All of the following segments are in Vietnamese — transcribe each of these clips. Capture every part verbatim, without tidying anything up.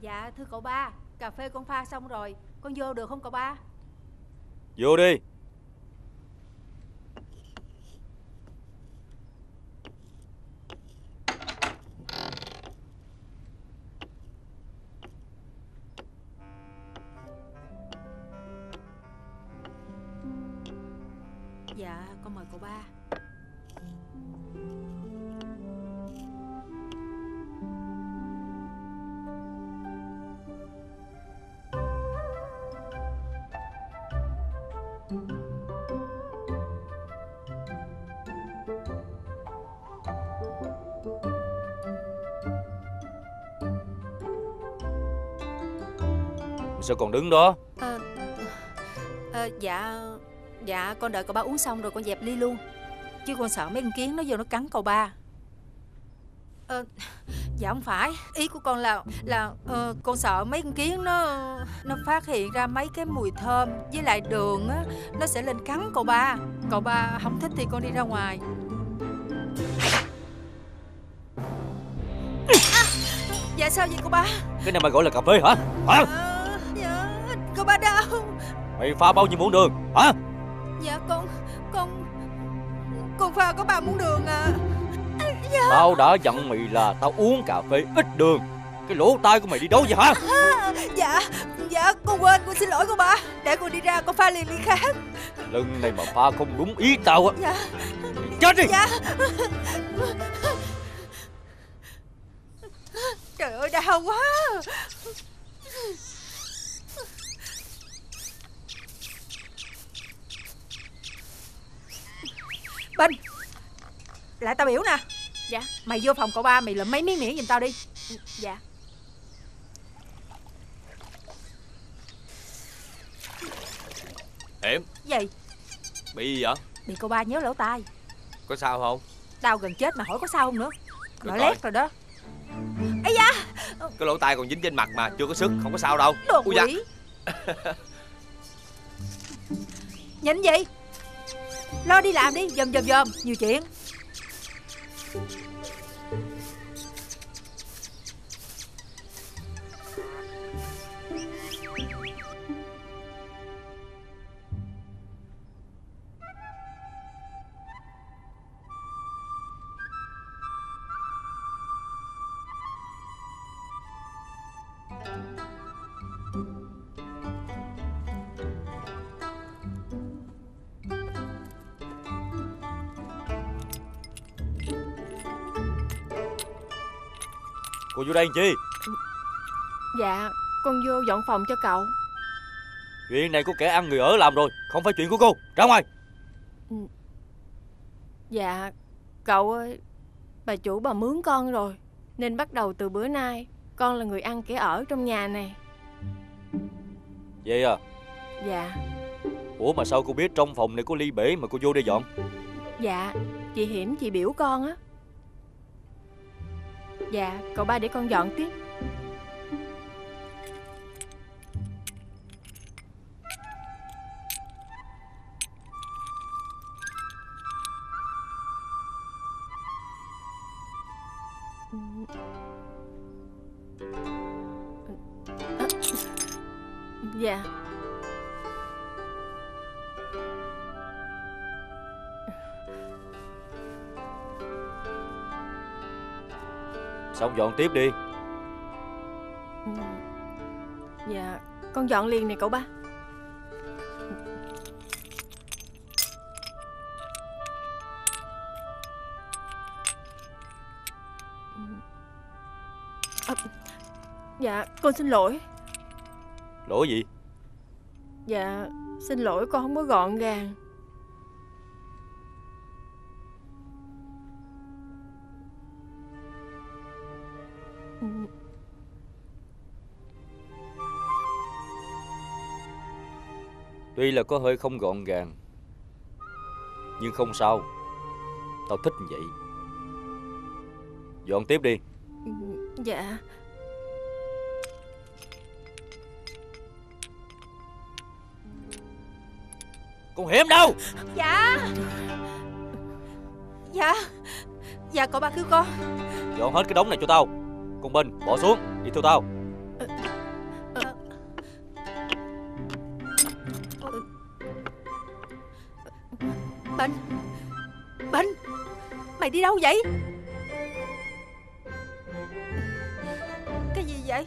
Dạ thưa cậu ba, cà phê con pha xong rồi, con vô được không cậu ba? Vô đi. Dạ con mời cậu ba. Sao còn đứng đó? À, à, dạ dạ con đợi cậu ba uống xong rồi con dẹp ly luôn, chứ con sợ mấy con kiến nó vô nó cắn cậu ba. À, dạ không phải, ý của con là là à, con sợ mấy con kiến nó nó phát hiện ra mấy cái mùi thơm với lại đường á, nó sẽ lên cắn cậu ba. Cậu ba không thích thì con đi ra ngoài. À, dạ sao vậy cậu ba? Cái này mày gọi là cà phê hả? Hả? À, cậu ba đau. Mày pha bao nhiêu muỗng đường hả? Dạ con Con Con pha có ba muỗng đường à. Dạ. Tao đã dặn mày là tao uống cà phê ít đường. Cái lỗ tai của mày đi đâu vậy hả? À, dạ Dạ con quên, con xin lỗi cậu ba. Để con đi ra con pha liền ly khác. Lần này mà pha không đúng ý tao á. Dạ chết đi. Dạ. Trời ơi đau quá. Bình, lại tao biểu nè. Dạ. Mày vô phòng cậu ba mày lượm mấy miếng miễn giùm tao đi. Dạ. Em. Gì? Bị gì vậy? Bị cậu ba nhéo lỗ tai. Có sao không? Tao gần chết mà hỏi có sao không nữa. Nổi lét rồi đó. Ây da. Cái lỗ tai còn dính trên mặt mà, chưa có sức, không có sao đâu. Đồ quỷ. Ui da. Nhìn gì? Lo đi làm đi, dòm dòm dòm, nhiều chuyện. Cô vô đây làm chi? Dạ, con vô dọn phòng cho cậu. Chuyện này có kẻ ăn người ở làm rồi, không phải chuyện của cô, ra ngoài. Dạ, cậu ơi, bà chủ bà mướn con rồi, nên bắt đầu từ bữa nay, con là người ăn kẻ ở trong nhà này. Vậy à? Dạ. Ủa mà sao cô biết trong phòng này có ly bể mà cô vô đây dọn? Dạ, chị Hiểm chị biểu con á. Dạ, cậu ba để con dọn tiếp. Dạ. Xong dọn tiếp đi. Dạ, con dọn liền nè cậu ba. À, dạ, con xin lỗi. Lỗi gì? Dạ, xin lỗi con không có gọn gàng. Tuy là có hơi không gọn gàng, nhưng không sao. Tao thích như vậy. Dọn tiếp đi. Dạ. Con Hiểm đâu? Dạ. Dạ. Dạ cậu ba cứu con. Dọn hết cái đống này cho tao. Con Bình bỏ xuống, đi theo tao. đi đâu vậy? Cái gì vậy?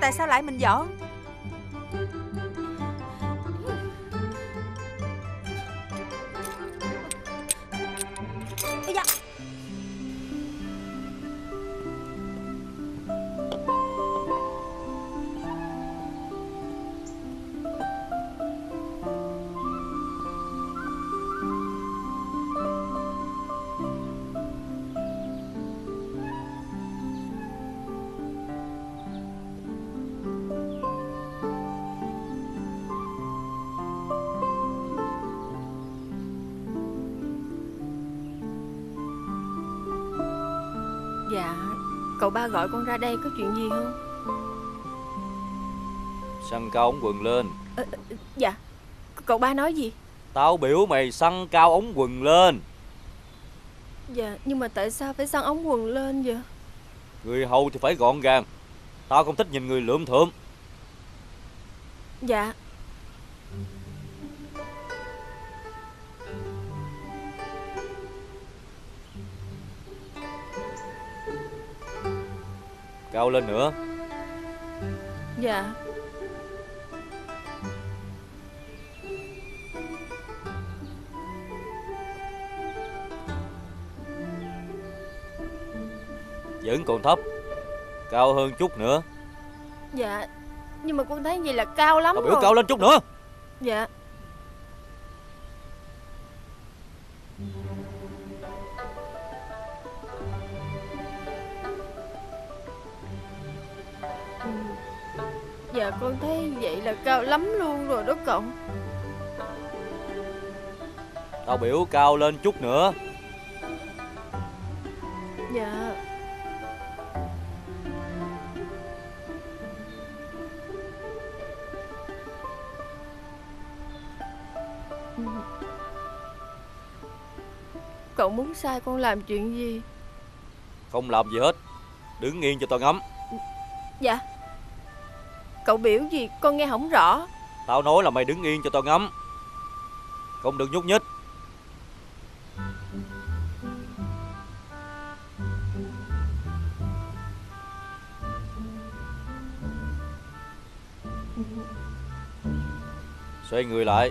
Tại sao lại mình dọn? Cậu ba gọi con ra đây có chuyện gì không? Săn cao ống quần lên. À, dạ. Cậu ba nói gì? Tao biểu mày săn cao ống quần lên. Dạ, nhưng mà tại sao phải săn ống quần lên vậy? Người hầu thì phải gọn gàng. Tao không thích nhìn người lượm thượm. Dạ. Cao lên nữa. Dạ. Vẫn còn thấp. Cao hơn chút nữa. Dạ. Nhưng mà con thấy gì là cao lắm. Tao biểu rồi. Cao lên chút nữa. Dạ. Dạ con thấy vậy là cao lắm luôn rồi đó cậu. Tao biểu cao lên chút nữa. Dạ. Ừ. Cậu muốn sai con làm chuyện gì? Không làm gì hết. Đứng yên cho tao ngắm. Dạ. Cậu biểu gì con nghe không rõ. Tao nói là mày đứng yên cho tao ngắm. Không được nhúc nhích. Xoay người lại.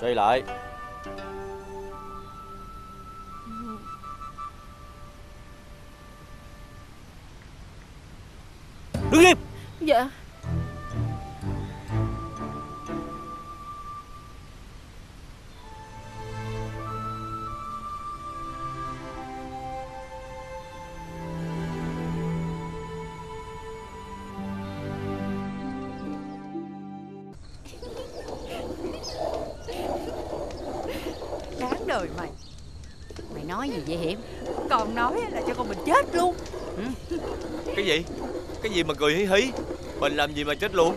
Xoay lại. Đứng im. Dạ. Còn nói là cho con mình chết luôn. Ừ. Cái gì? Cái gì mà cười hí hí? Mình làm gì mà chết luôn?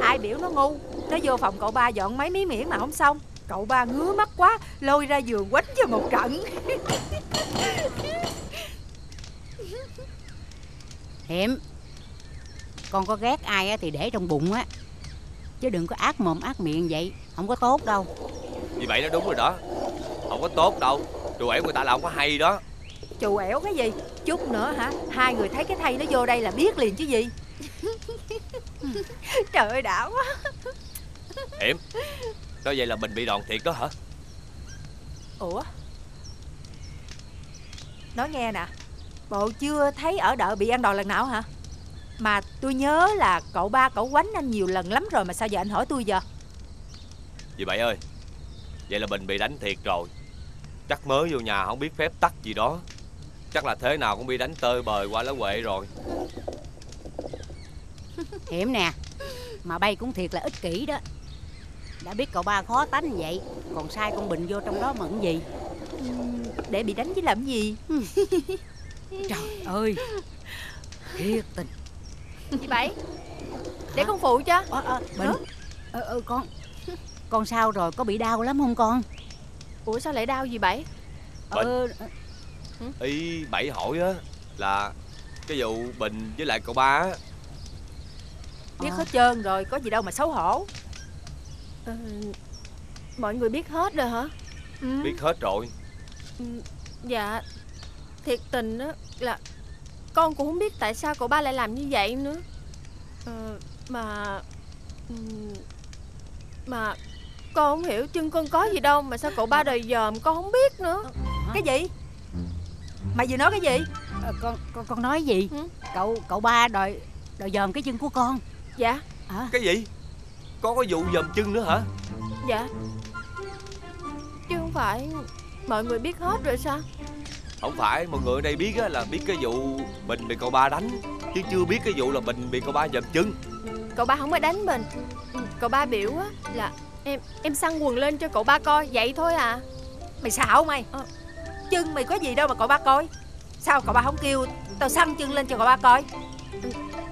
Ai biểu nó ngu. Nó vô phòng cậu ba dọn mấy mí miễn mà không xong. Cậu ba ngứa mắt quá, lôi ra giường quánh cho một trận. Hiểm, con có ghét ai á thì để trong bụng á, chứ đừng có ác mồm ác miệng vậy, không có tốt đâu. Vì vậy nó đúng rồi đó. Không có tốt đâu. Chù ẻo người ta là không có hay đó. Chù ẻo cái gì? Chút nữa hả? Hai người thấy cái thây nó vô đây là biết liền chứ gì. Trời ơi đã quá. Hiểm, nói vậy là mình bị đòn thiệt đó hả? Ủa? Nói nghe nè, bộ chưa thấy ở đợ bị ăn đòn lần nào hả? Mà tôi nhớ là cậu ba cậu quánh anh nhiều lần lắm rồi mà sao giờ anh hỏi tôi giờ? Dì Bảy ơi, vậy là mình bị đánh thiệt rồi. Chắc mới vô nhà không biết phép tắc gì đó. Chắc là thế nào cũng bị đánh tơi bời qua lá quệ rồi. Hiểm nè, mà bay cũng thiệt là ích kỷ đó. Đã biết cậu ba khó tánh như vậy, còn sai con Bình vô trong đó mận gì. Để bị đánh chứ làm gì. Trời ơi, thiệt tình. Chị Bảy, để con phụ cho. à, à, Bình, Ừ, ừ con. Con sao rồi, có bị đau lắm không con? Ủa sao lại đau gì Bảy? Ờ... Ý Bảy hỏi á là cái vụ Bình với lại cậu ba á. Biết hết trơn rồi, có gì đâu mà xấu hổ. Ừ, mọi người biết hết rồi hả? Ừ. Biết hết rồi. Ừ, dạ. Thiệt tình á là con cũng không biết tại sao cậu ba lại làm như vậy nữa. Ờ, mà Mà con không hiểu chân con có gì đâu mà sao cậu ba đời dòm con không biết nữa. Cái gì? Mày vừa nói cái gì? À, con con con nói gì? Ừ? Cậu cậu ba đòi đòi dòm cái chân của con. Dạ. À? Cái gì? Con có vụ dòm chân nữa hả? Dạ. Chứ không phải mọi người biết hết rồi sao? Không phải, mọi người ở đây biết á là biết cái vụ Bình bị cậu ba đánh, chứ chưa biết cái vụ là Bình bị cậu ba dòm chân. Cậu ba không có đánh mình. Cậu ba biểu á là em em săn quần lên cho cậu ba coi vậy thôi à. Mày xạo mày. À. Chân mày có gì đâu mà cậu ba coi. Sao cậu ba không kêu tao săn chân lên cho cậu ba coi?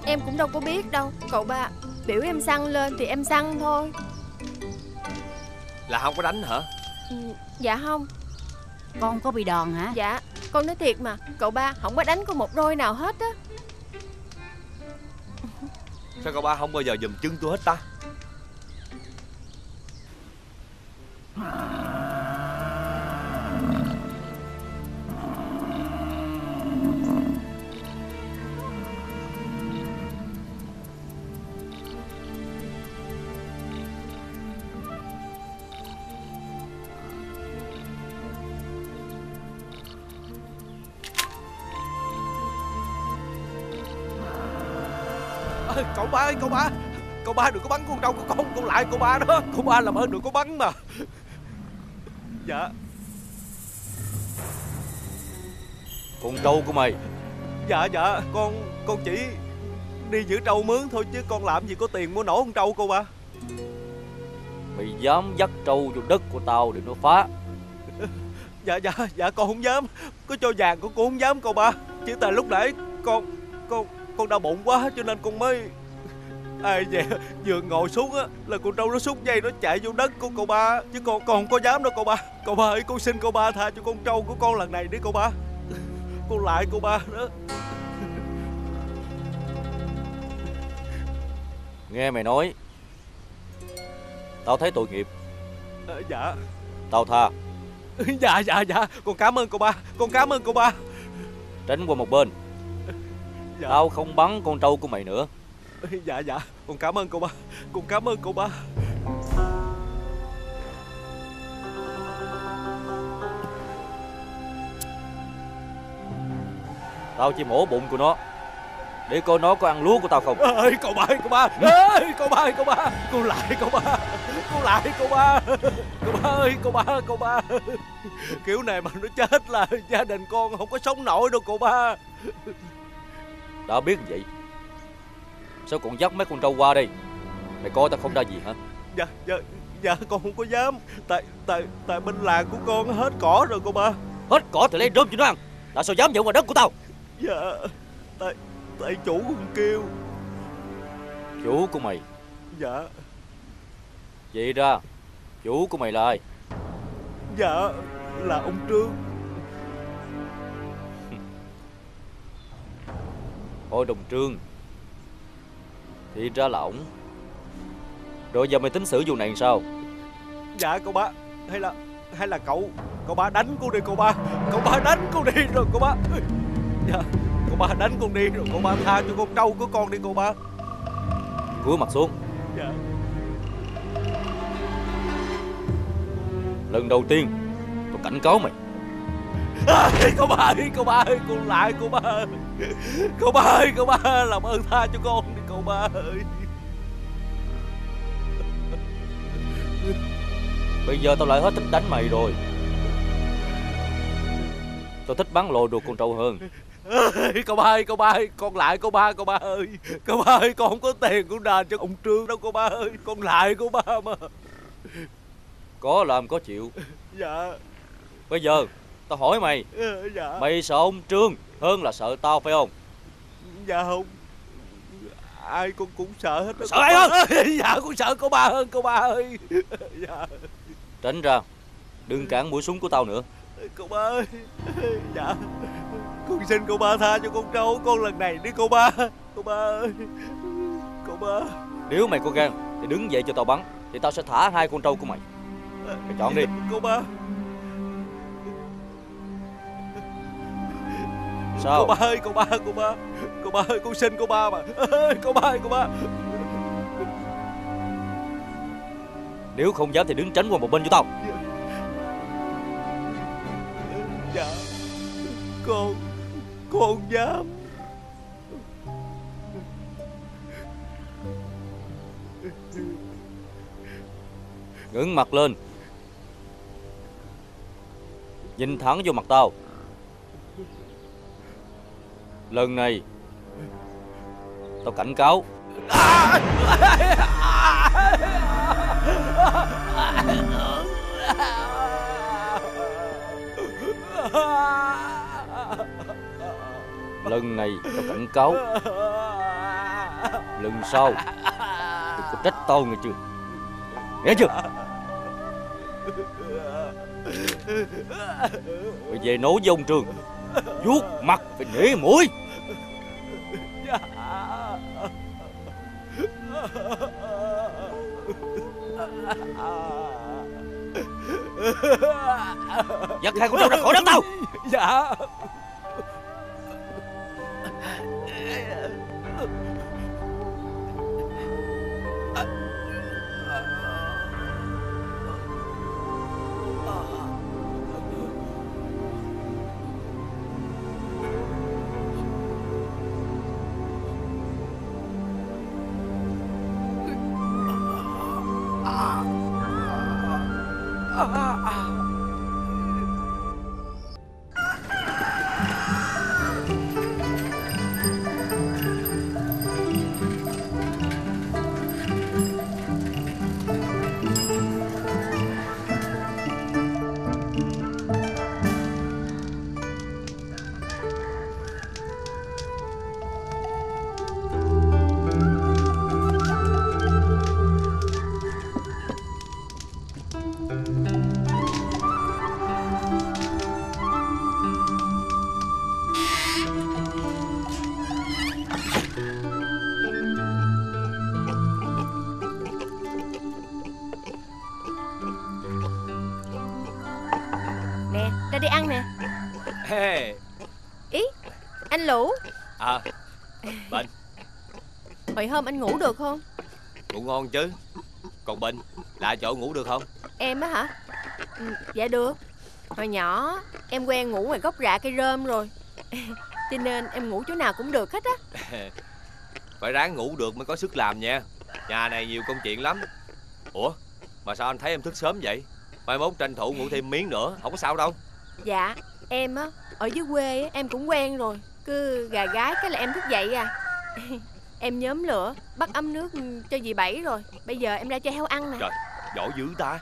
Em cũng đâu có biết đâu. Cậu ba biểu em săn lên thì em săn thôi. Là không có đánh hả? Ừ, dạ không. Con có bị đòn hả? Dạ. Con nói thiệt mà, cậu ba không có đánh con một đôi nào hết á. Sao cậu ba không bao giờ dùm chân tôi hết ta? Cậu ba ơi, cậu ba, cậu ba đừng có bắn con trâu của con, con lại cậu ba đó. Cậu ba làm ơn đừng có bắn mà. Dạ. Con trâu của mày? Dạ dạ, con con chỉ đi giữ trâu mướn thôi chứ con làm gì có tiền mua nổ con trâu cậu ba. Mày dám dắt trâu vô đất của tao để nó phá? Dạ dạ dạ con không dám, cứ cho vàng con cũng không dám cậu ba. Chỉ tại lúc nãy con con con đau bụng quá cho nên con mới à, dạ, vừa ngồi xuống á là con trâu nó xúc dây nó chạy vô đất của cậu ba, chứ con con không có dám đâu cậu ba. Cậu ba ơi, con xin cậu ba tha cho con trâu của con lần này đi cậu ba. Con lại cậu ba đó. Nghe mày nói tao thấy tội nghiệp. À, dạ. Tao tha. Dạ dạ dạ con cảm ơn cậu ba, con cảm ơn cậu ba. Tránh qua một bên. Dạ. Tao không bắn con trâu của mày nữa. Dạ dạ con cảm ơn cậu ba, con cảm ơn cậu ba. Tao chỉ mổ bụng của nó để coi nó có ăn lúa của tao không. Ê, cậu ba cậu ba ơi, cậu ba cậu ba con lại cậu ba, con lại cậu ba. Cậu ba ơi, cậu ba cậu ba kiểu này mà nó chết là gia đình con không có sống nổi đâu cậu ba. Đã biết vậy sao còn dắt mấy con trâu qua đây? Mày coi tao không ra gì hả? Dạ dạ dạ con không có dám. Tại tại tại bên làng của con hết cỏ rồi cậu ba. Hết cỏ thì lấy rơm cho nó ăn. Tại sao dám nhậu ngoài đất của tao? Dạ tại tại chủ con kêu. Chủ của mày? Dạ. Vậy ra chủ của mày là ai? Dạ là ông Trương. Hội đồng Trương. Thì ra là ổng. Rồi giờ mày tính xử vụ này làm sao? Dạ cậu ba, hay là hay là cậu cậu ba đánh con đi cậu ba. Cậu ba đánh con đi rồi cậu ba. Dạ cậu ba đánh con đi rồi cậu ba tha cho con trâu của con đi cậu ba. Cúi mặt xuống. Dạ. Lần đầu tiên tôi cảnh cáo mày. À, cậu ba ơi, cậu ba ơi, con lại cậu ba ơi. Cậu ba ơi, cậu ba làm ơn tha cho con đi cậu ba ơi. Bây giờ tao lại hết thích đánh mày rồi. Tao thích bắn lộ đồ con trâu hơn. À, cậu ba ơi, cậu ba ơi, con lại cậu ba, cậu ba ơi. Cậu ba ơi, con không có tiền con đền cho ông Trương đâu cậu ba ơi. Con lại cậu ba mà. Có làm có chịu. Dạ. Bây giờ tao hỏi mày. Dạ. Mày sợ ông Trương hơn là sợ tao phải không? Dạ không. ai con cũng sợ hết đó. Sợ ai hơn? Dạ con sợ cô ba hơn, cô ba ơi. Dạ. Tránh ra, đừng cản mũi súng của tao nữa. Cô ba ơi. Dạ. Con xin cô ba tha cho con trâu con lần này đi cô ba. Cô ba ơi. Cô ba. Nếu mày có gan thì đứng dậy cho tao bắn, thì tao sẽ thả hai con trâu của mày. Mày chọn đi. Cô ba. Sao? Cô ba ơi, cô ba, cô ba. Cô ba ơi, con xin cô ba mà. Cô ba ơi, cô ba. Nếu không dám thì đứng tránh qua một bên cho tao. Dạ. Con, con dám. Ngẩng mặt lên, nhìn thẳng vô mặt tao. Lần này tao cảnh cáo. Lần này tao cảnh cáo. Lần sau đừng có trách tao nghe chưa? Nghe chưa? Mày về nấu với ông Trương, vuốt mặt phải để mũi. Dạ. Giật hai con trâu ra khỏi đất tao. Dạ. Hôm anh ngủ được không? Ngủ ngon chứ. Còn Bình, lại chỗ ngủ được không? Em á hả? Ừ, dạ được. Hồi nhỏ em quen ngủ ngoài gốc rạ cây rơm rồi. Cho nên em ngủ chỗ nào cũng được hết á. Phải ráng ngủ được mới có sức làm nha. Nhà này nhiều công chuyện lắm. Ủa, mà sao anh thấy em thức sớm vậy? Mai mốt tranh thủ ngủ thêm miếng nữa, không có sao đâu. Dạ, em á, ở dưới quê á, em cũng quen rồi. Cứ gà gái cái là em thức dậy à. Em nhóm lửa, bắt ấm nước cho dì Bảy rồi. Bây giờ em ra cho heo ăn nè. Trời, giỏi dữ ta.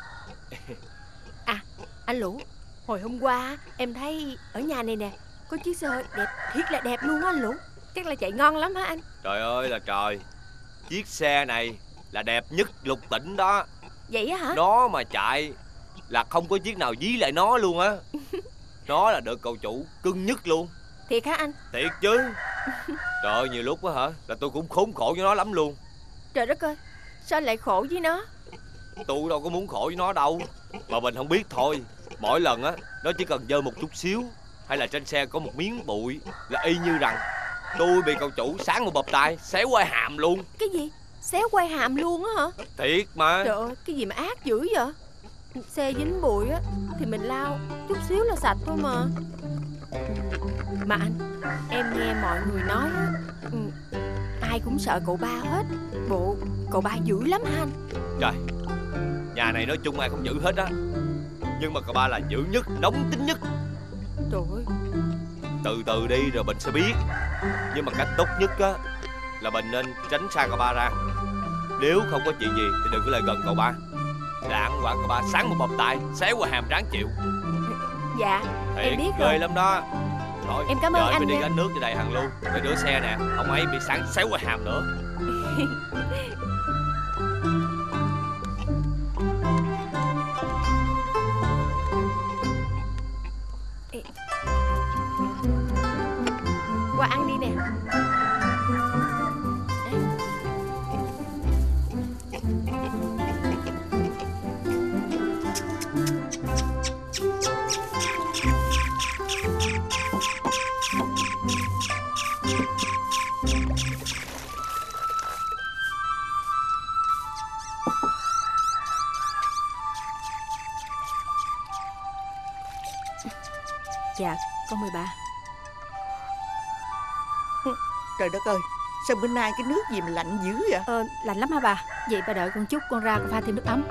À, anh Lũ, hồi hôm qua em thấy ở nhà này nè có chiếc xe hơi đẹp, thiệt là đẹp luôn á anh Lũ. Chắc là chạy ngon lắm hả anh? Trời ơi là trời, chiếc xe này là đẹp nhất lục tỉnh đó. Vậy á hả? Nó mà chạy là không có chiếc nào dí lại nó luôn á. Nó là được cậu chủ cưng nhất luôn. Thiệt hả anh? Thiệt chứ. Trời ơi, nhiều lúc quá hả, là tôi cũng khốn khổ với nó lắm luôn. Trời đất ơi, sao anh lại khổ với nó? Tôi đâu có muốn khổ với nó đâu. Mà mình không biết thôi. Mỗi lần á, nó chỉ cần dơ một chút xíu, hay là trên xe có một miếng bụi, là y như rằng tôi bị cậu chủ sáng một bập tay, xéo quai hàm luôn. Cái gì? Xéo quai hàm luôn á hả? Thiệt mà. Trời ơi, cái gì mà ác dữ vậy? Xe dính bụi á, thì mình lau chút xíu là sạch thôi mà. Mà anh, em nghe mọi người nói á, ừ, ai cũng sợ cậu ba hết. Bộ cậu ba dữ lắm hả anh? Trời, nhà này nói chung ai cũng dữ hết á. Nhưng mà cậu ba là dữ nhất, nóng tính nhất. Trời ơi. Từ từ đi rồi mình sẽ biết. Nhưng mà cách tốt nhất á, là mình nên tránh xa cậu ba ra. Nếu không có chuyện gì thì đừng có lại gần cậu ba. Đảng quả cậu ba sáng một bọc tay, xéo qua hàm ráng chịu. Dạ, thiệt, em biết rồi. Ghê lắm đó. Rồi, em cảm ơn anh. Anh đi gánh nước cho đầy hàng luôn. Mấy đứa xe nè, ông ấy bị sẵn xéo qua hàm nữa. Qua ăn đi nè. Dạ, con mười ba. Trời đất ơi, sao bữa nay cái nước gì mà lạnh dữ vậy? Ờ, lạnh lắm hả bà? Vậy bà đợi con chút, con ra con pha thêm nước ấm.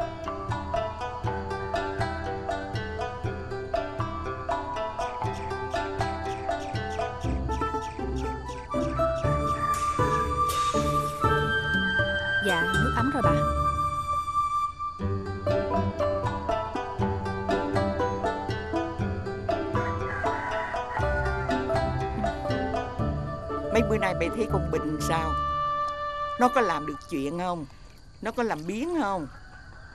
Dạ, nước ấm rồi bà. Bữa nay mày thấy con Bình sao? Nó có làm được chuyện không? Nó có làm biếng không?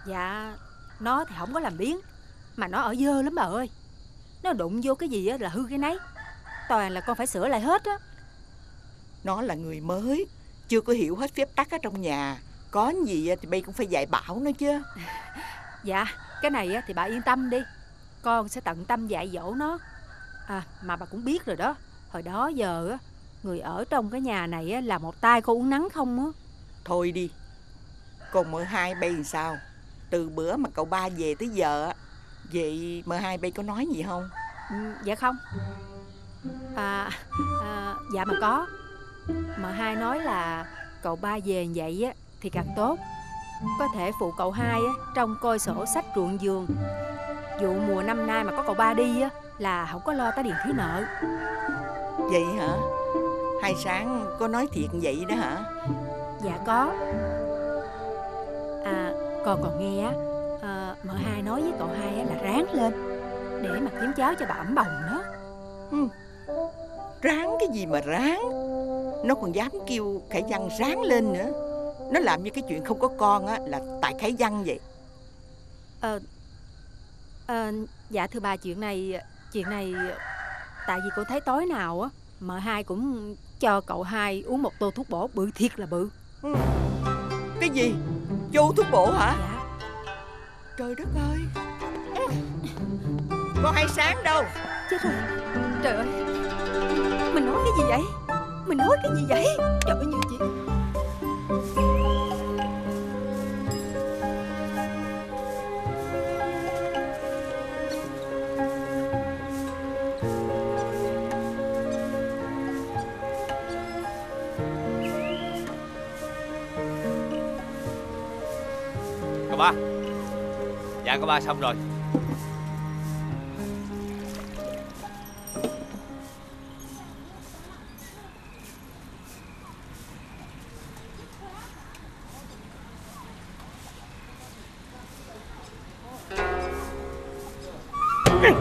Dạ, nó thì không có làm biếng, mà nó ở dơ lắm bà ơi. Nó đụng vô cái gì là hư cái nấy, toàn là con phải sửa lại hết á. Nó là người mới, chưa có hiểu hết phép tắc ở trong nhà, có gì thì bây cũng phải dạy bảo nó chứ. Dạ, cái này thì bà yên tâm đi, con sẽ tận tâm dạy dỗ nó. À, mà bà cũng biết rồi đó, hồi đó giờ á, người ở trong cái nhà này là một tay cô uống nắng không á. Thôi đi, còn em hai bay làm sao? Từ bữa mà cậu ba về tới giờ, vậy em hai bay có nói gì không? Ừ, dạ không. À, à, dạ mà có. em hai nói là cậu ba về vậy á thì càng tốt, có thể phụ cậu hai á trong coi sổ sách ruộng vườn. Vụ mùa năm nay mà có cậu ba đi á là không có lo tới điền thiếu nợ. Vậy hả? Hai sáng có nói thiệt vậy đó hả? Dạ có. À, con còn nghe á, à, mợ hai nói với cậu hai á là ráng lên để mà kiếm cháu cho bà ẩm bồng đó. Ừ. Ráng cái gì mà ráng? Nó còn dám kêu Khải Văn ráng lên nữa. Nó làm như cái chuyện không có con á là tại Khải Văn vậy. Ờ, à, à, dạ thưa bà, chuyện này chuyện này tại vì cô thấy tối nào á mợ hai cũng cho cậu hai uống một tô thuốc bổ bự thiệt là bự. Ừ. Cái gì? Cho uống thuốc bổ hả? Dạ. Trời đất ơi, con Hai Sáng đâu? Chết rồi. Trời ơi, mình nói cái gì vậy? Mình nói cái gì vậy? Trời ơi, như chị. Ba. Dạ, có ba xong rồi.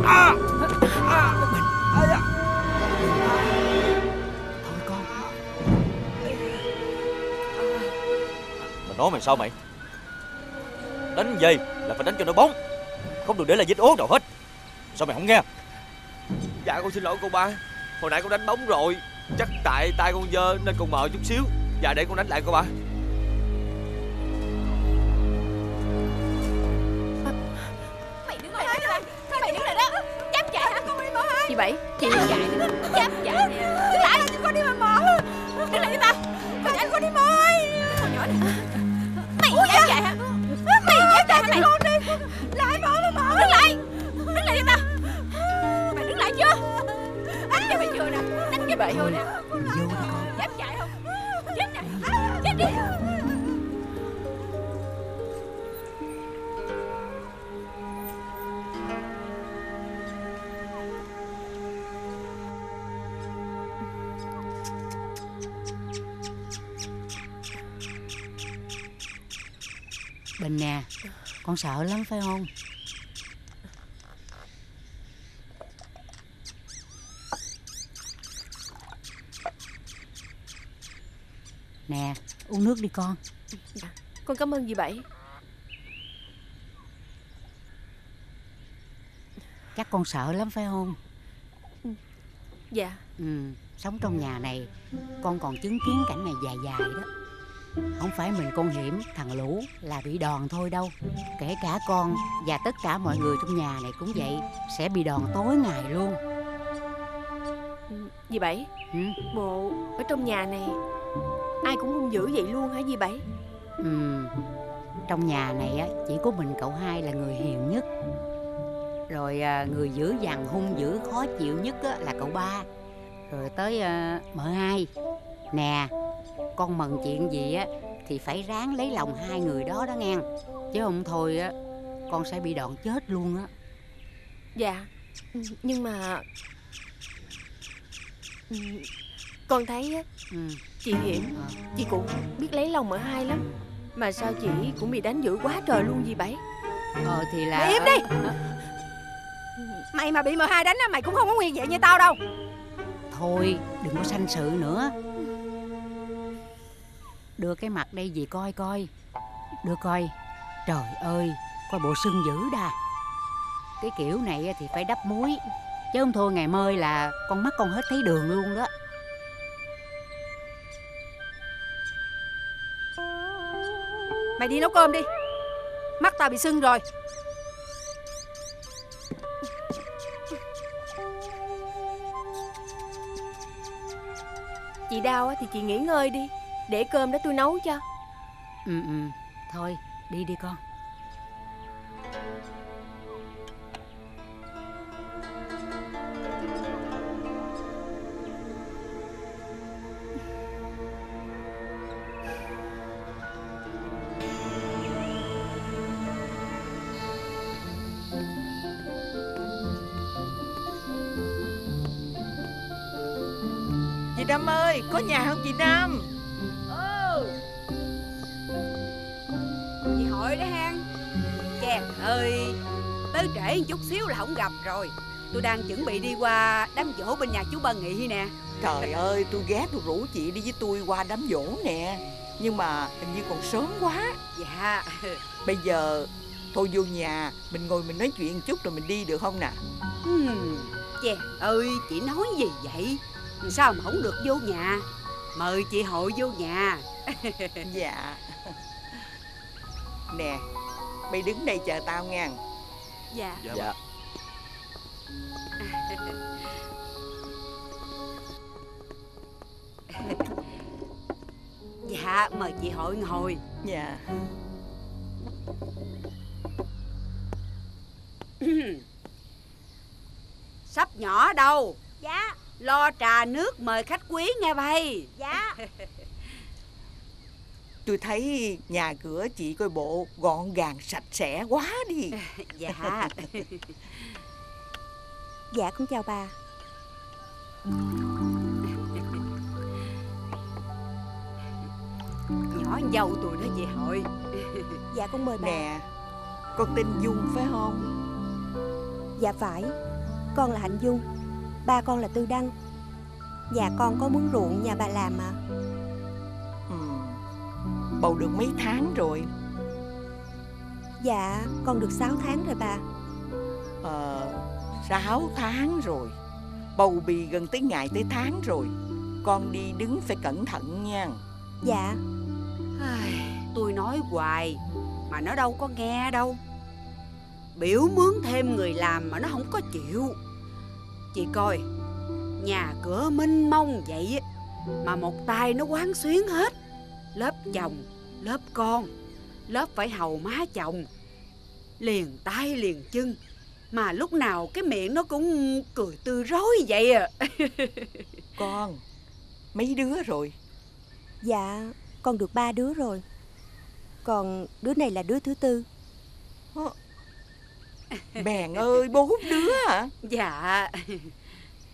À. À. Thôi con. Mày nói mày sao mày? Đánh dây là phải đánh cho nó bóng, không được để là dính ố đâu hết. Sao mày không nghe? Dạ con xin lỗi cô ba, hồi nãy con đánh bóng rồi, chắc tại tay con dơ nên con mờ chút xíu. Dạ để con đánh lại cô ba. Mày đứng lại đó, thôi mày đứng lại đó. Dám chạy hả con? Đi mò hai. Chị Bảy, chị dám chạy nè. Dám chạy nè. Đứng lại cho con đi mà mò. Đứng lại đi ba. Thôi anh con đi mò hai. Con nhỏ này. Mày dám chạy hả? Mày dám chạy mày con đi. Lại bỏ nó bỏ. Đứng lại. Đứng lại cho tao. Mày đứng lại chưa? Đánh cho mày vừa nè. Đánh cho mày vừa nè. Vô đi con. Dám chạy không? Chết nè. Chết đi. Bình nè, con sợ lắm phải không? Nè, uống nước đi con. Con cảm ơn dì Bảy. Chắc con sợ lắm phải không? Dạ. Ừ, sống trong nhà này con còn chứng kiến cảnh này dài dài đó. Không phải mình con hiểm, thằng Lũ là bị đòn thôi đâu. Kể cả con và tất cả mọi người trong nhà này cũng vậy, sẽ bị đòn tối ngày luôn. Dì Bảy, ừ? Bộ ở trong nhà này ai cũng hung dữ vậy luôn hả dì Bảy? Ừ, trong nhà này chỉ có mình cậu hai là người hiền nhất. Rồi người dữ dằn hung dữ khó chịu nhất là cậu ba. Rồi tới mợ hai. Nè, con mần chuyện gì á thì phải ráng lấy lòng hai người đó đó nghe, chứ không thôi á con sẽ bị đòn chết luôn á. Dạ, nhưng mà con thấy á, ừ. Chị Hiển, à. Chị cũng biết lấy lòng mợ hai lắm, mà sao chị cũng bị đánh dữ quá trời luôn dì Bảy. Ờ thì là mày im đi. Mày mà bị mợ hai đánh á, mày cũng không có nguyên vẹn như tao đâu. Thôi đừng có sanh sự nữa. Đưa cái mặt đây dì coi coi. Đưa coi. Trời ơi, coi bộ sưng dữ đà. Cái kiểu này thì phải đắp muối, chứ không thôi ngày mơi là con mắt con hết thấy đường luôn đó. Mày đi nấu cơm đi, mắt tao bị sưng rồi. Chị đau thì chị nghỉ ngơi đi, để cơm đó tôi nấu cho. Ừ ừ, thôi đi đi con. Chị Năm ơi, có nhà không chị Năm? Ơi, tới trễ chút xíu là không gặp rồi. Tôi đang chuẩn bị đi qua đám giỗ bên nhà chú Ba Nghị nè. Trời ơi, tôi ghét, tôi rủ chị đi với tôi qua đám giỗ nè, nhưng mà hình như còn sớm quá. Dạ. Bây giờ thôi vô nhà mình ngồi mình nói chuyện chút rồi mình đi được không nè? Ừ, chè ơi, chị nói gì vậy? Sao mà không được vô nhà? Mời chị Hội vô nhà. Dạ. Nè, mày đứng đây chờ tao nghe. Dạ. Dạ. Dạ, mời chị Hội ngồi. Dạ. Sắp nhỏ đâu? Dạ. Lo trà nước mời khách quý nghe vậy. Dạ. Tôi thấy nhà cửa chị coi bộ gọn gàng sạch sẽ quá đi. Dạ. Dạ con chào bà. Nhỏ dâu tụi nó về Hội. Dạ con mời bà. Nè, con tên Dung phải không? Dạ phải. Con là Hạnh Dung. Ba con là Tư Đăng. Dạ con có mướn ruộng nhà bà làm mà. Bầu được mấy tháng rồi? Dạ, con được sáu tháng rồi bà. Ờ, sáu tháng rồi. Bầu bì gần tới ngày tới tháng rồi. Con đi đứng phải cẩn thận nha. Dạ. Tôi nói hoài mà nó đâu có nghe đâu. Biểu mướn thêm người làm mà nó không có chịu. Chị coi, nhà cửa mênh mông vậy mà một tay nó quán xuyến hết. Lớp chồng, lớp con, lớp phải hầu má chồng, liền tay liền chân, mà lúc nào cái miệng nó cũng cười tươi rói vậy à. Con, mấy đứa rồi? Dạ, con được ba đứa rồi. Còn đứa này là đứa thứ tư. Bèn ơi, bốn đứa hả? Dạ.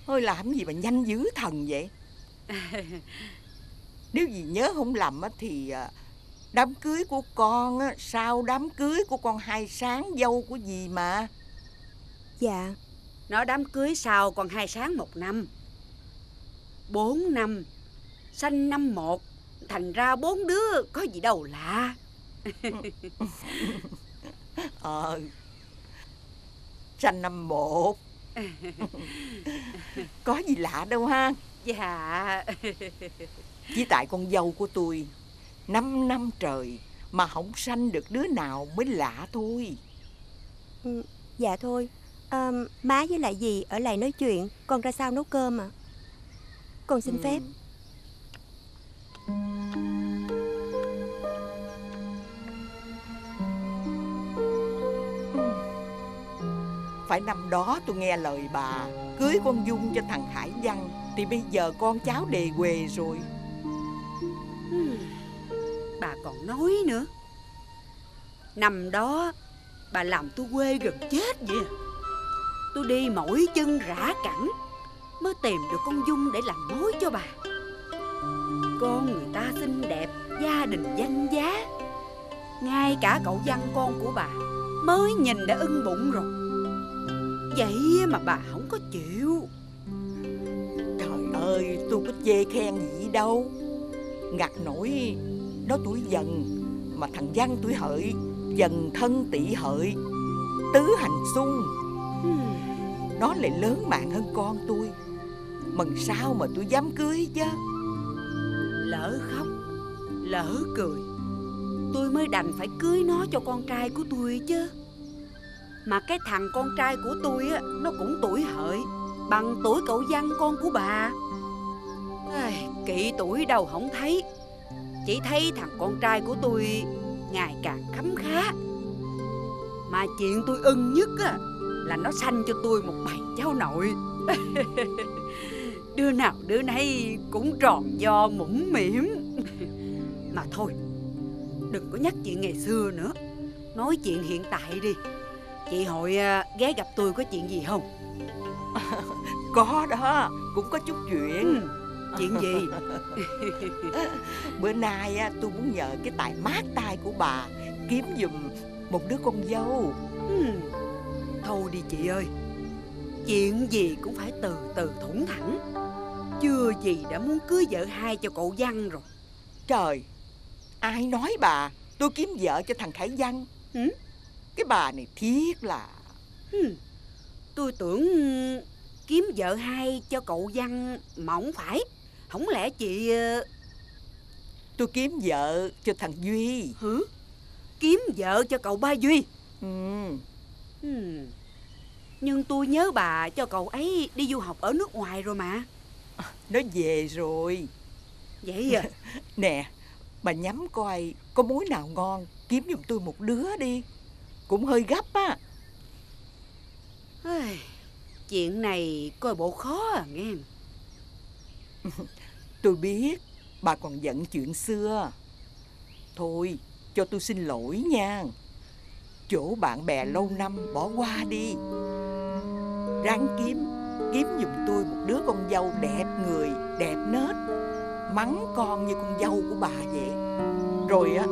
Thôi làm gì mà nhanh dữ thần vậy? Nếu gì nhớ không lầm thì đám cưới của con sau đám cưới của con Hai Sáng, dâu của dì mà. Dạ. Nó đám cưới sau con Hai Sáng một năm. Bốn năm. Sanh năm một, Thành ra bốn đứa có gì đâu lạ. Ờ, sanh năm một có gì lạ đâu ha. Dạ. Chỉ tại con dâu của tôi năm năm trời mà không sanh được đứa nào mới lạ thôi. Ừ, dạ thôi. À, má với lại dì ở lại nói chuyện, con ra sao nấu cơm ạ. À? Con xin ừ. phép. Phải năm đó tôi nghe lời bà cưới con Dung cho thằng Khải Văn, thì bây giờ con cháu đề quê rồi. Ừ, bà còn nói nữa. Năm đó bà làm tôi quê gần chết vậy. Tôi đi mỏi chân rã cẳng mới tìm được con Dung để làm mối cho bà. Con người ta xinh đẹp, gia đình danh giá, ngay cả cậu Văn con của bà mới nhìn đã ưng bụng rồi. Vậy mà bà không có chịu. Trời ơi, tôi có chê khen gì đâu. Ngặt nổi nó tuổi Dần, mà thằng Văn tuổi Hợi, Dần thân tỵ Hợi, tứ hành xung. Nó lại lớn mạng hơn con tôi, mần sao mà tôi dám cưới chứ. Lỡ khóc, lỡ cười, tôi mới đành phải cưới nó cho con trai của tôi chứ. Mà cái thằng con trai của tôi á, nó cũng tuổi Hợi, bằng tuổi cậu Văn con của bà. Ai, kỵ tuổi đâu không thấy, chỉ thấy thằng con trai của tôi ngày càng khấm khá. Mà chuyện tôi ưng nhất á là nó sanh cho tôi một bầy cháu nội. Đứa nào đứa nấy cũng tròn do mũm mỉm. Mà thôi, đừng có nhắc chuyện ngày xưa nữa, nói chuyện hiện tại đi. Chị Hội ghé gặp tôi có chuyện gì không? Có đó, cũng có chút chuyện. Ừ, chuyện gì? Bữa nay tôi muốn nhờ cái tài mát tay của bà kiếm giùm một đứa con dâu. Ừ, thôi đi chị ơi, chuyện gì cũng phải từ từ thủng thẳng. Chưa gì đã muốn cưới vợ hai cho cậu Văn rồi. Trời, ai nói bà tôi kiếm vợ cho thằng Khải Văn? Ừ? Cái bà này thiết là... Hmm, tôi tưởng kiếm vợ hai cho cậu Văn mà không phải. Không lẽ chị... Tôi kiếm vợ cho thằng Duy. Hả? Kiếm vợ cho cậu ba Duy? Ừ. Hmm. Nhưng tôi nhớ bà cho cậu ấy đi du học ở nước ngoài rồi mà. Nó về rồi. Vậy à? Nè, bà nhắm coi có mối nào ngon, kiếm giùm tôi một đứa đi, cũng hơi gấp á. Chuyện này coi bộ khó à nghe. Tôi biết bà còn giận chuyện xưa. Thôi cho tôi xin lỗi nha. Chỗ bạn bè lâu năm bỏ qua đi. Ráng kiếm, kiếm giùm tôi một đứa con dâu đẹp người, đẹp nết, mắng con như con dâu của bà vậy. Rồi á,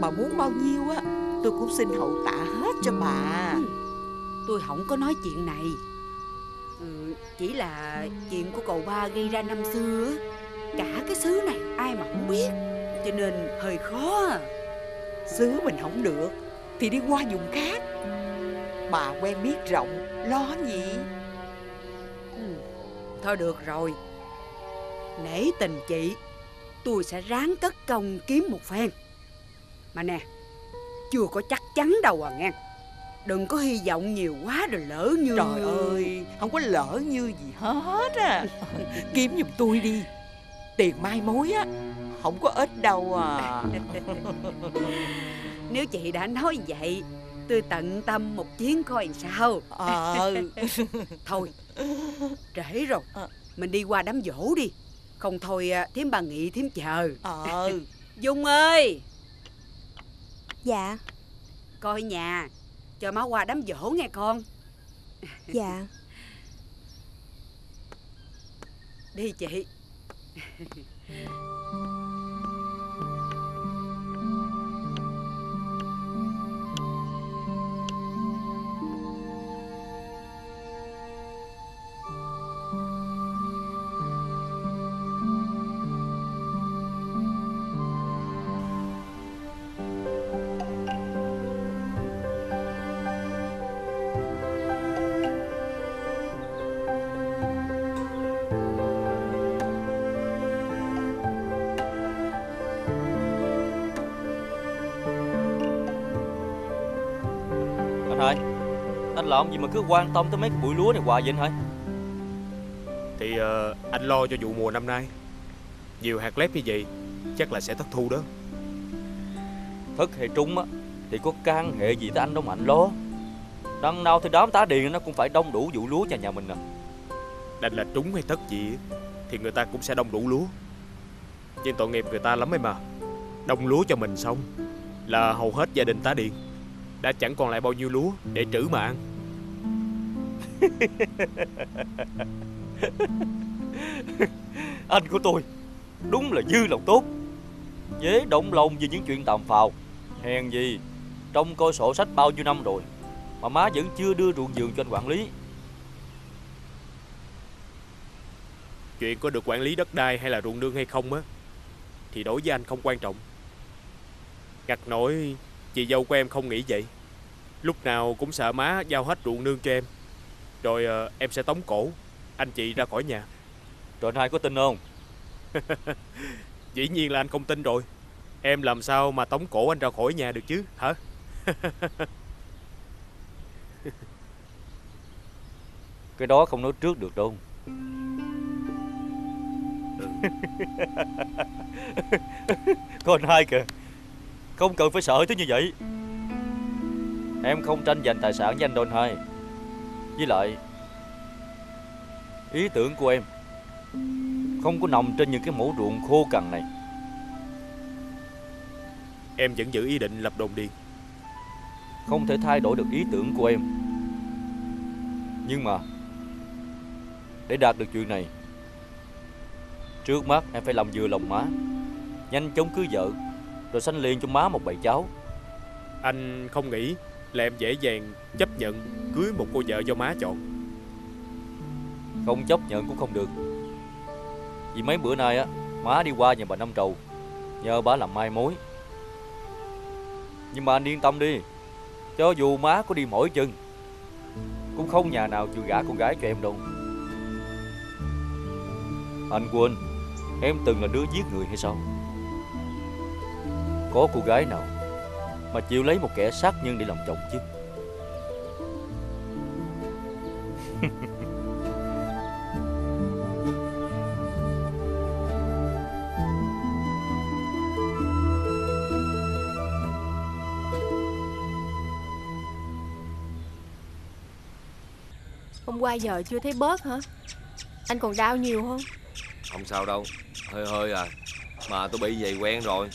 bà muốn bao nhiêu á, tôi cũng xin hậu tạ hết cho bà. Ừ, tôi không có nói chuyện này. Ừ, chỉ là chuyện của cậu ba gây ra năm xưa, cả cái xứ này ai mà không biết, cho nên hơi khó. Xứ mình không được thì đi qua vùng khác. Bà quen biết rộng, lo gì. Ừ, thôi được rồi, nể tình chị, tôi sẽ ráng cất công kiếm một phen. Mà nè, chưa có chắc chắn đâu à nghe. Đừng có hy vọng nhiều quá rồi lỡ như... Trời ơi, không có lỡ như gì hết á. Kiếm giùm tôi đi, tiền mai mối á, không có ít đâu à. Nếu chị đã nói vậy, tôi tận tâm một chuyến coi sao. Ờ. Thôi, trễ rồi, mình đi qua đám dỗ đi. Không thôi thím bà Nghị thím chờ. Ờ. Dung ơi. Dạ. Coi nhà cho má qua đám dỗ nghe con. Dạ. Đi chị. Hợi? Anh làm gì mà cứ quan tâm tới mấy cái bụi lúa này hoài vậy anh Hợi? Thì uh, anh lo cho vụ mùa năm nay. Nhiều hạt lép như vậy chắc là sẽ thất thu đó. Thất hay trúng á thì có can hệ gì tới anh đâu mà anh lo. Đằng nào thì đám tá điền nó cũng phải đông đủ vụ lúa nhà nhà mình nè. Đành là trúng hay thất gì thì người ta cũng sẽ đông đủ lúa. Nhưng tội nghiệp người ta lắm ấy mà. Đông lúa cho mình xong là hầu hết gia đình tá điền đã chẳng còn lại bao nhiêu lúa để trữ mà ăn. Anh của tôi đúng là dư lòng tốt, dễ động lòng vì những chuyện tầm phào. Hèn gì trong coi sổ sách bao nhiêu năm rồi mà má vẫn chưa đưa ruộng vườn cho anh quản lý. Chuyện có được quản lý đất đai hay là ruộng nương hay không á thì đối với anh không quan trọng. Ngặt nổi chị dâu của em không nghĩ vậy. Lúc nào cũng sợ má giao hết ruộng nương cho em, rồi em sẽ tống cổ anh chị ra khỏi nhà. Rồi anh có tin không? Dĩ nhiên là anh không tin rồi. Em làm sao mà tống cổ anh ra khỏi nhà được chứ hả? Cái đó không nói trước được đâu. Còn hai kìa, không cần phải sợ tới như vậy. Em không tranh giành tài sản với anh Đôn hai. Với lại ý tưởng của em không có nằm trên những cái mẫu ruộng khô cằn này. Em vẫn giữ ý định lập đồn điền. Không thể thay đổi được ý tưởng của em. Nhưng mà để đạt được chuyện này, trước mắt em phải làm vừa lòng má, nhanh chóng cưới vợ, rồi sanh liền cho má một bầy cháu. Anh không nghĩ là em dễ dàng chấp nhận cưới một cô vợ do má chọn. Không chấp nhận cũng không được. Vì mấy bữa nay á, má đi qua nhà bà Năm Trầu nhờ bà làm mai mối. Nhưng mà anh yên tâm đi, cho dù má có đi mỏi chân cũng không nhà nào chịu gả con gái cho em đâu. Anh quên em từng là đứa giết người hay sao? Có cô gái nào mà chịu lấy một kẻ sát nhân để làm chồng chứ? Hôm qua giờ chưa thấy bớt hả? Anh còn đau nhiều không? Không sao đâu, hơi hơi à. Mà tôi bị vậy quen rồi,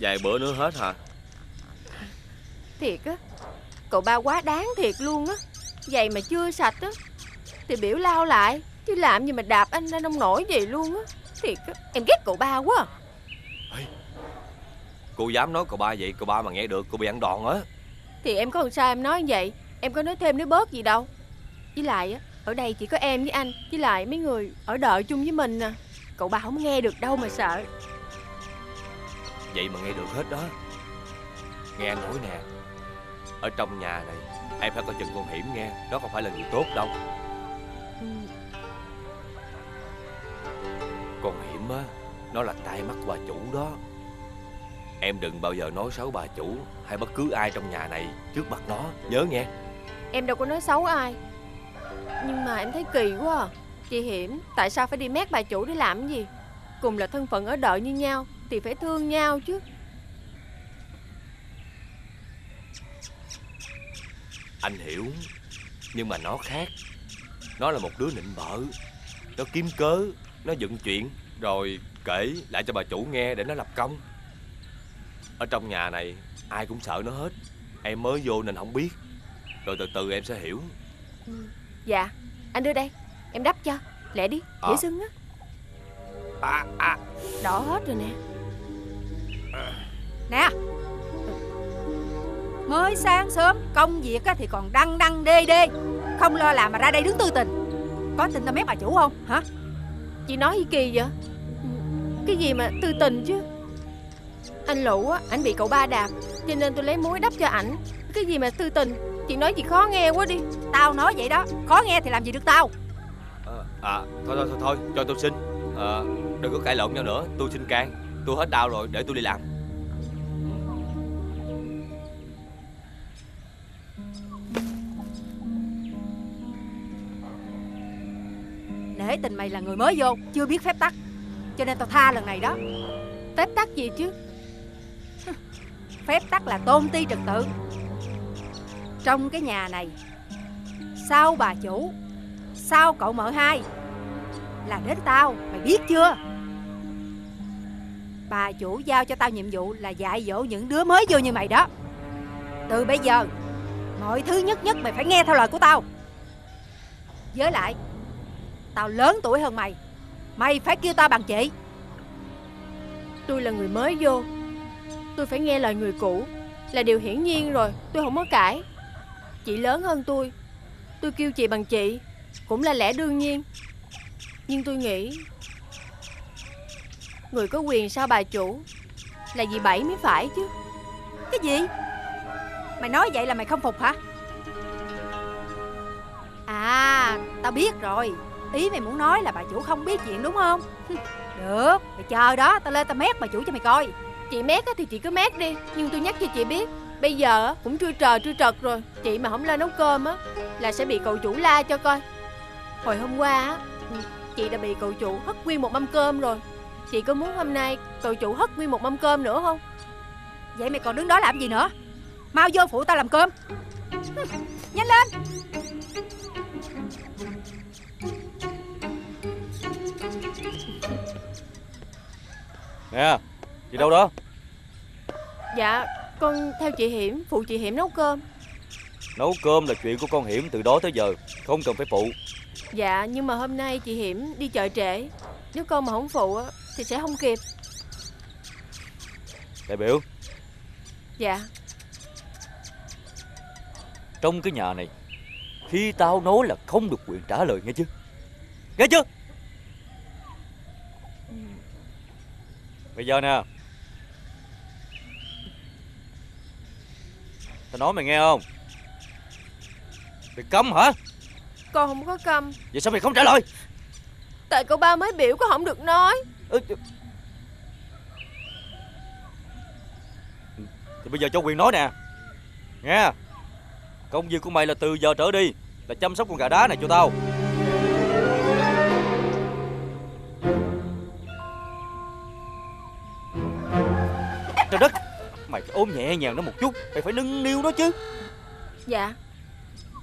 vài bữa nữa hết hả? Thiệt á, cậu ba quá đáng thiệt luôn á. Giày mà chưa sạch á thì biểu lao lại, chứ làm gì mà đạp anh ra nông nổi gì luôn á. Thiệt á, em ghét cậu ba quá. Ê, cô dám nói cậu ba vậy, cậu ba mà nghe được cô bị ăn đòn á. Thì em có làm sao em nói vậy, em có nói thêm nói bớt gì đâu. Với lại á, ở đây chỉ có em với anh, với lại mấy người ở đợi chung với mình nè. Cậu ba không nghe được đâu mà sợ. Vậy mà nghe được hết đó. Nghe anh nói nè, ở trong nhà này em phải coi chừng con hiểm nghe. Đó không phải là người tốt đâu. Ừ. Con hiểm á, nó là tai mắt của bà chủ đó. Em đừng bao giờ nói xấu bà chủ hay bất cứ ai trong nhà này trước mặt nó, nhớ nghe. Em đâu có nói xấu ai. Nhưng mà em thấy kỳ quá à. Chị Hiểm tại sao phải đi mét bà chủ để làm cái gì? Cùng là thân phận ở đợi như nhau thì phải thương nhau chứ. Anh hiểu, nhưng mà nó khác. Nó là một đứa nịnh bợ, nó kiếm cớ, nó dựng chuyện rồi kể lại cho bà chủ nghe để nó lập công. Ở trong nhà này ai cũng sợ nó hết. Em mới vô nên không biết, rồi từ từ em sẽ hiểu. Ừ. Dạ, anh đưa đây, em đắp cho. Lẹ đi, dễ à. Sưng á. À, à. Đỏ hết rồi nè. À. Nè, mới sáng sớm công việc thì còn đăng đăng đê đê, không lo làm mà ra đây đứng tư tình. Có tin tao mép bà chủ không hả? Chị nói gì kỳ vậy? Cái gì mà tư tình chứ. Anh Lũ á, ảnh bị cậu ba đạp cho nên tôi lấy muối đắp cho ảnh. Cái gì mà tư tình? Chị nói chị khó nghe quá đi. Tao nói vậy đó, khó nghe thì làm gì được tao. À, à thôi, thôi thôi thôi cho tôi xin. À, đừng có cãi lộn nhau nữa. Tôi xin can, tôi hết đau rồi, để tôi đi làm. Để tình mày là người mới vô, chưa biết phép tắc, cho nên tao tha lần này đó. Phép tắc gì chứ? Phép tắc là tôn ti trật tự. Trong cái nhà này, sau bà chủ, sau cậu mợ hai, là đến tao, mày biết chưa? Bà chủ giao cho tao nhiệm vụ là dạy dỗ những đứa mới vô như mày đó. Từ bây giờ, mọi thứ nhất nhất mày phải nghe theo lời của tao. Với lại, tao lớn tuổi hơn mày, mày phải kêu tao bằng chị. Tôi là người mới vô, tôi phải nghe lời người cũ là điều hiển nhiên rồi, tôi không có cãi. Chị lớn hơn tôi, tôi kêu chị bằng chị cũng là lẽ đương nhiên. Nhưng tôi nghĩ người có quyền sau bà chủ là dì Bảy mới phải chứ. Cái gì? Mày nói vậy là mày không phục hả? À, tao biết rồi. Ý mày muốn nói là bà chủ không biết chuyện đúng không? Được, mày chờ đó, tao lên tao mét bà chủ cho mày coi. Chị mét thì chị cứ mét đi, nhưng tôi nhắc cho chị biết, bây giờ cũng trưa trời trưa trật rồi, chị mà không lên nấu cơm á là sẽ bị cậu chủ la cho coi. Hồi hôm qua á, chị đã bị cậu chủ hất nguyên một mâm cơm rồi. Chị có muốn hôm nay cậu chủ hất nguyên một mâm cơm nữa không? Vậy mày còn đứng đó làm gì nữa? Mau vô phụ tao làm cơm. Nhanh lên. Nè, chị đâu đó? Dạ, con theo chị Hiểm, phụ chị Hiểm nấu cơm. Nấu cơm là chuyện của con Hiểm từ đó tới giờ, không cần phải phụ. Dạ, nhưng mà hôm nay chị Hiểm đi chợ trễ, nếu con mà không phụ thì sẽ không kịp. Đại biểu. Dạ. Trong cái nhà này, khi tao nói là không được quyền trả lời, nghe chứ? Nghe chứ? Bây giờ nè, tao nói mày nghe không? Mày câm hả? Con không có câm. Vậy sao mày không trả lời? Tại cậu ba mới biểu có không được nói. Ừ, thì bây giờ cho quyền nói nè. Nghe, công việc của mày là từ giờ trở đi là chăm sóc con gà đá này cho tao. Trời đất, mày ốm nhẹ nhàng nó một chút, mày phải nâng niu nó chứ. Dạ.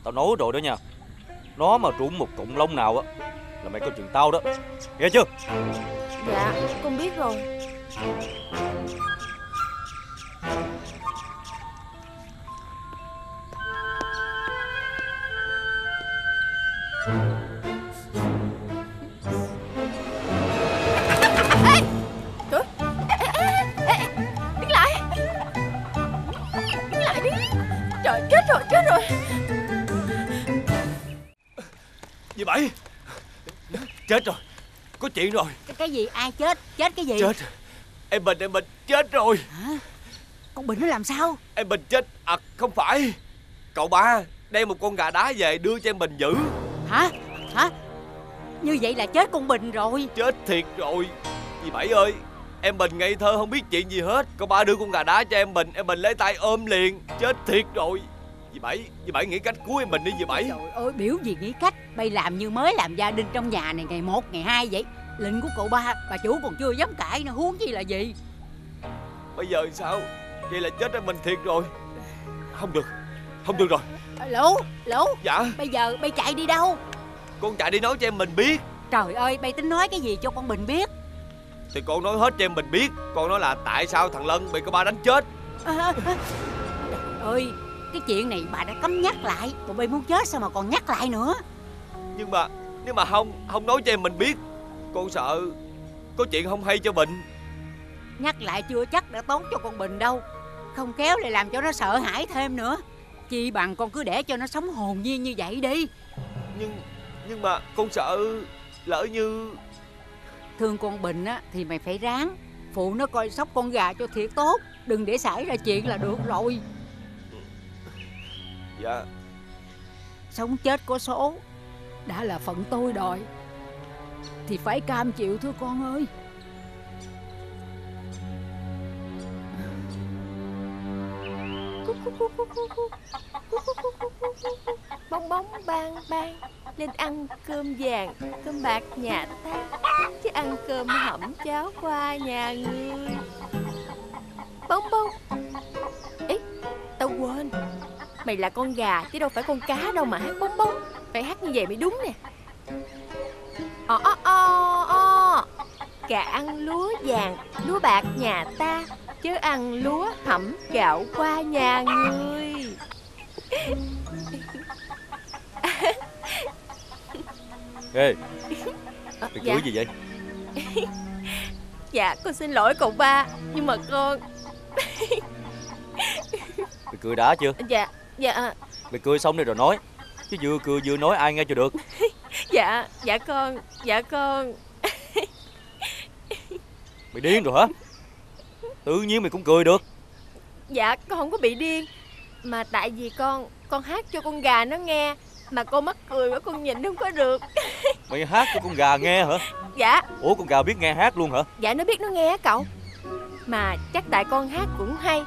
Tao nói rồi đó nha, nó mà rụng một cọng lông nào á là mày có chuyện tao đó, nghe chưa? Dạ, con biết rồi. Dì Bảy chết rồi, có chuyện rồi. Cái gì? Ai chết? Chết cái gì? Chết em Bình. Em Bình chết rồi hả? Con Bình nó làm sao? Em Bình chết à? Không phải, cậu ba đem một con gà đá về đưa cho em Bình giữ. Hả? Hả? Như vậy là chết con Bình rồi. Chết thiệt rồi. Dì Bảy ơi, em Bình ngây thơ không biết chuyện gì hết, cậu ba đưa con gà đá cho em Bình, em Bình lấy tay ôm liền. Chết thiệt rồi. Dì Bảy, dì Bảy nghĩ cách cứu em Bình đi dì Bảy. Trời ơi, biểu gì nghĩ cách, bây làm như mới làm gia đình trong nhà này ngày một, ngày hai vậy. Lệnh của cậu ba, bà chủ còn chưa dám cãi nữa, huống chi là gì. Bây giờ sao? Vậy là chết em Bình thiệt rồi. Không được, không được rồi. Lũ, Lũ. Dạ. Bây giờ bay chạy đi đâu? Con chạy đi nói cho em Bình biết. Trời ơi, bay tính nói cái gì cho con Bình biết? Thì con nói hết cho em Bình biết. Con nói là tại sao thằng Lân bị cậu ba đánh chết. À, à. Trời ơi, cái chuyện này bà đã cấm nhắc lại, tụi bay muốn chết sao mà còn nhắc lại nữa. Nhưng mà nếu mà không không nói cho em mình biết, con sợ có chuyện không hay cho Bình. Nhắc lại chưa chắc đã tốn cho con Bình đâu, không kéo lại làm cho nó sợ hãi thêm nữa. Chi bằng con cứ để cho nó sống hồn nhiên như vậy đi. Nhưng nhưng mà con sợ lỡ như... Thương con Bình á thì mày phải ráng phụ nó coi sóc con gà cho thiệt tốt, đừng để xảy ra chuyện là được rồi. Dạ. Sống chết có số, đã là phận tôi đòi thì phải cam chịu thôi con ơi. Bong bóng bang bang nên ăn cơm vàng cơm bạc nhà ta, chứ ăn cơm hẩm cháo qua nhà ngươi. Bong bong, ấy tao quên, mày là con gà chứ đâu phải con cá đâu mà hát bong bóng. Phải hát như vậy mới đúng nè. Ồ ồ ồ ồ, gà ăn lúa vàng lúa bạc nhà ta, chứ ăn lúa hẩm gạo qua nhà ngươi. Ê, mày cười dạ. gì vậy? Dạ, con xin lỗi cậu ba, nhưng mà con... Mày cười đã chưa? Dạ, dạ. Mày cười xong rồi rồi nói, chứ vừa cười vừa nói ai nghe cho được. Dạ, dạ con, dạ con. Mày điên rồi hả? Tự nhiên mày cũng cười được. Dạ, con không có bị điên, mà tại vì con, con hát cho con gà nó nghe. Mà con mắc cười quá, con nhìn không có được. Mày hát cho con gà nghe hả? Dạ. Ủa con gà biết nghe hát luôn hả? Dạ nó biết nó nghe cậu. Mà chắc tại con hát cũng hay,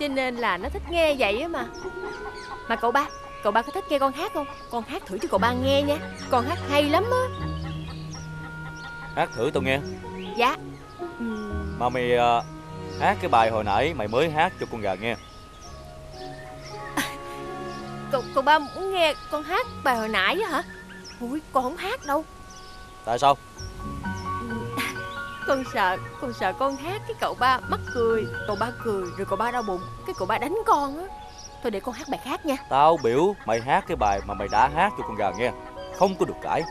cho nên là nó thích nghe vậy á mà. Mà cậu ba, cậu ba có thích nghe con hát không? Con hát thử cho cậu ba nghe nha, con hát hay lắm á. Hát thử tao nghe. Dạ. Mà mày hát cái bài hồi nãy mày mới hát cho con gà nghe. Cậu, cậu ba muốn nghe con hát bài hồi nãy á hả? Ui, con không hát đâu. Tại sao? Con sợ, con sợ con hát cái cậu ba mắc cười. Cậu ba cười rồi cậu ba đau bụng, cái cậu ba đánh con á. Thôi để con hát bài khác nha. Tao biểu mày hát cái bài mà mày đã hát cho con gà nghe, không có được cãi.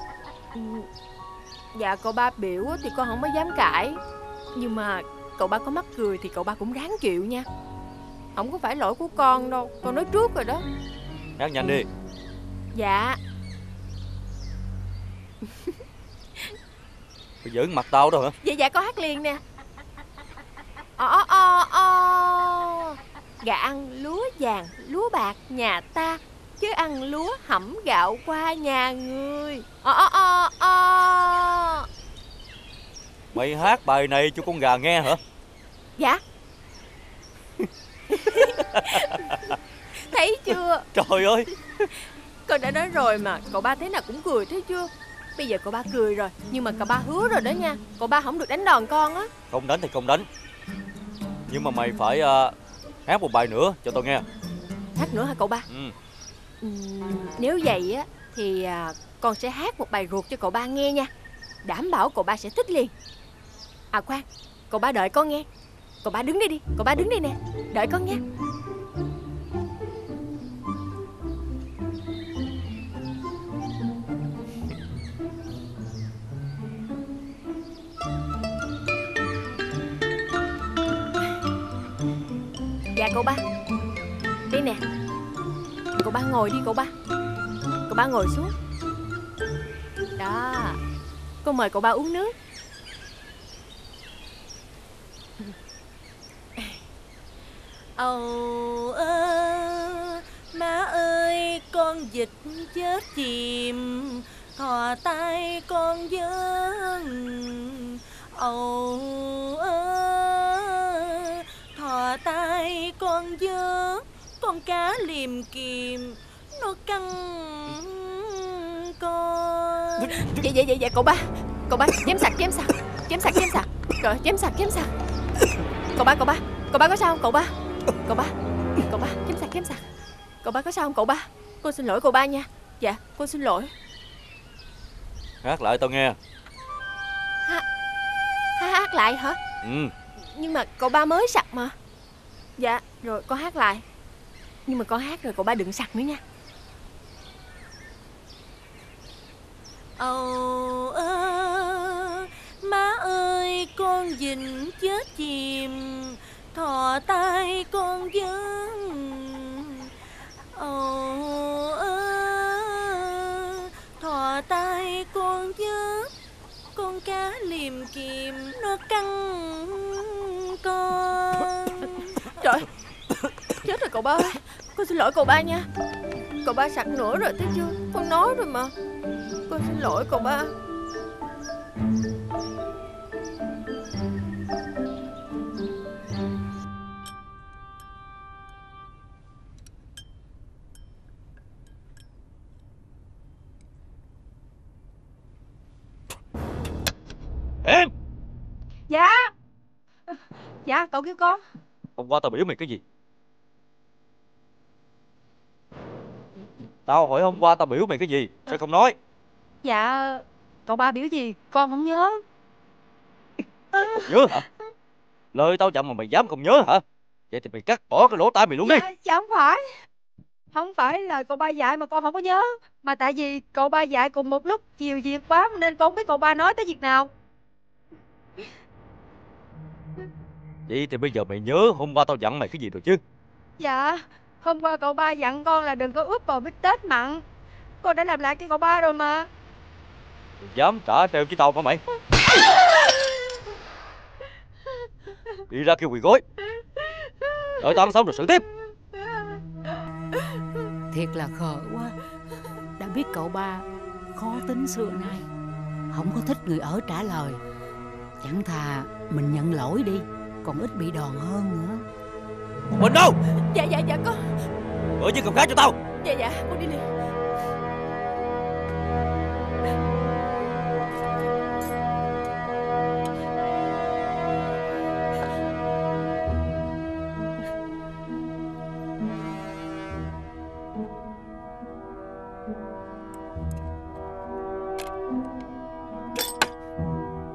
Ừ, dạ cậu ba biểu thì con không có dám cãi, nhưng mà cậu ba có mắc cười thì cậu ba cũng ráng chịu nha. Không có phải lỗi của con đâu, con nói trước rồi đó. Hát nhanh đi. Dạ. Mày giỡn mặt tao đó hả? Dạ dạ con hát liền nè. Ồ ồ ồ, gà ăn lúa vàng lúa bạc nhà ta, chứ ăn lúa hẩm gạo qua nhà người. Ồ ồ ồ. Mày hát bài này cho con gà nghe hả? Dạ. Thấy chưa? Trời ơi, con đã nói rồi mà, cậu ba thế nào cũng cười, thấy chưa? Bây giờ cậu ba cười rồi, nhưng mà cậu ba hứa rồi đó nha, cậu ba không được đánh đòn con á. Không đánh thì không đánh, nhưng mà mày phải uh, hát một bài nữa cho tao nghe. Hát nữa hả cậu ba? Ừ. Ừ, nếu vậy á thì uh, con sẽ hát một bài ruột cho cậu ba nghe nha. Đảm bảo cậu ba sẽ thích liền. À khoan, cậu ba đợi con nghe. Cậu ba đứng đây đi, cậu ba đứng đây nè, đợi con nha. Dạ cậu ba, đây nè. Cậu ba ngồi đi cậu ba. Cậu ba ngồi xuống. Đó, con mời cậu ba uống nước. Âu ơ, má ơi con vịt chết chìm, thò tay con vớn. Âu ơ, thò tay con vớn, con cá liềm kìm, nó cắn con. Vậy vậy vậy vậy cậu ba, cậu ba chém sạc chém sạc chém sạc chém sạc, rồi chém sạc chém sạc. Cậu ba cậu ba, cậu ba có sao không cậu ba? Cậu ba, cậu ba, chém sạc, chém sạc. Cậu ba có sao không cậu ba? Con xin lỗi cậu ba nha. Dạ, con xin lỗi. Hát lại tao nghe. Hát, hát lại hả? Ừ. Nhưng mà cậu ba mới sạc mà. Dạ, rồi con hát lại. Nhưng mà con hát rồi cậu ba đừng sạc nữa nha. Âu ơ, má ơi con vịnh chết chìm, thò tay con vớn. Ồ ơ, thò tay con vớn, con cá liềm kìm, nó cắn con. Trời, chết rồi cậu ba ơi, con xin lỗi cậu ba nha. Cậu ba sặc nữa rồi thấy chưa, con nói rồi mà. Con xin lỗi cậu ba. Em! Dạ. Dạ cậu kêu con. Hôm qua tao biểu mày cái gì? Tao hỏi hôm qua tao biểu mày cái gì? Sao không nói? Dạ cậu ba biểu gì con không nhớ. Không nhớ hả? Lời tao dặn mà mày dám không nhớ hả? Vậy thì mày cắt bỏ cái lỗ tai mày luôn đi. Dạ, dạ không phải. Không phải là cậu ba dạy mà con không có nhớ. Mà tại vì cậu ba dạy cùng một lúc nhiều việc quá nên con không biết cậu ba nói tới việc nào. Vậy thì bây giờ mày nhớ hôm qua tao dặn mày cái gì rồi chứ? Dạ, hôm qua cậu ba dặn con là đừng có ướp bò bít tết mặn. Con đã làm lại cái cậu ba rồi mà. Mày dám trả treo với tao hả mày? Đi ra kêu quỳ gối. Đợi tao ăn xong rồi xử tiếp. Thiệt là khờ quá. Đã biết cậu ba khó tính xưa nay, không có thích người ở trả lời. Chẳng thà mình nhận lỗi đi, còn ít bị đòn hơn nữa. Mình đâu? Dạ dạ dạ con. Gửi chiếc cặp khác cho tao. Dạ dạ con đi liền.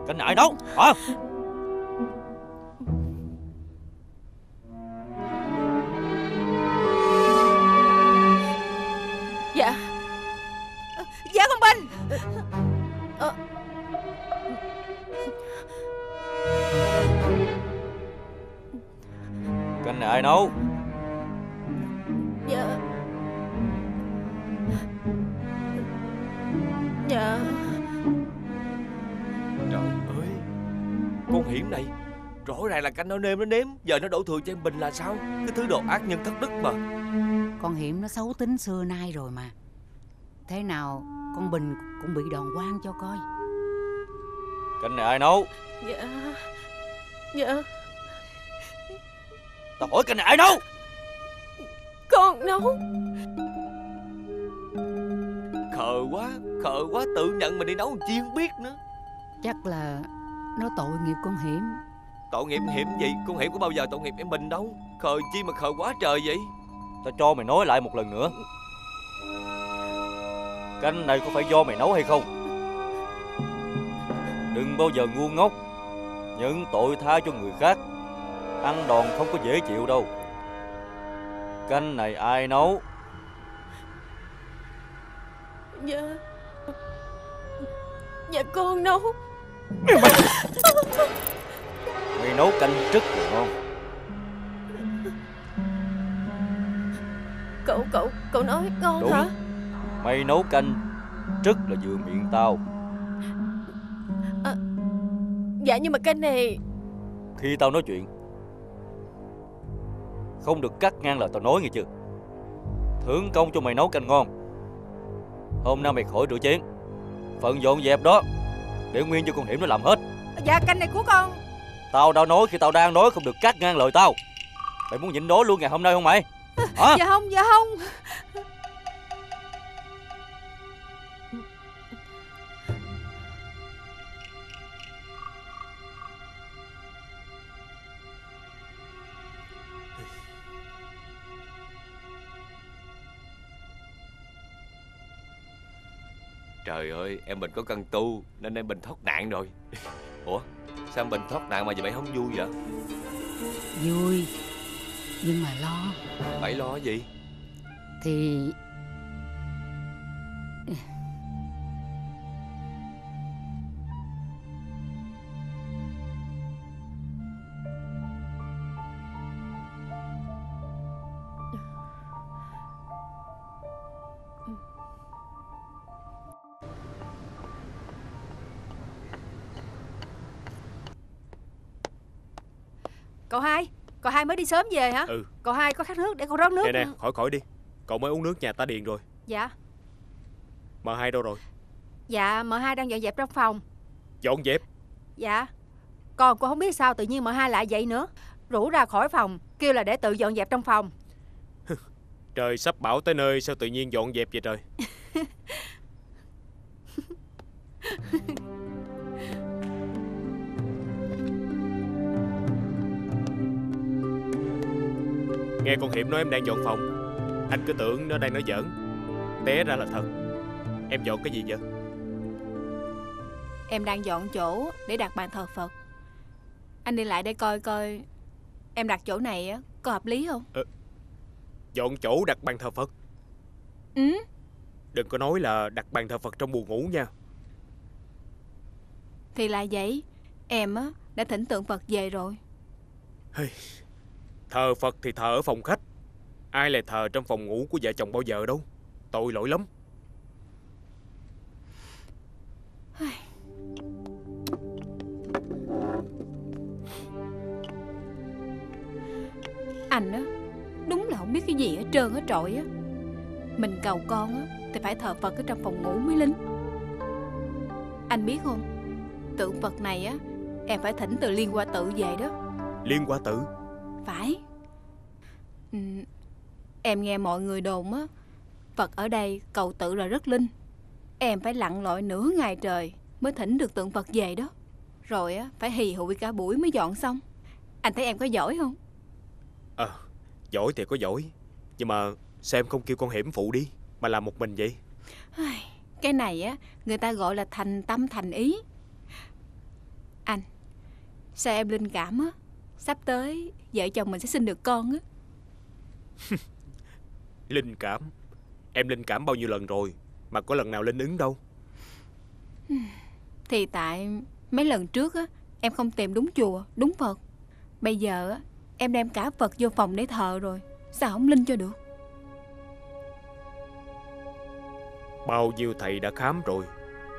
Cái nại đâu? Hả? Dạ. Dạ con Bình. À. Cái này ai nấu? Dạ. Dạ. Trời ơi, con hiểm này. Rõ ràng là canh nó nêm nó nếm, giờ nó đổ thừa cho em Bình là sao? Cái thứ đồ ác nhân thất đức mà. Con hiểm nó xấu tính xưa nay rồi mà. Thế nào con Bình cũng bị đòn quan cho coi. Canh này ai nấu? Dạ. Dạ. Tao hỏi canh này ai nấu? Con nấu. Khờ quá, khờ quá, tự nhận mình đi nấu chi không biết nữa. Chắc là nó tội nghiệp con hiểm. Tội nghiệp hiểm gì? Con hiểm có bao giờ tội nghiệp em Bình đâu. Khờ chi mà khờ quá trời vậy. Tao cho mày nói lại một lần nữa, canh này có phải do mày nấu hay không? Đừng bao giờ ngu ngốc những tội tha cho người khác. Ăn đòn không có dễ chịu đâu. Canh này ai nấu? Dạ. Dạ con nấu. Mày, mày... mày nấu canh rất là ngon. Cậu, cậu, cậu nói ngon. Đúng. Hả? Mày nấu canh rất là vừa miệng tao. À, dạ nhưng mà canh này... Khi tao nói chuyện không được cắt ngang lời tao nói nghe chưa. Thưởng công cho mày nấu canh ngon. Hôm nay mày khỏi rửa chén. Phần dọn dẹp đó để nguyên cho con hiểm nó làm hết. Dạ canh này của con. Tao đã nói khi tao đang nói không được cắt ngang lời tao. Mày muốn nhịn nói luôn ngày hôm nay không mày? Hả? Dạ không, dạ không. Trời ơi, em Bình có căn tu nên em Bình thoát nạn rồi. Ủa, sao em Bình thoát nạn mà giờ mày không vui vậy? Vui, nhưng mà lo. Mày lo cái gì? Thì... Cậu hai, cậu hai mới đi sớm về hả? Ừ. Cậu hai có khát nước để cậu rót nước. Nè nè, khỏi khỏi đi. Cậu mới uống nước nhà ta điền rồi. Dạ. em hai đâu rồi? Dạ, em hai đang dọn dẹp trong phòng. Dọn dẹp? Dạ. Còn cô không biết sao tự nhiên em hai lại vậy nữa. Rủ ra khỏi phòng, kêu là để tự dọn dẹp trong phòng. Trời sắp bão tới nơi sao tự nhiên dọn dẹp vậy trời. Nghe con Hiệp nói em đang dọn phòng, anh cứ tưởng nó đang nói giỡn, té ra là thật. Em dọn cái gì vậy? Em đang dọn chỗ để đặt bàn thờ Phật. Anh đi lại để coi coi em đặt chỗ này có hợp lý không? À, dọn chỗ đặt bàn thờ Phật? Ừ. Đừng có nói là đặt bàn thờ Phật trong buồng ngủ nha. Thì là vậy. Em á đã thỉnh tượng Phật về rồi. Hey, thờ Phật thì thờ ở phòng khách, ai lại thờ trong phòng ngủ của vợ chồng bao giờ đâu. Tội lỗi lắm. Anh á đúng là không biết cái gì hết trơn á trội á. Mình cầu con á thì phải thờ Phật ở trong phòng ngủ mới linh. Anh biết không, tượng Phật này á em phải thỉnh từ Liên Hoa Tự về đó. Liên Hoa Tự? Phải. Ừ, em nghe mọi người đồn á, Phật ở đây cầu tự là rất linh. Em phải lặn lội nửa ngày trời mới thỉnh được tượng Phật về đó. Rồi á phải hì hụi cả buổi mới dọn xong. Anh thấy em có giỏi không? Ờ, à, giỏi thì có giỏi, nhưng mà sao em không kêu con Hiểm phụ đi mà làm một mình vậy? Cái này á người ta gọi là thành tâm thành ý. Anh, sao em linh cảm á, sắp tới vợ chồng mình sẽ sinh được con á. Linh cảm? Em linh cảm bao nhiêu lần rồi mà có lần nào linh ứng đâu. Thì tại mấy lần trước á em không tìm đúng chùa, đúng Phật. Bây giờ á em đem cả Phật vô phòng để thờ rồi, sao không linh cho được? Bao nhiêu thầy đã khám rồi,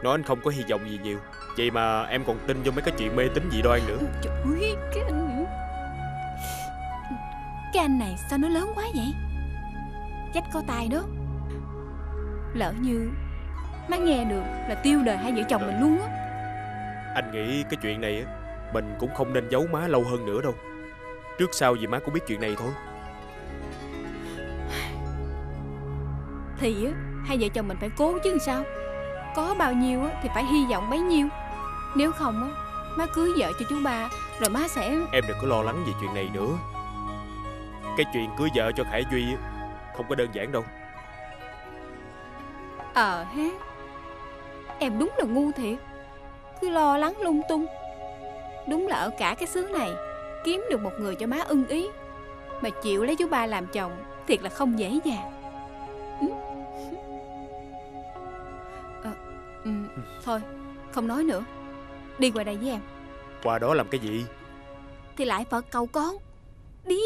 nói anh không có hy vọng gì nhiều, vậy mà em còn tin vô mấy cái chuyện mê tín dị đoan nữa. Trời ơi, cái anh nữa. Cái anh này sao nó lớn quá vậy? Chết có tai đó. Lỡ như má nghe được là tiêu đời hai vợ chồng mình luôn á. Anh nghĩ cái chuyện này á mình cũng không nên giấu má lâu hơn nữa đâu. Trước sau gì má cũng biết chuyện này thôi. Thì á hai vợ chồng mình phải cố chứ sao. Có bao nhiêu thì phải hy vọng bấy nhiêu. Nếu không má cưới vợ cho chú ba rồi má sẽ... Em đừng có lo lắng về chuyện này nữa. Cái chuyện cưới vợ cho Khải Duy không có đơn giản đâu. Ờ ha, em đúng là ngu thiệt, cứ lo lắng lung tung. Đúng là ở cả cái xứ này kiếm được một người cho má ưng ý mà chịu lấy chú ba làm chồng thiệt là không dễ dàng. Ừ, thôi, không nói nữa. Đi qua đây với em. Qua đó làm cái gì? Thì lại Phật cầu con. Đi.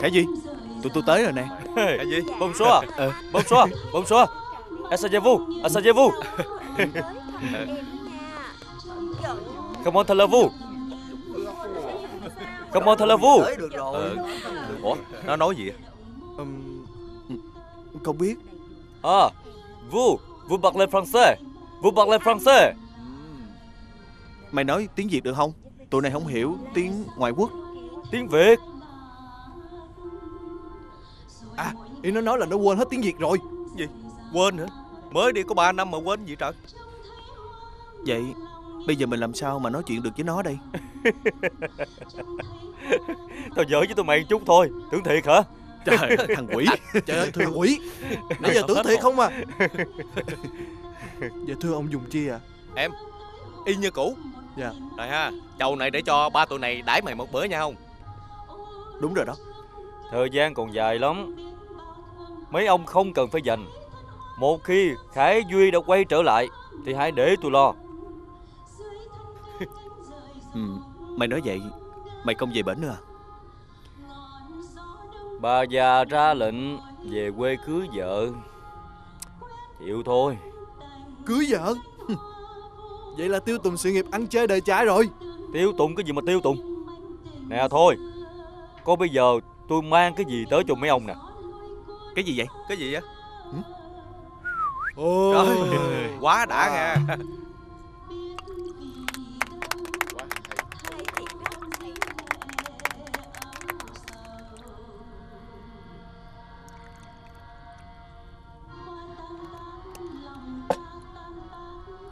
Khải Duy, tụi tôi tới rồi nè. Khải Duy, bông số à? Ờ. Bông số à? Bông số à? Asajevu, Asajevu. Come on Thalavu. Come on Thalavu. Ờ. Ủa, nó nói gì? Um, không biết. À, vous, vous parlez français, vous parlez français. Mày nói tiếng Việt được không? Tụi này không hiểu tiếng ngoại quốc. Tiếng Việt. À, ý nó nói là nó quên hết tiếng Việt rồi. Gì? Quên hả? Mới đi có ba năm mà quên gì trời. Vậy bây giờ mình làm sao mà nói chuyện được với nó đây? Tao giỡn với tụi mày một chút thôi. Tưởng thiệt hả? Trời ơi, thằng quỷ. Trời ơi, thằng quỷ. Nãy giờ tưởng thiệt không à. Dạ thưa ông dùng chi à? Em y như cũ. Dạ. Rồi ha, chầu này để cho ba tụi này đãi mày một bữa nha không? Đúng rồi đó. Thời gian còn dài lắm, mấy ông không cần phải dành. Một khi Khải Duy đã quay trở lại thì hãy để tôi lo. Mày nói vậy, mày không về bển nữa à? Bà già ra lệnh về quê cưới vợ. Chịu thôi. Cưới vợ? Vậy là tiêu tùng sự nghiệp ăn chơi đời trái rồi. Tiêu tùng cái gì mà tiêu tùng. Nè thôi, có bây giờ tôi mang cái gì tới cho mấy ông nè. Cái gì vậy? Cái gì vậy? Ồ, trời, quá đã à. Nghe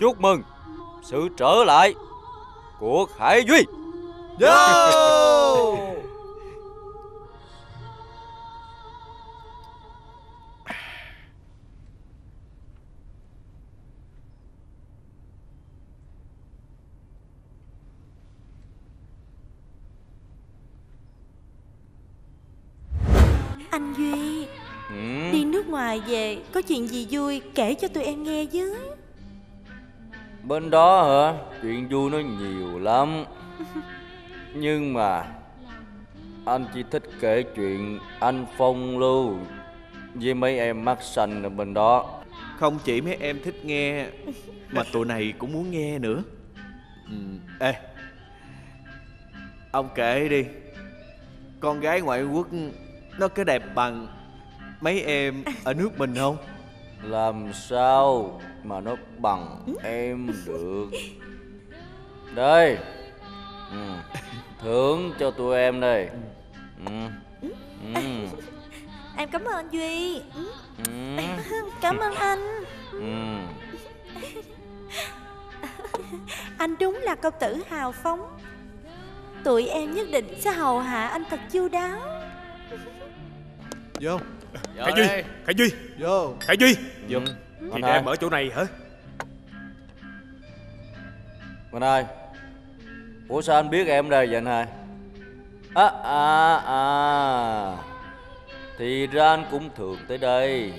chúc mừng sự trở lại của Khải Duy. Yo! Anh Duy, ừ. Đi nước ngoài về có chuyện gì vui kể cho tụi em nghe chứ. Bên đó hả? Chuyện vui nó nhiều lắm. Nhưng mà anh chỉ thích kể chuyện anh phong lưu với mấy em mắt xanh ở bên đó. Không chỉ mấy em thích nghe mà tụi này cũng muốn nghe nữa. Ừ. Ê, ông kể đi. Con gái ngoại quốc nó có đẹp bằng mấy em ở nước mình không? Làm sao mà nó bằng em được. Đây, ừ. Thưởng cho tụi em đây. Ừ. Ừ. Em cảm ơn anh Duy. Ừ. Cảm ơn anh. Ừ. Anh đúng là công tử hào phóng. Tụi em nhất định sẽ hầu hạ anh thật chu đáo. Vô. Vô Khải Duy, Khải Duy, vô. Khải Duy, vô. Thì em ở chỗ này hả? Anh ơi, ủa sao anh biết em đây vậy anh hai? À, à, à. Thì ra anh cũng thường tới đây.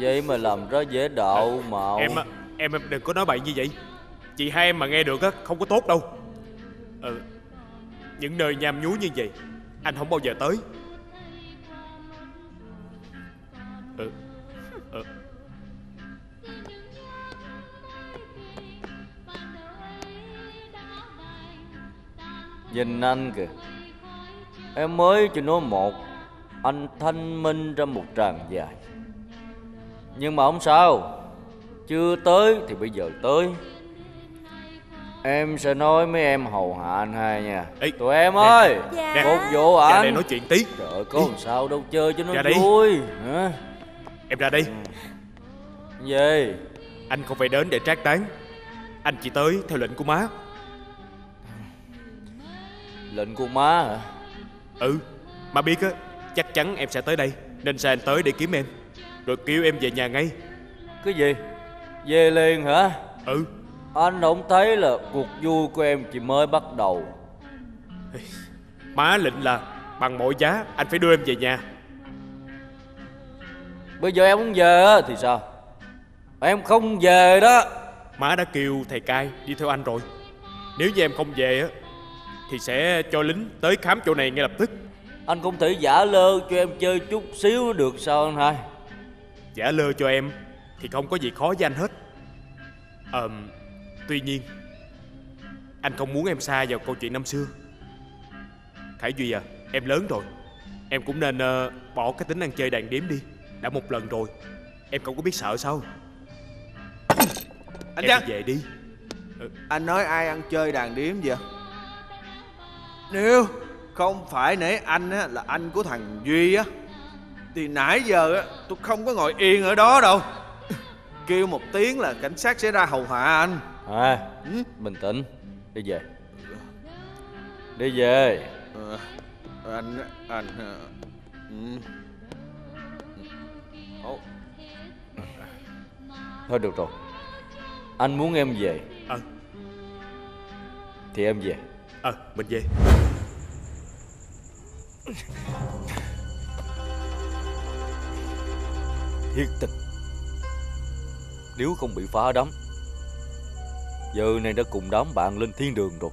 Vậy mà làm ra dễ đạo mạo. Em, em em đừng có nói bậy như vậy. Chị hai em mà nghe được á, không có tốt đâu. Ừ. Những nơi nham nhúi như vậy, anh không bao giờ tới. Ừ. Ừ. Nhìn anh kìa. Em mới cho nó một. Anh thanh minh ra một tràng dài. Nhưng mà không sao. Chưa tới thì bây giờ tới. Em sẽ nói mấy em hầu hạ anh hai nha. Ê, tụi em nè, ơi dạ. Một vụ ảnh dạ, nói chuyện tí. Trời, có làm sao đâu, chơi cho nó dạ vui. Hả? Em ra đi. Gì? Anh không phải đến để trác tán. Anh chỉ tới theo lệnh của má. Lệnh của má hả? Ừ. Má biết á, chắc chắn em sẽ tới đây nên sai anh tới để kiếm em. Rồi kêu em về nhà ngay. Cái gì? Về liền hả? Ừ. Anh không thấy là cuộc vui của em chỉ mới bắt đầu. Má lệnh là bằng mọi giá anh phải đưa em về nhà. Bây giờ em không về thì sao? Em không về đó. Má đã kêu thầy cai đi theo anh rồi. Nếu như em không về thì sẽ cho lính tới khám chỗ này ngay lập tức. Anh không thể giả lơ cho em chơi chút xíu được sao anh hai? Giả lơ cho em thì không có gì khó với anh hết. Ờ, tuy nhiên anh không muốn em xa vào câu chuyện năm xưa. Khải Duy à, em lớn rồi. Em cũng nên uh, bỏ cái tính ăn chơi đàn điếm đi. Đã một lần rồi, em không có biết sợ sao? Anh Giang, về đi. Ừ. Anh nói ai ăn chơi đàn điếm vậy? Nếu không phải nể anh á, là anh của thằng Duy á, thì nãy giờ á, tôi không có ngồi yên ở đó đâu. Kêu một tiếng là cảnh sát sẽ ra hầu hạ anh. À, ừ? Bình tĩnh, đi về. Đi về. À, anh, anh... Ừ. Thôi được rồi. Anh muốn em về à. Thì em về. Ờ, à, mình về. Thiệt tình. Nếu không bị phá đám, giờ này đã cùng đám bạn lên thiên đường rồi.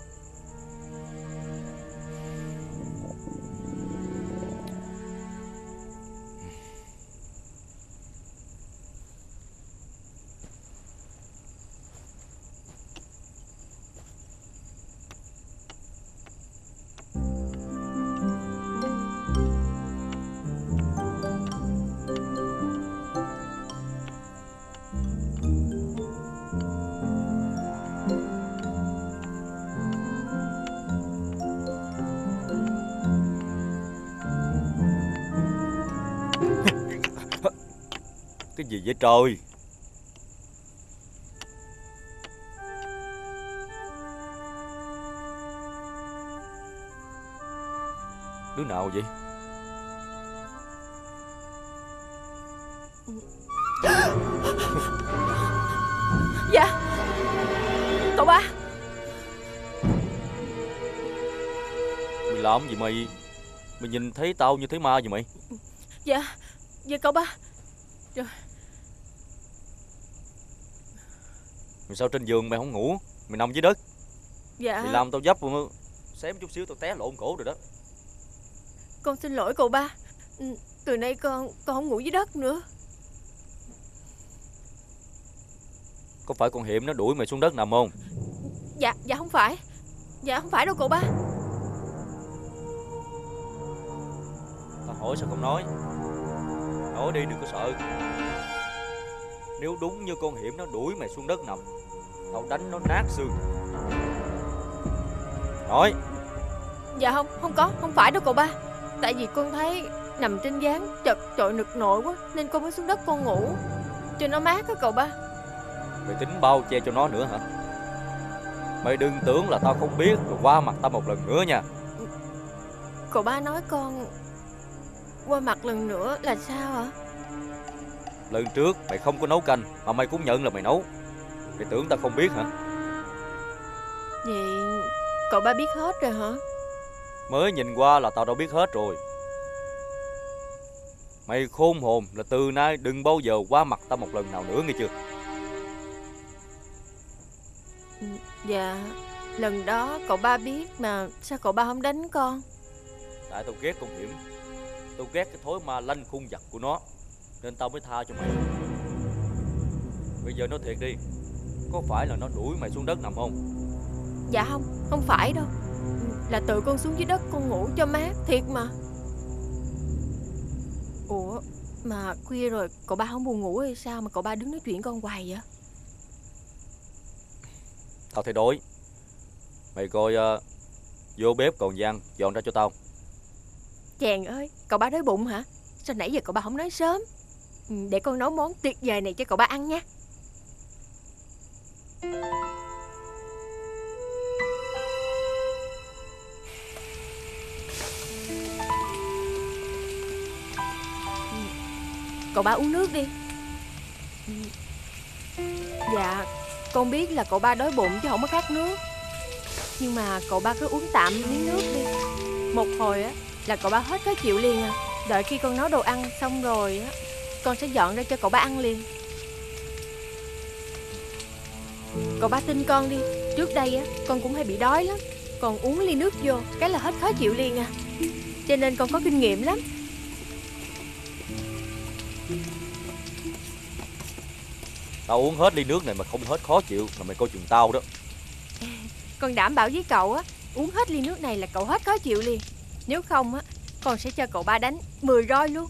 Cái gì vậy trời? Đứa nào vậy? Dạ cậu ba. Mày làm gì mày? Mày nhìn thấy tao như thấy ma vậy mày? Dạ dạ cậu ba. Trời. Mày sao trên giường mày không ngủ? Mày nằm dưới đất. Dạ. Mày làm tao dấp luôn. Xém chút xíu tao té lộn cổ rồi đó. Con xin lỗi cậu ba. Từ nay con con không ngủ dưới đất nữa. Có phải con Hiểm nó đuổi mày xuống đất nằm không? Dạ, dạ không phải. Dạ không phải đâu cậu ba. Tao hỏi sao không nói? Nói đi đừng có sợ. Nếu đúng như con Hiểm nó đuổi mày xuống đất nằm, tao đánh nó nát xương. Nói. Dạ không, không có, không phải đâu cậu ba. Tại vì con thấy nằm trên gián chật chội nực nội quá, nên con mới xuống đất con ngủ cho nó mát á cậu ba. Mày tính bao che cho nó nữa hả? Mày đừng tưởng là tao không biết rồi qua mặt tao một lần nữa nha. Cậu ba nói con qua mặt lần nữa là sao hả? Lần trước mày không có nấu canh mà mày cũng nhận là mày nấu. Mày tưởng tao không biết hả? Vậy cậu ba biết hết rồi hả? Mới nhìn qua là tao đã biết hết rồi. Mày khôn hồn là từ nay đừng bao giờ qua mặt tao một lần nào nữa nghe chưa? Dạ. Lần đó cậu ba biết mà sao cậu ba không đánh con? Tại tao ghét con Hiểm. Tao ghét cái thói ma lanh khung vặt của nó, nên tao mới tha cho mày. Bây giờ nói thiệt đi, có phải là nó đuổi mày xuống đất nằm không? Dạ không, không phải đâu. Là tự con xuống dưới đất con ngủ cho mát, thiệt mà. Ủa mà khuya rồi cậu ba không buồn ngủ hay sao mà cậu ba đứng nói chuyện con hoài vậy? Tao thấy đói. Mày coi uh, vô bếp còn Giang dọn ra cho tao. Chàng ơi, cậu ba đói bụng hả? Sao nãy giờ cậu ba không nói sớm? Để con nấu món tuyệt vời này cho cậu ba ăn nha. Cậu ba uống nước đi. Dạ, con biết là cậu ba đói bụng chứ không có khát nước. Nhưng mà cậu ba cứ uống tạm miếng nước đi. Một hồi á là cậu ba hết khó chịu liền à. Đợi khi con nấu đồ ăn xong rồi á, con sẽ dọn ra cho cậu ba ăn liền. Cậu ba tin con đi. Trước đây á, con cũng hay bị đói lắm. Còn uống ly nước vô cái là hết khó chịu liền à. Cho nên con có kinh nghiệm lắm. Tao uống hết ly nước này mà không hết khó chịu là mày coi chừng tao đó. Con đảm bảo với cậu á, uống hết ly nước này là cậu hết khó chịu liền. Nếu không á, con sẽ cho cậu ba đánh mười roi luôn.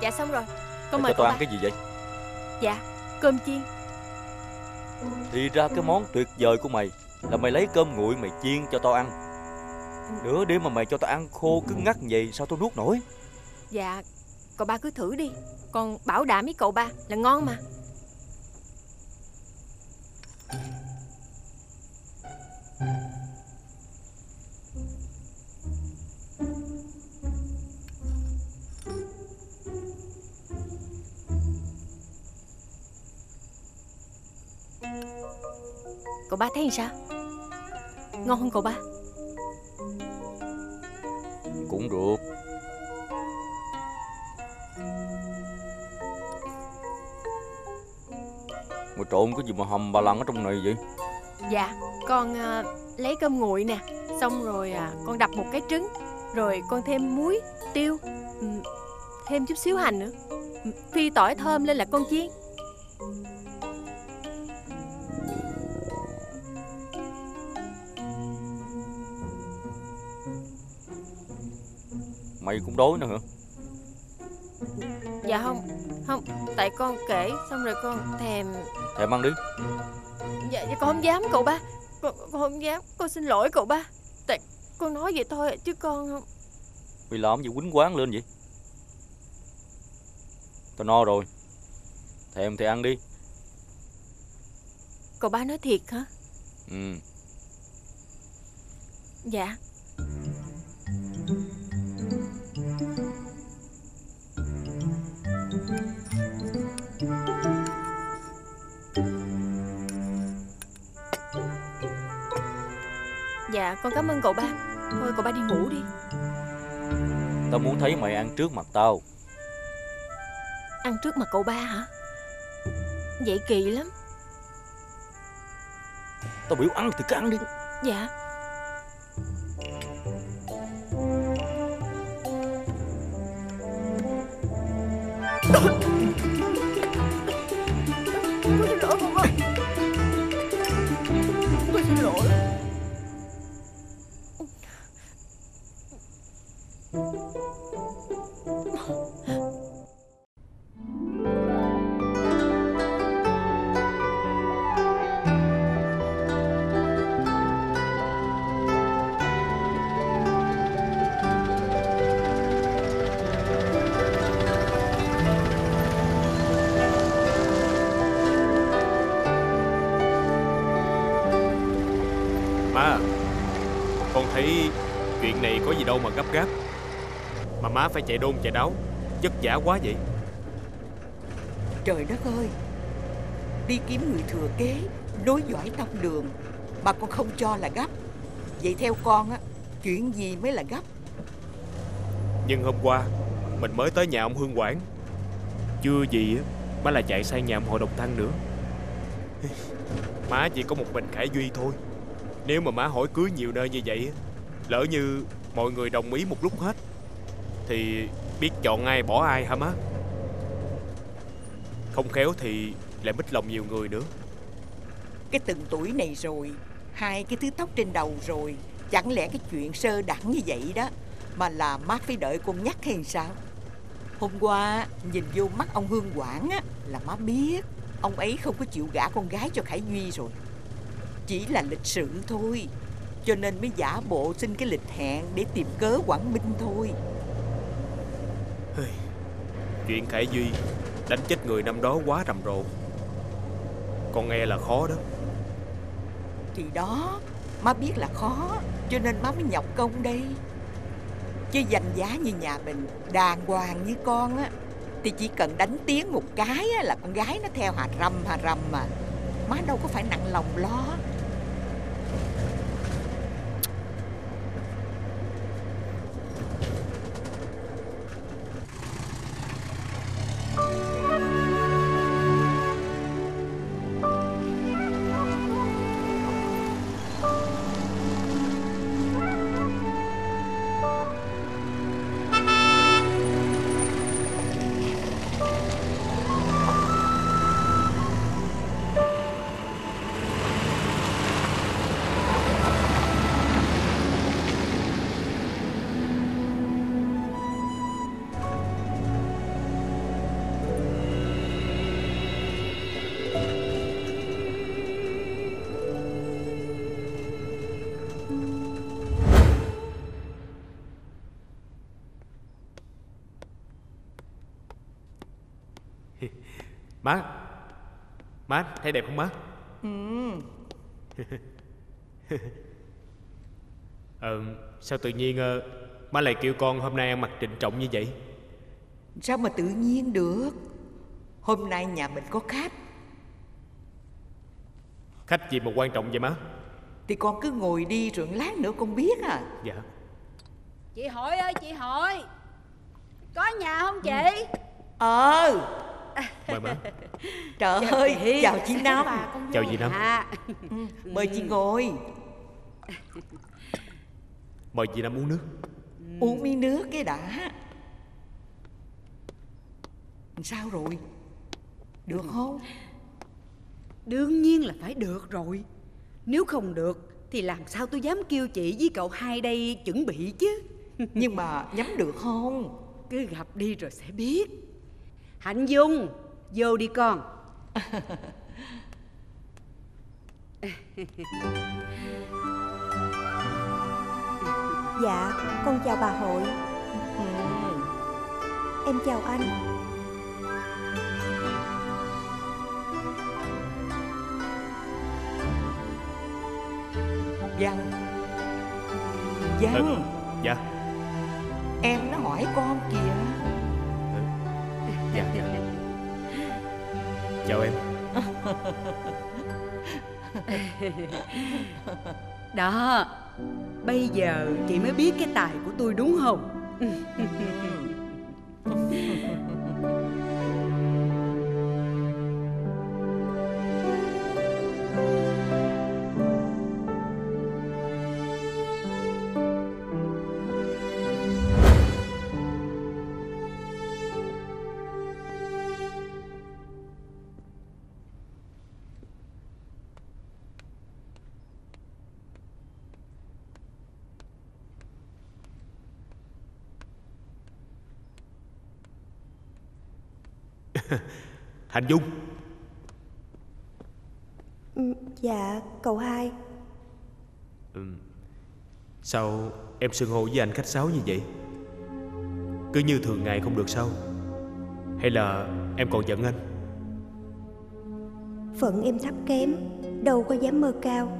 Dạ xong rồi, con mời cậu ba. Cái gì vậy? Dạ, cơm chiên. Thì ra cái món tuyệt vời của mày là mày lấy cơm nguội mày chiên cho tao ăn. Nửa đêm mà mày cho tao ăn khô cứ ngắt vậy sao tao nuốt nổi? Dạ, cậu ba cứ thử đi. Con bảo đảm với cậu ba là ngon mà. Cậu ba thấy sao? Ngon không cậu ba? Cũng được. Mà trộn cái gì mà hầm ba lần ở trong này vậy? Dạ, con uh, lấy cơm nguội nè. Xong rồi uh, con đập một cái trứng. Rồi con thêm muối, tiêu, um, thêm chút xíu hành nữa, um, phi tỏi thơm lên là con chiên. Mày cũng đói nữa hả? Dạ không, không, tại con kể xong rồi con thèm. Thèm ăn đi. Dạ, dạ con không dám cậu ba. Con, con không dám, con xin lỗi cậu ba. Tại con nói vậy thôi chứ con không. Mày làm gì quýnh quán lên vậy? Tao no rồi. Thèm thì ăn đi. Cậu ba nói thiệt hả? Ừ. Dạ. Dạ con cảm ơn cậu ba. Thôi cậu ba đi ngủ đi. Tao muốn thấy mày ăn trước mặt tao. Ăn trước mặt cậu ba hả? Vậy kỳ lắm. Tao biểu ăn thì cứ ăn đi. Dạ. Tôi xin lỗi con ơi. Tôi xin lỗi. Đâu mà gấp gáp mà má phải chạy đôn chạy đáo, vất vả quá vậy. Trời đất ơi, đi kiếm người thừa kế đối giỏi tông đường mà con không cho là gấp. Vậy theo con á, chuyện gì mới là gấp? Nhưng hôm qua mình mới tới nhà ông Hương Quảng, chưa gì á má là chạy sang nhà ông hội đồng thăng nữa. Má chỉ có một mình Khải Duy thôi. Nếu mà má hỏi cưới nhiều nơi như vậy, lỡ như mọi người đồng ý một lúc hết thì biết chọn ai bỏ ai hả má? Không khéo thì lại mít lòng nhiều người nữa. Cái từng tuổi này rồi, hai cái thứ tóc trên đầu rồi, chẳng lẽ cái chuyện sơ đẳng như vậy đó mà là má phải đợi con nhắc hay sao? Hôm qua nhìn vô mắt ông Hương Quảng á, là má biết ông ấy không có chịu gả con gái cho Khải Duy rồi. Chỉ là lịch sự thôi, cho nên mới giả bộ xin cái lịch hẹn để tìm cớ quảng minh thôi. Chuyện Khải Duy đánh chết người năm đó quá rầm rộ, con nghe là khó đó. Thì đó, má biết là khó cho nên má mới nhọc công đây. Chứ danh giá như nhà mình, đàng hoàng như con á, thì chỉ cần đánh tiếng một cái á, là con gái nó theo hà rầm hà rầm mà. Má đâu có phải nặng lòng lo. Má, má thấy đẹp không má? Ừ. Ờ, sao tự nhiên má lại kêu con hôm nay ăn mặc trịnh trọng như vậy? Sao mà tự nhiên được? Hôm nay nhà mình có khách. Khách gì mà quan trọng vậy má? Thì con cứ ngồi đi rồi lát nữa con biết à. Dạ. Chị Hội ơi, chị Hội, có nhà không chị? Ờ ừ. Mời má. Trời chào ơi, chị. Chào chị Năm. Chào chị Năm. Mời chị ngồi. Mời chị Năm uống nước. Uống miếng nước cái đã. Sao rồi? Được không? Đương nhiên là phải được rồi. Nếu không được thì làm sao tôi dám kêu chị với cậu hai đây chuẩn bị chứ. Nhưng mà nhắm được không? Cứ gặp đi rồi sẽ biết. Hạnh Dung, vô đi con. Dạ, con chào bà Hội. Ừ. Em chào anh. Giang, Giang. Ừ. Dạ. Em nó hỏi con kìa. Ừ. Dạ, dạ. Chào em. Đó, bây giờ chị mới biết cái tài của tôi đúng không? Hạnh Dung. Dạ, cậu hai. Ừ. Sao em xưng hô với anh khách sáo như vậy? Cứ như thường ngày không được sao? Hay là em còn giận anh? Phận em thấp kém, đâu có dám mơ cao,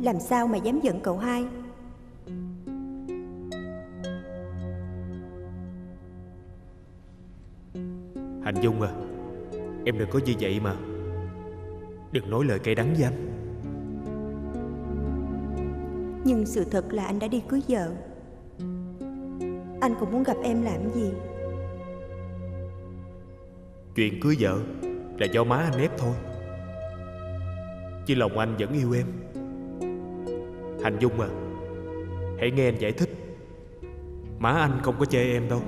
làm sao mà dám giận cậu hai. Hạnh Dung à, em đừng có như vậy mà. Đừng nói lời cay đắng với anh. Nhưng sự thật là anh đã đi cưới vợ. Anh cũng muốn gặp em làm gì? Chuyện cưới vợ là do má anh ép thôi, chứ lòng anh vẫn yêu em. Hạnh Dung à, hãy nghe anh giải thích. Má anh không có chê em đâu.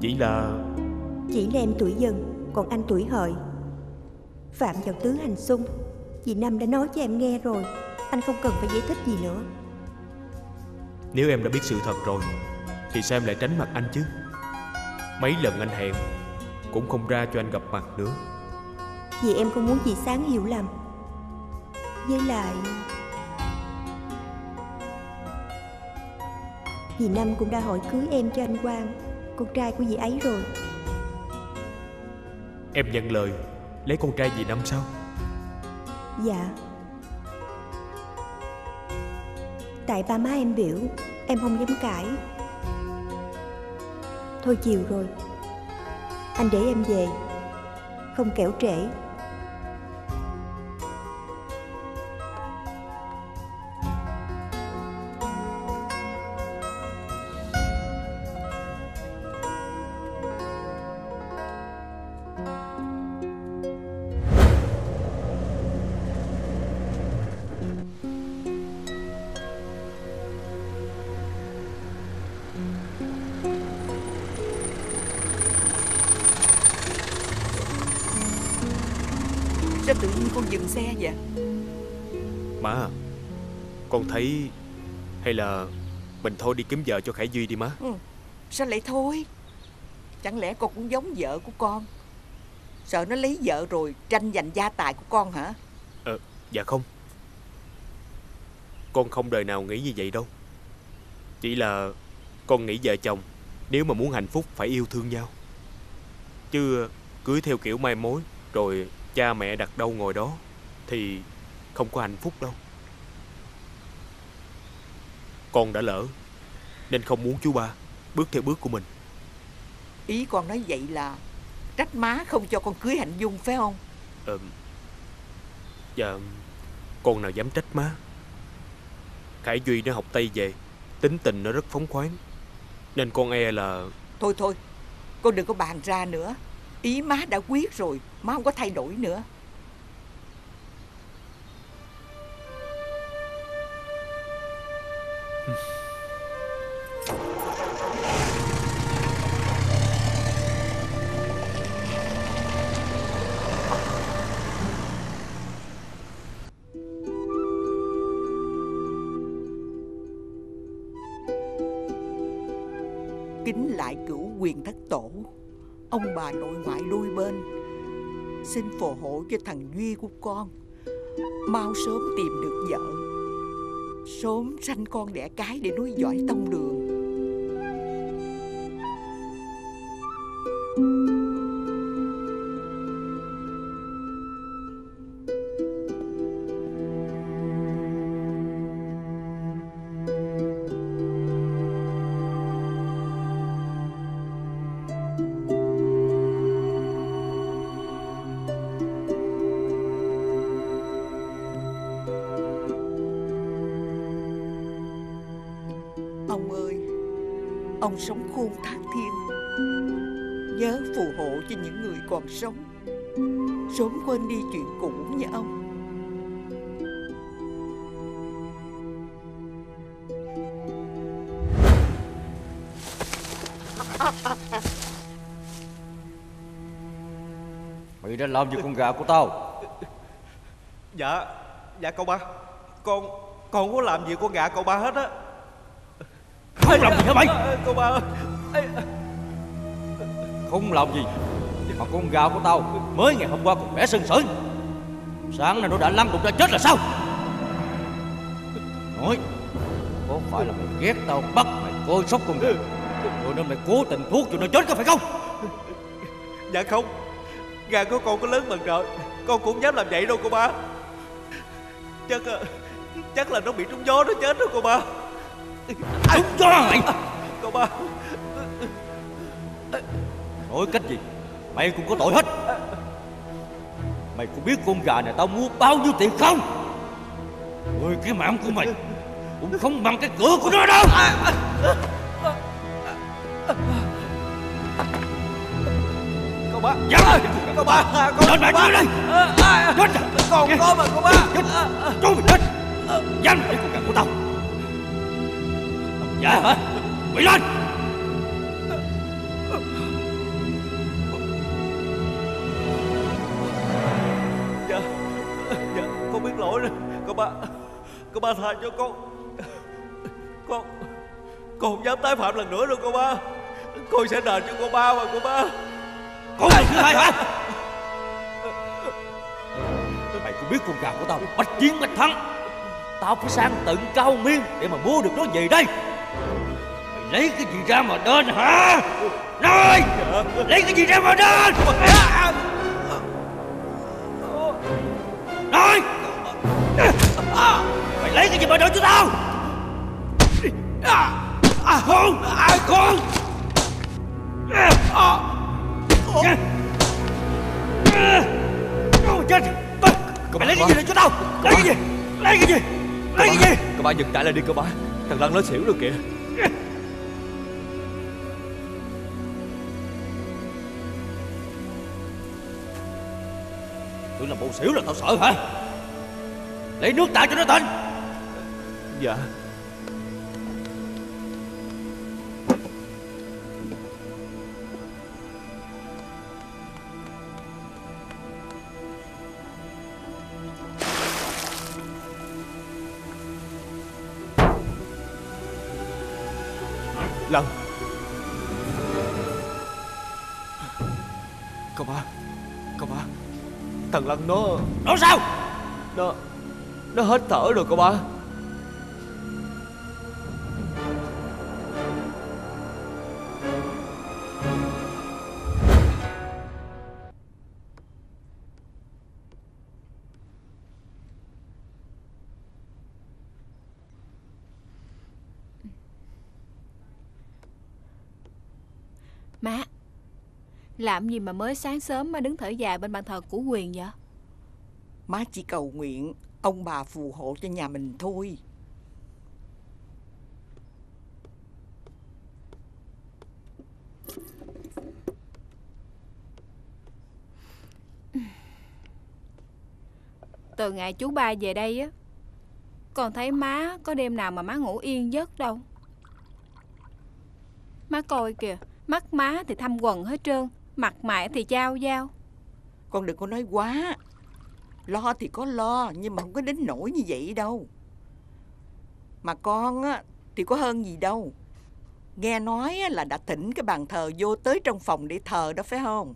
Chỉ là Chỉ là em tuổi dần, còn anh tuổi hợi, phạm vào tứ hành xung. Dì Năm đã nói cho em nghe rồi, anh không cần phải giải thích gì nữa. Nếu em đã biết sự thật rồi thì sao em lại tránh mặt anh chứ? Mấy lần anh hẹn cũng không ra cho anh gặp mặt nữa. Vì em không muốn chị Sáng hiểu lầm. Với lại dì Năm cũng đã hỏi cưới em cho anh Quang, con trai của dì ấy rồi. Em nhận lời lấy con trai dì Năm sao? Dạ. Tại ba má em biểu, em không dám cãi. Thôi chiều rồi, anh để em về, không kẻo trễ. Xe vậy? Má, con thấy hay là mình thôi đi kiếm vợ cho Khải Duy đi má. Ừ. Sao lại thôi? Chẳng lẽ con cũng giống vợ của con, sợ nó lấy vợ rồi tranh giành gia tài của con hả? Ờ, dạ không. Con không đời nào nghĩ như vậy đâu. Chỉ là con nghĩ vợ chồng nếu mà muốn hạnh phúc phải yêu thương nhau, chứ cưới theo kiểu mai mối rồi cha mẹ đặt đâu ngồi đó thì không có hạnh phúc đâu. Con đã lỡ nên không muốn chú ba bước theo bước của mình. Ý con nói vậy là trách má không cho con cưới Hạnh Dung phải không? Ờ, dạ, con nào dám trách má. Khải Duy nó học Tây về, tính tình nó rất phóng khoáng, nên con e là... Thôi thôi, con đừng có bàn ra nữa. Ý má đã quyết rồi, má không có thay đổi nữa. kính lại cửu quyền thất tổ, ông bà nội ngoại lui bên, xin phù hộ cho thằng Duy của con mau sớm tìm được vợ, sớm sanh con đẻ cái để nuôi dõi tông đường. Sống khôn thác thiên, nhớ phù hộ cho những người còn sống, sớm quên đi chuyện cũ nha ông. Mày đã làm gì con gà của tao? Dạ, dạ cậu ba, con con không có làm gì con gà cậu ba hết á. Không làm gì hả mày? Cậu ba ơi, không làm gì mà con gà của tao mới ngày hôm qua còn vẽ sân sởn, sáng nay nó đã lăn đụng ra chết là sao? Nói có phải là mày ghét tao bắt mày coi sóc con gà rồi nên mày cố tình thuốc cho nó chết có phải không? Dạ không, gà của con có lớn bằng trời, con cũng dám làm vậy đâu cậu ba. Chắc chắc là nó bị trúng gió nó chết đó cậu ba. Đúng cho mày. Cậu ba, nói cách gì mày cũng có tội hết. Mày cũng biết con gà này tao mua bao nhiêu tiền không? Ôi cái mạng của mày cũng không bằng cái cửa của nó đâu. Cậu ba, dạ. Cậu ba, lên mày đưa đi. Chết. Còn có mà cậu ba. Chết. Trốn mày chết. Danh mày con gà của tao. Dạ hả? Bị lên! Dạ, dạ, con biết lỗi rồi. Cậu ba, cậu ba tha cho con. Con, con không dám tái phạm lần nữa đâu cậu ba. Con sẽ đền cho cậu ba mà cậu ba. Con lần thứ hai hả? Mày cũng biết con gà của tao bách chiến bách thắng. Tao phải sang tận Cao Miên để mà mua được nó về đây. Lấy cái gì ra mà đền hả? Nói! Lấy cái gì ra mà đền? Nói! Mày lấy cái gì mà đền cho tao? Không! Ai con? Chết! Mày lấy cái gì đền cho tao? Lấy cái gì? Lấy cái gì? Lấy cái gì? Cậu ba dừng lại là đi cậu ba. Thằng Lân nó xỉu rồi kìa. Tôi làm bộ xỉu là tao sợ hả? Lấy nước tại cho nó tỉnh. Dạ. Lân, cậu ba, cậu ba, thằng Lân nó nó sao? Nó nó hết thở rồi cậu ba. Má, làm gì mà mới sáng sớm mà đứng thở dài bên bàn thờ của Quyền vậy? Má chỉ cầu nguyện ông bà phù hộ cho nhà mình thôi. Từ ngày chú ba về đây á, con thấy má có đêm nào mà má ngủ yên giấc đâu. Má coi kìa, mắt má thì thâm quầng hết trơn, mặt mày thì chao dao. Con đừng có nói quá. Lo thì có lo, nhưng mà không có đến nỗi như vậy đâu. Mà con á thì có hơn gì đâu. Nghe nói là đã thỉnh cái bàn thờ vô tới trong phòng để thờ đó phải không?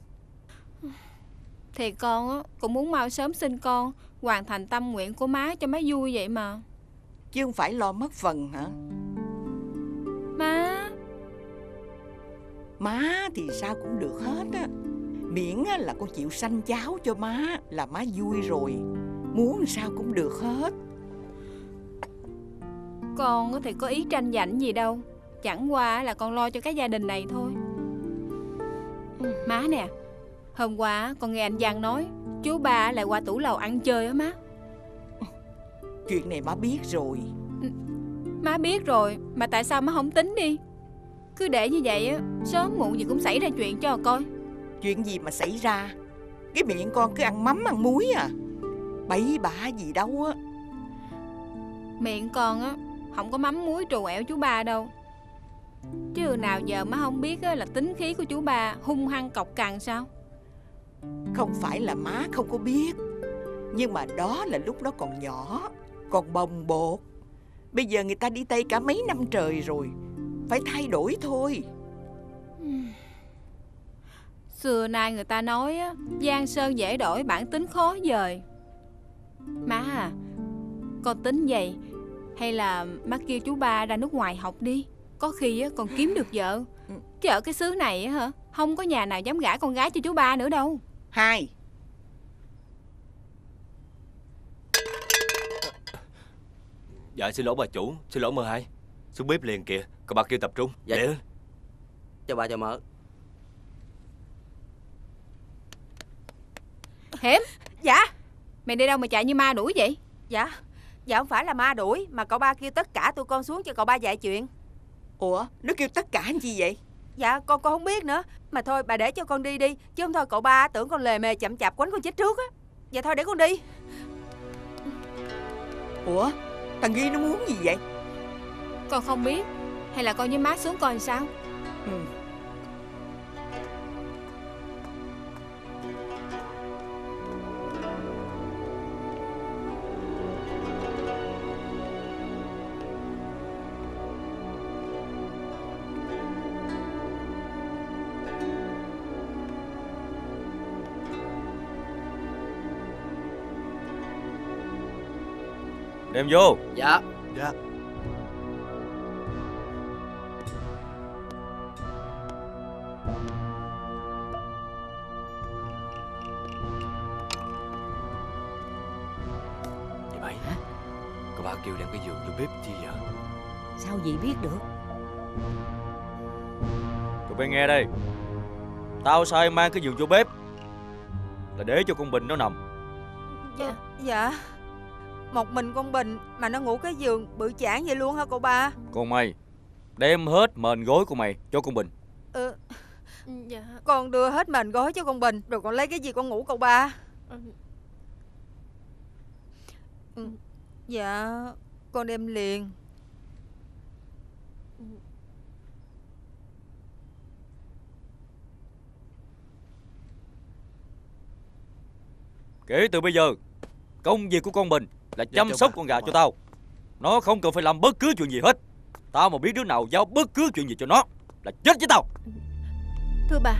Thì con cũng muốn mau sớm sinh con, hoàn thành tâm nguyện của má cho má vui vậy mà. Chứ không phải lo mất phần hả? Má Má thì sao cũng được hết á, miễn là con chịu sanh cháu cho má là má vui rồi. Muốn sao cũng được hết. Con thì có ý tranh giành gì đâu, chẳng qua là con lo cho cái gia đình này thôi. Má nè, hôm qua con nghe anh Giang nói chú ba lại qua tủ lầu ăn chơi á má. Chuyện này má biết rồi. Má biết rồi mà tại sao má không tính đi? Cứ để như vậy á, sớm muộn gì cũng xảy ra chuyện cho coi. Chuyện gì mà xảy ra? Cái miệng con cứ ăn mắm ăn muối à, bậy bạ gì đâu á. Miệng con á không có mắm muối trù ẻo chú ba đâu. Chứ nào giờ má không biết á, là tính khí của chú ba hung hăng cọc cằn sao? Không phải là má không có biết, nhưng mà đó là lúc đó còn nhỏ, còn bồng bột. Bây giờ người ta đi Tây cả mấy năm trời rồi, phải thay đổi thôi. Xưa nay người ta nói á, giang sơn dễ đổi, bản tính khó dời. Má à, con tính vậy hay là má kêu chú ba ra nước ngoài học đi, có khi á còn kiếm được vợ. Chứ ở cái xứ này á hả, không có nhà nào dám gả con gái cho chú ba nữa đâu. Hai Dạ xin lỗi bà chủ, xin lỗi mợ hai. Xuống bếp liền kìa, còn bà kêu tập trung. Dạ để... Cho bà cho mợ. Hiểm. Dạ. Mày đi đâu mà chạy như ma đuổi vậy? Dạ. Dạ không phải là ma đuổi, mà cậu ba kêu tất cả tụi con xuống cho cậu ba dạy chuyện. Ủa, nó kêu tất cả làm gì vậy? Dạ con con không biết nữa. Mà thôi bà để cho con đi đi, chứ không thôi cậu ba tưởng con lề mề chậm chạp quánh con chết trước á. Dạ thôi để con đi. Ủa, thằng Ghi nó muốn gì vậy? Con không biết. Hay là con với má xuống coi sao? Ừ. Đem vô. Dạ. Dạ. Vậy mày hả? Cậu ba kêu đem cái giường vô bếp chi vậy? Sao vậy biết được? Tụi bay nghe đây, tao sai mang cái giường vô bếp là để cho con Bình nó nằm. Dạ. Dạ. Một mình con Bình mà nó ngủ cái giường bự chảng vậy luôn hả cậu ba? Còn mày, đem hết mền gối của mày cho con Bình. Ừ, dạ. Con đưa hết mền gối cho con Bình, rồi con lấy cái gì con ngủ cậu ba? Ừ. Dạ, con đem liền. Kể từ bây giờ, công việc của con Bình là chăm dạ, sóc bà, con gà bà. Cho tao. Nó không cần phải làm bất cứ chuyện gì hết. Tao mà biết đứa nào giao bất cứ chuyện gì cho nó là chết với tao. Thưa bà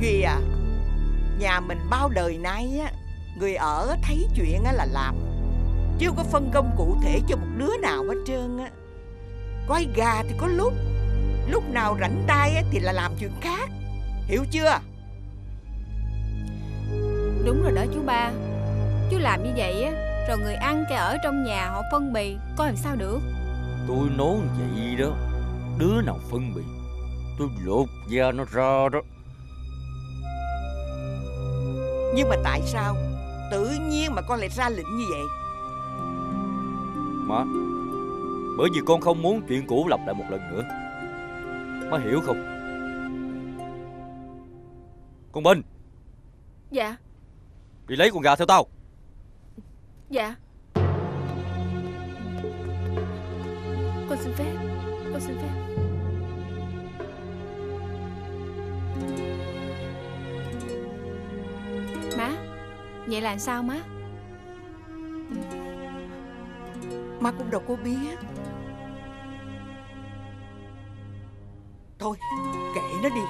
Duy à, nhà mình bao đời nay á, người ở thấy chuyện á là làm, chứ không có phân công cụ thể cho một đứa nào hết trơn á. Coi gà thì có lúc, lúc nào rảnh tay á thì là làm chuyện khác, hiểu chưa? Đúng rồi đó chú ba. Chú làm như vậy á, rồi người ăn kẻ ở trong nhà họ phân bì, coi làm sao được. Tôi nói vậy đó, đứa nào phân bì tôi lột da nó ra đó. Nhưng mà tại sao tự nhiên mà con lại ra lệnh như vậy? Má, bởi vì con không muốn chuyện cũ lặp lại một lần nữa. Má hiểu không? Con Bình. Dạ. Đi lấy con gà theo tao. Dạ. Con xin phép. Con xin phép. Má, vậy là sao má? Má cũng đâu có biết. Thôi kệ nó đi.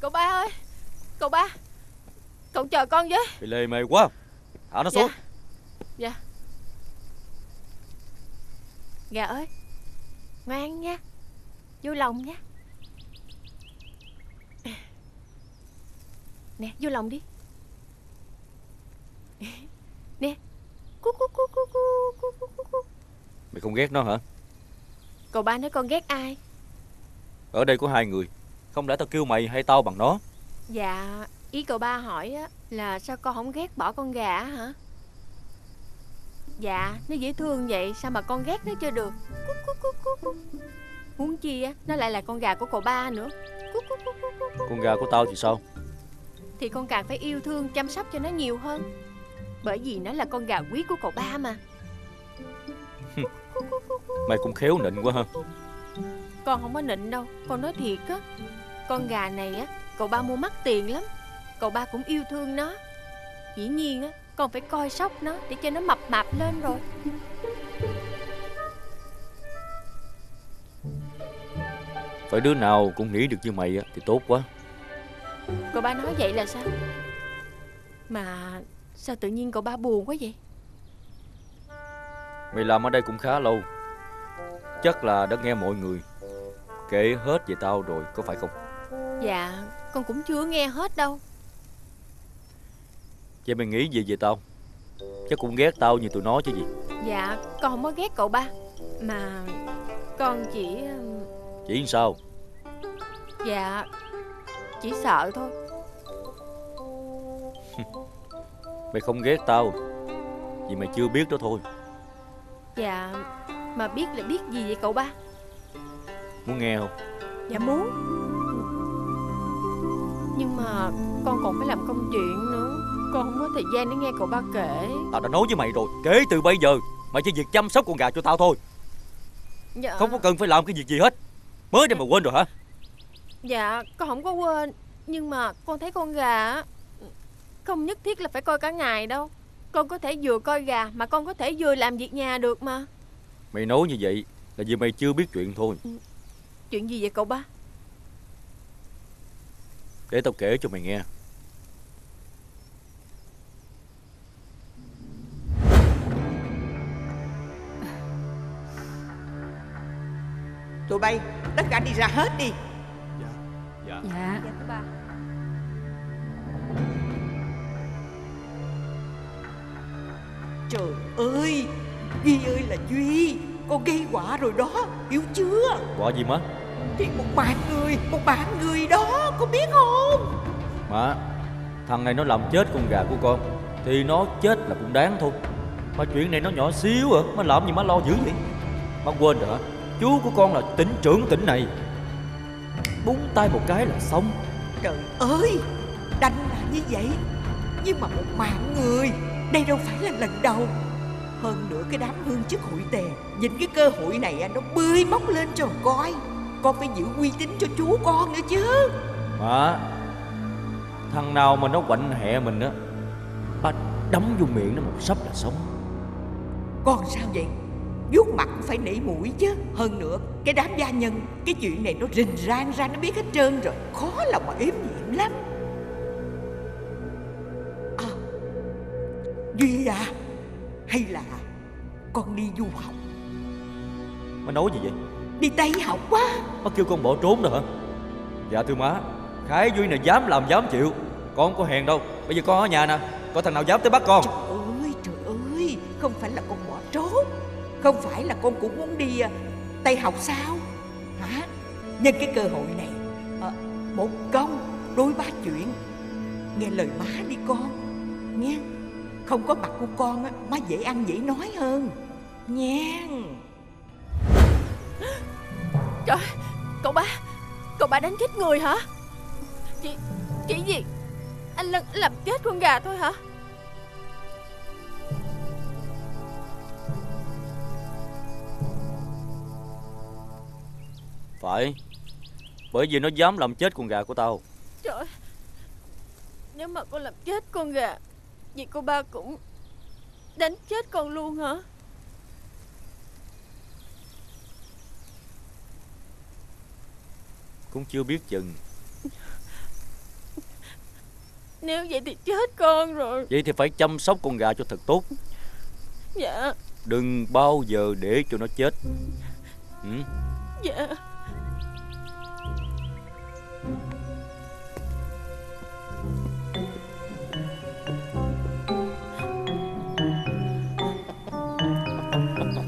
Cậu ba ơi, cậu ba, cậu chờ con với. Bị lề mề quá, thả nó xuống. Dạ, dạ. Gà ơi, ngoan nha, vô lòng nha. Nè, vô lòng đi. Nè, cu cu cu cu cu cu cu. Mày không ghét nó hả? Cậu ba nói con ghét ai? Ở đây có hai người, không lẽ tao kêu mày hay tao bằng nó? Dạ, ý cậu ba hỏi là sao con không ghét bỏ con gà hả? Dạ, nó dễ thương vậy, sao mà con ghét nó chưa được. Cú, cú, cú, cú, cú. Muốn chi á, nó lại là con gà của cậu ba nữa. Cú, cú, cú, cú, cú. Con gà của tao thì sao? Thì con càng phải yêu thương, chăm sóc cho nó nhiều hơn. Bởi vì nó là con gà quý của cậu ba mà. Mày cũng khéo nịnh quá ha. Con không có nịnh đâu, con nói thiệt á. Con gà này á, cậu ba mua mắc tiền lắm. Cậu ba cũng yêu thương nó. Dĩ nhiên á, con phải coi sóc nó để cho nó mập mạp lên rồi. Phải đứa nào cũng nghĩ được như mày á thì tốt quá. Cậu ba nói vậy là sao? Mà sao tự nhiên cậu ba buồn quá vậy? Mày làm ở đây cũng khá lâu, chắc là đã nghe mọi người kể hết về tao rồi, có phải không? Dạ, con cũng chưa nghe hết đâu. Vậy mày nghĩ gì về tao? Chắc cũng ghét tao như tụi nó chứ gì. Dạ, con không có ghét cậu ba. Mà con chỉ... Chỉ sao? Dạ, chỉ sợ thôi. Mày không ghét tao vì mày chưa biết đó thôi. Dạ, mà biết là biết gì vậy cậu ba? Muốn nghe không? Dạ muốn. Nhưng mà con còn phải làm công chuyện nữa, con không có thời gian để nghe cậu ba kể. Tao đã nói với mày rồi, kể từ bây giờ mày chỉ việc chăm sóc con gà cho tao thôi. Dạ. Không có cần phải làm cái việc gì hết. Mới đây mà quên rồi hả? Dạ, con không có quên. Nhưng mà con thấy con gà không nhất thiết là phải coi cả ngày đâu. Con có thể vừa coi gà mà con có thể vừa làm việc nhà được mà. Mày nói như vậy là vì mày chưa biết chuyện thôi. Chuyện gì vậy cậu ba? Để tao kể cho mày nghe. Tụi bay, tất cả đi ra hết đi. Dạ. Dạ. Dạ. Dạ, ba. Trời ơi, Duy ơi là Duy, con gây quả rồi đó, hiểu chưa? Quả gì má? Thì một bạn người, một bạn người đó, con biết không? Má, thằng này nó làm chết con gà của con thì nó chết là cũng đáng thôi. Mà chuyện này nó nhỏ xíu à, má làm gì má lo dữ vậy? Má quên rồi hả? Chú của con là tỉnh trưởng tỉnh này, búng tay một cái là xong. Trời ơi, đánh là như vậy, nhưng mà một mạng người, đây đâu phải là lần đầu. Hơn nữa cái đám hương chức hội tề nhìn cái cơ hội này nó bươi móc lên cho coi. Con phải giữ uy tín cho chú con nữa chứ. Má, thằng nào mà nó quạnh hẹ mình á, ba đấm vô miệng nó một sấp là xong. Con sao vậy? Vuốt mặt cũng phải nỉ mũi chứ. Hơn nữa cái đám gia nhân, cái chuyện này nó rình rang ra, nó biết hết trơn rồi. Khó lòng mà ếm nhiệm lắm. À, Duy à, hay là con đi du học? Má nói gì vậy? Đi Tây học quá. Má kêu con bỏ trốn rồi hả? Dạ thưa má, Khải Duy này dám làm dám chịu, con có hèn đâu. Bây giờ con ở nhà nè, có thằng nào dám tới bắt con. Trời ơi, trời ơi, không phải là con bỏ trốn, không phải là con cũng muốn đi Tây học sao hả? Nhân cái cơ hội này à, một công đối ba chuyện. Nghe lời má đi con nghe. Không có mặt của con á, má dễ ăn dễ nói hơn nha. Trời, cậu ba, cậu ba đánh chết người hả? Chị, chị gì? Anh Lân làm chết con gà thôi hả? Phải, bởi vì nó dám làm chết con gà của tao. Trời, nếu mà con làm chết con gà, vậy cô ba cũng đánh chết con luôn hả? Cũng chưa biết chừng. Nếu vậy thì chết con rồi. Vậy thì phải chăm sóc con gà cho thật tốt. Dạ. Đừng bao giờ để cho nó chết. Ừ. Dạ.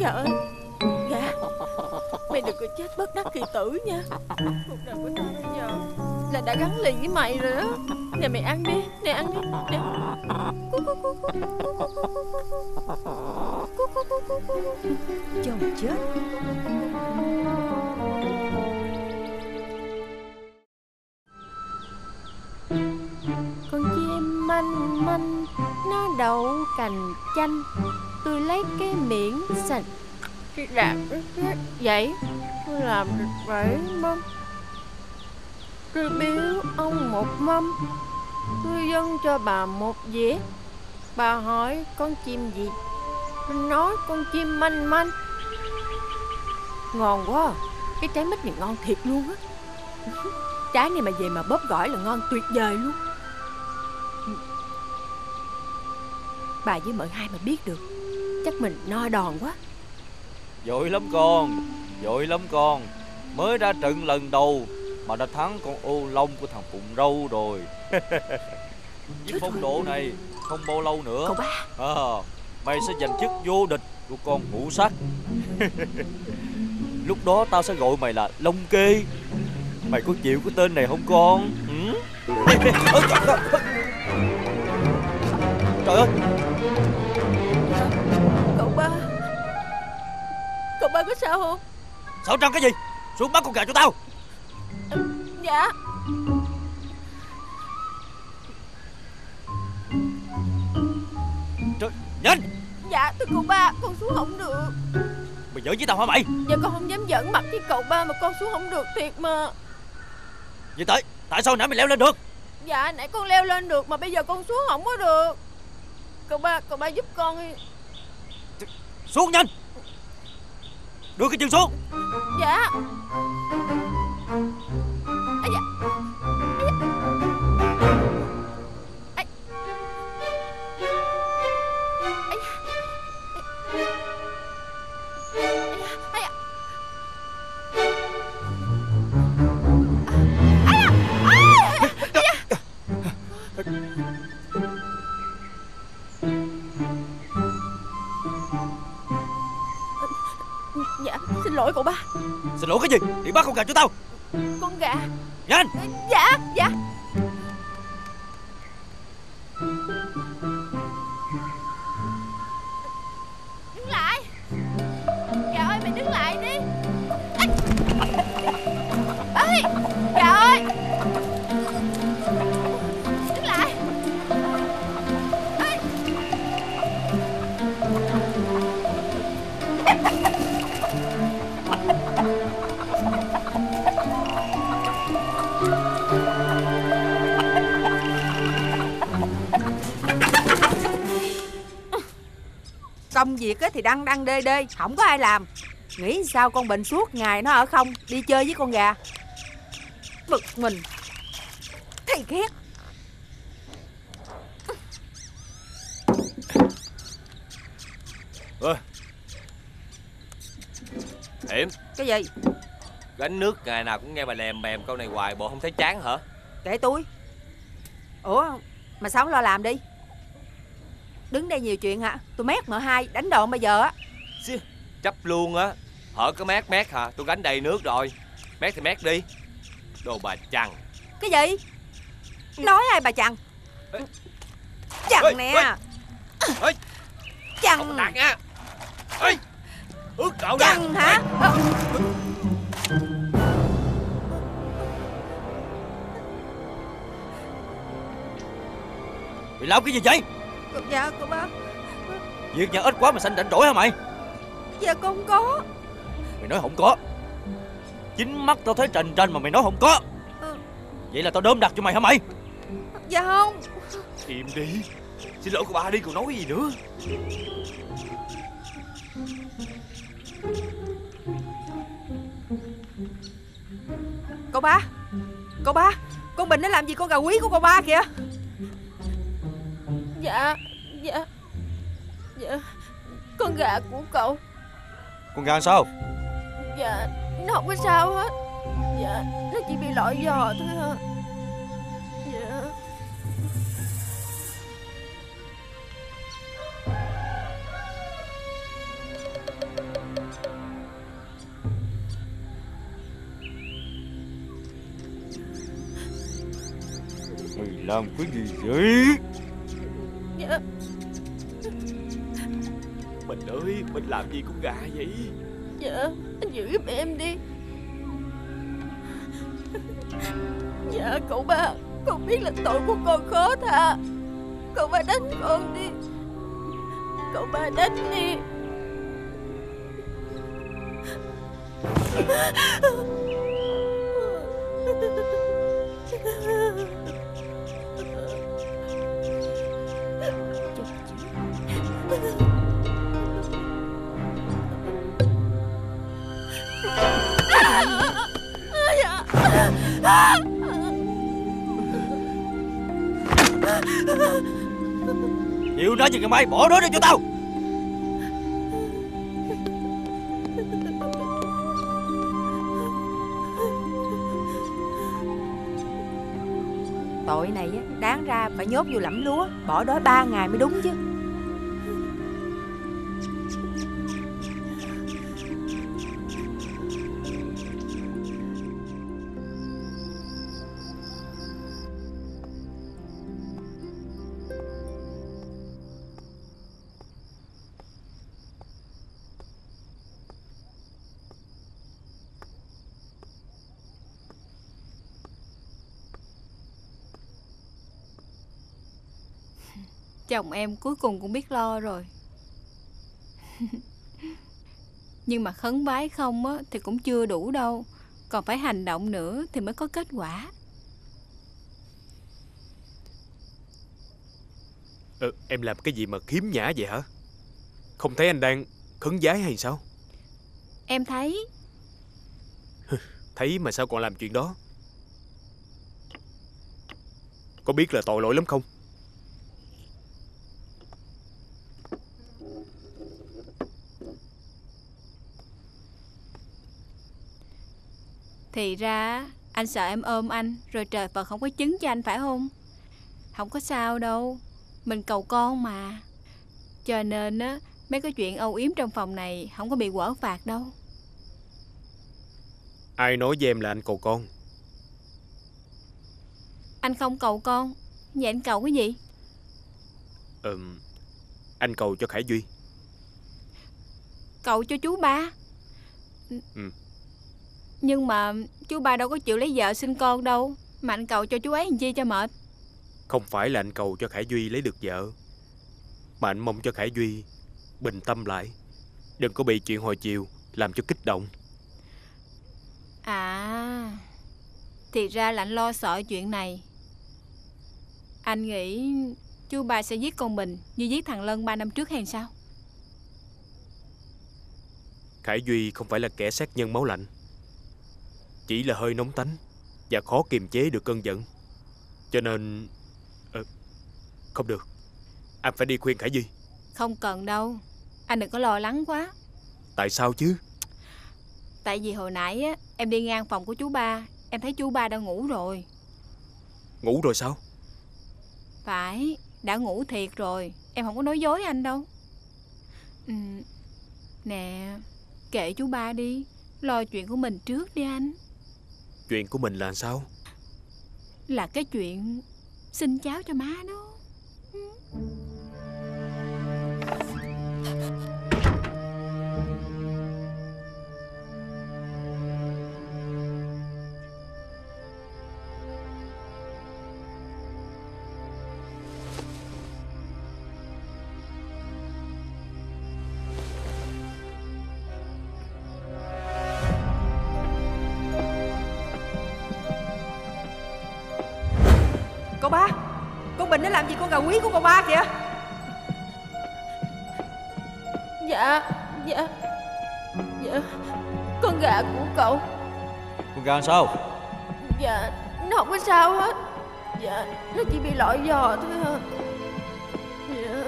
Gà ơi, gà, mày đừng có chết bất đắc kỳ tử nha. Cuộc đời của tao bây giờ là đã gắn liền với mày rồi đó. Nè mày ăn đi, nè ăn đi, nè. Chồng chết. Con chim manh manh nó đậu cành chanh, tôi lấy cái miệng sạch. Cái đạp vậy tôi làm được bảy mâm, tôi biếu ông một mâm, tôi dâng cho bà một dĩa. Bà hỏi con chim gì, tôi nói con chim manh manh. Ngon quá à. Cái trái mít này ngon thiệt luôn á. Trái này mà về mà bóp gỏi là ngon tuyệt vời luôn. Bà với mợ hai mà biết được, chắc mình no đòn quá. Vội lắm con, vội lắm con. Mới ra trận lần đầu mà đã thắng con ô long của thằng Phụng Râu rồi. Với phong độ này không bao lâu nữa, cậu ba, à, mày sẽ giành chức vô địch của con ngũ sắc. Lúc đó tao sẽ gọi mày là Long Kê. Mày có chịu cái tên này không con? Ừ? Trời ơi, cậu ba, cậu ba có sao không? Sao trăng cái gì? Xuống bắt con gà cho tao. Dạ. Trời, nhanh. Dạ, tôi cậu ba, con xuống không được. Mày giỡn với tao hả mày? Dạ con không dám giỡn mặt với cậu ba mà con xuống không được thiệt mà. Vậy tới, tại sao nãy mày leo lên được? Dạ, nãy con leo lên được mà bây giờ con xuống không có được. Cậu ba, cậu ba giúp con đi. Xuống nhanh. Đưa cái chân xuống. Dạ. À dạ. À dạ. À dạ. Dạ, xin lỗi cậu ba. Xin lỗi cái gì? Đi bắt con gà cho tao. Con gà. Nhanh. Dạ, dạ. Đứng lại. Gà ơi, mày đứng lại đi. Ê, gà ơi. Đứng lại. Ê. Công việc thì đăng đăng đê đê, không có ai làm. Nghĩ sao con bệnh suốt ngày nó ở không, đi chơi với con gà. Bực mình. Thấy ghét. Ơ Hiểm. Cái gì? Gánh nước ngày nào cũng nghe bà lèm bèm câu này hoài, bộ không thấy chán hả? Kệ tôi. Ủa mà sao không lo làm đi? Đứng đây nhiều chuyện hả? Tôi mét mợ hai đánh đòn bây giờ á. Chấp luôn á. Hở có mét mét hả? Tôi gánh đầy nước rồi. Mét thì mét đi. Đồ bà chằn. Cái gì? Nói ai bà chằn? Chằn nè. Chằn. Không đặt nha. Ước cậu nè. Chằn hả? Mày làm cái gì vậy? Dạ cô ba. Việc nhà ít quá mà sanh rảnh rỗi hả mày? Dạ con không có. Mày nói không có. Chính mắt tao thấy trành trành mà mày nói không có. Vậy là tao đốm đặt cho mày hả mày? Dạ không. Im đi. Xin lỗi của bà đi, còn nói gì nữa. Cậu ba, cậu ba, con Bình nó làm gì con gà quý của cậu ba kìa. Dạ, dạ, dạ, con gà của cậu. Con gà sao? Dạ, nó không có sao hết. Dạ, nó chỉ bị lội giò thôi hả. Dạ. Mày làm cái gì vậy? Dạ. Bình ơi, Bình làm gì con gà vậy? Dạ, anh giữ giúp em đi. Dạ cậu ba, con biết là tội của con khó tha. Cậu ba đánh con đi. Cậu ba đánh đi. Chịu nói gì kìa mày, bỏ đó ra cho tao. Tội này á, đáng ra phải nhốt vô lẫm lúa, bỏ đói ba ngày mới đúng chứ. Chồng em cuối cùng cũng biết lo rồi. Nhưng mà khấn bái không á, thì cũng chưa đủ đâu. Còn phải hành động nữa thì mới có kết quả. Ừ, em làm cái gì mà khiếm nhã vậy hả? Không thấy anh đang khấn vái hay sao? Em thấy. Thấy mà sao còn làm chuyện đó? Có biết là tội lỗi lắm không? Thì ra anh sợ em ôm anh rồi trời Phật không có chứng cho anh phải không? Không có sao đâu, mình cầu con mà. Cho nên á, mấy cái chuyện âu yếm trong phòng này không có bị quở phạt đâu. Ai nói với em là anh cầu con? Anh không cầu con, vậy anh cầu cái gì? Ừm, anh cầu cho Khải Duy. Cầu cho chú ba. Ừ. Nhưng mà chú ba đâu có chịu lấy vợ sinh con đâu. Mà anh cầu cho chú ấy làm chi cho mệt. Không phải là anh cầu cho Khải Duy lấy được vợ, mà anh mong cho Khải Duy bình tâm lại, đừng có bị chuyện hồi chiều làm cho kích động. À, thì ra là anh lo sợ chuyện này. Anh nghĩ chú ba sẽ giết con mình như giết thằng Lân ba năm trước hay sao? Khải Duy không phải là kẻ sát nhân máu lạnh, chỉ là hơi nóng tánh và khó kiềm chế được cơn giận. Cho nên ừ, không được. Anh phải đi khuyên Khải Duy. Không cần đâu, anh đừng có lo lắng quá. Tại sao chứ? Tại vì hồi nãy á, em đi ngang phòng của chú ba, em thấy chú ba đã ngủ rồi. Ngủ rồi sao? Phải, đã ngủ thiệt rồi. Em không có nói dối anh đâu. Ừ. Nè, kệ chú ba đi, lo chuyện của mình trước đi anh. Chuyện của mình là sao? Là cái chuyện xin cháu cho má đó. Cậu ba, con Bình nó làm gì con gà quý của cậu ba kìa? Dạ, dạ, dạ, con gà của cậu. Con gà sao? Dạ, nó không có sao hết. Dạ, nó chỉ bị lội giò thôi hả? Dạ.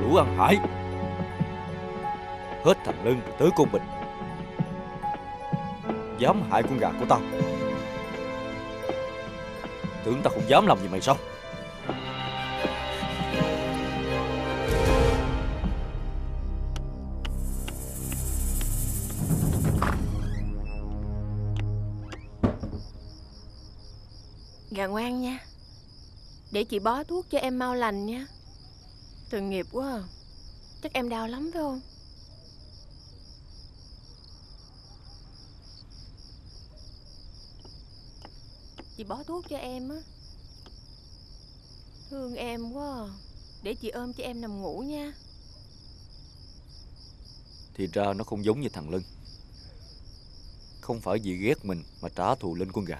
Đủ ăn hại. Hết thằng Lân tới con Bình, dám hại con gà của tao. Tưởng tao không dám làm gì mày sao? Gà ngoan nha, để chị bó thuốc cho em mau lành nha. Tội nghiệp quá à. Chắc em đau lắm phải không? Chị bỏ thuốc cho em á. Thương em quá à. Để chị ôm cho em nằm ngủ nha. Thì ra nó không giống như thằng Lân. Không phải vì ghét mình mà trả thù lên con gà.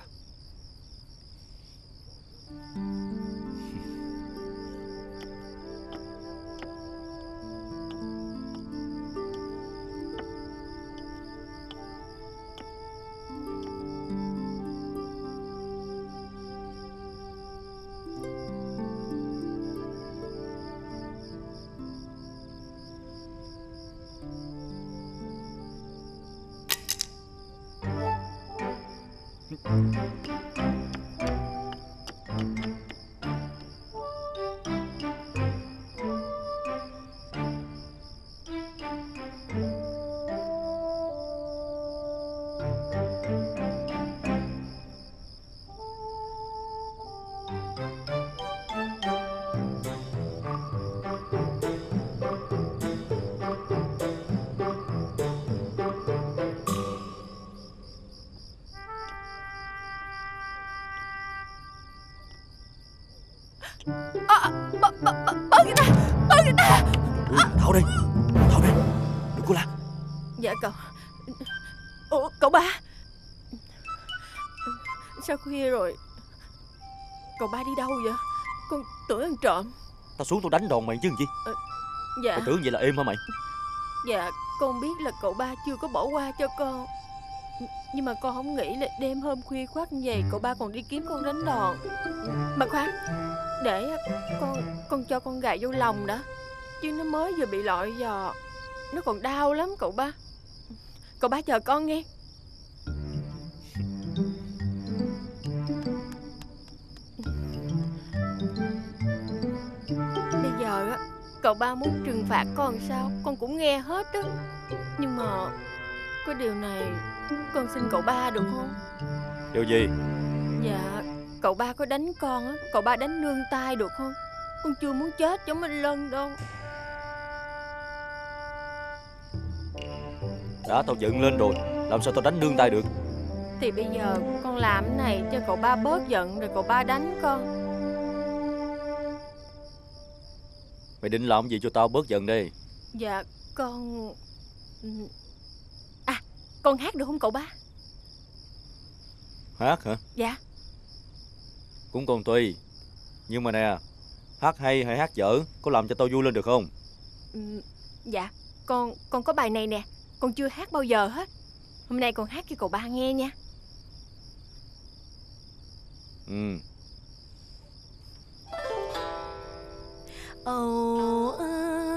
Khuya rồi, cậu ba đi đâu vậy? Con tưởng ăn trộm. Tao xuống tao đánh đòn mày chứ làm gì? Ờ, dạ. Mày tưởng vậy là êm hả mày? Dạ, con biết là cậu ba chưa có bỏ qua cho con, nhưng mà con không nghĩ là đêm hôm khuya khoắt như vậy cậu ba còn đi kiếm con đánh đòn. Mà khoan, để con con cho con gà vô lòng đã, chứ nó mới vừa bị lội giò, nó còn đau lắm cậu ba. Cậu ba chờ con nghe. Cậu ba muốn trừng phạt con sao con cũng nghe hết đó. Nhưng mà có điều này con xin cậu ba được không? Điều gì? Dạ, cậu ba có đánh con á, cậu ba đánh nương tay được không? Con chưa muốn chết giống anh Lân đâu. Đã tao giận lên rồi, làm sao tao đánh nương tay được? Thì bây giờ con làm cái này cho cậu ba bớt giận rồi cậu ba đánh con. Mày định làm gì cho tao bớt giận đi? Dạ con... À, con hát được không cậu ba? Hát hả? Dạ. Cũng còn tùy. Nhưng mà nè, hát hay hay hát dở, có làm cho tao vui lên được không? Ừ, dạ, con con có bài này nè, con chưa hát bao giờ hết. Hôm nay con hát cho cậu ba nghe nha. Ừ. Âu ơ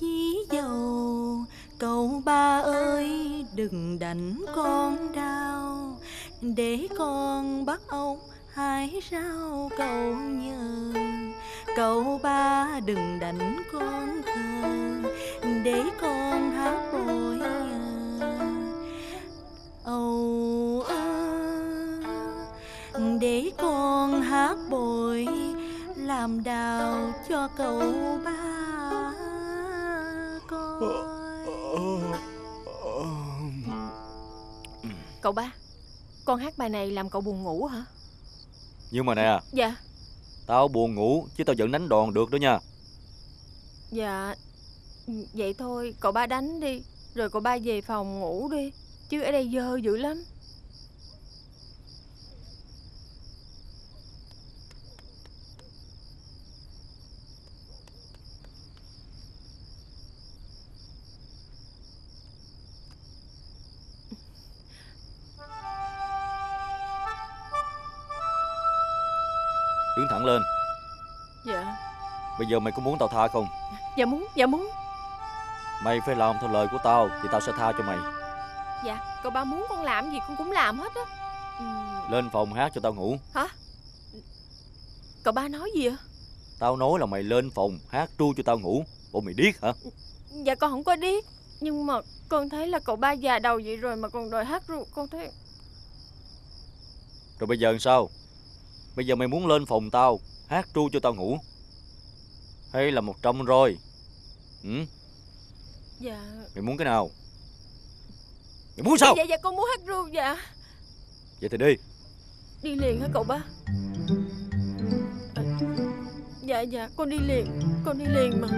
dí dầu, cậu ba ơi đừng đánh con đau, để con bắt ông hái rau cậu nhờ. Cậu ba đừng đánh con khờ, để con hát bội nhờ. Âu ơ để con hát bội, làm đào cho cậu ba coi. Cậu ba, con hát bài này làm cậu buồn ngủ hả? Nhưng mà nè. Dạ. Tao buồn ngủ chứ tao vẫn đánh đòn được đó nha. Dạ. Vậy thôi cậu ba đánh đi, rồi cậu ba về phòng ngủ đi, chứ ở đây dơ dữ lắm. Đứng thẳng lên. Dạ. Bây giờ mày có muốn tao tha không? Dạ muốn, dạ muốn. Mày phải làm theo lời của tao thì tao sẽ tha cho mày. Dạ, cậu ba muốn con làm gì con cũng làm hết á. Ừ. Lên phòng hát cho tao ngủ. Hả? Cậu ba nói gì vậy? Tao nói là mày lên phòng hát tru cho tao ngủ. Bộ mày điếc hả? Dạ con không có điếc, nhưng mà con thấy là cậu ba già đầu vậy rồi mà còn đòi hát ru, con thấy. Rồi bây giờ làm sao? Bây giờ mày muốn lên phòng tao hát tru cho tao ngủ hay là một trăm rồi? Ừ. Dạ. Mày muốn cái nào? Mày muốn sao? Dạ, dạ con muốn hát ru. Dạ. Vậy thì đi. Đi liền hả cậu ba? À, dạ dạ con đi liền. Con đi liền mà.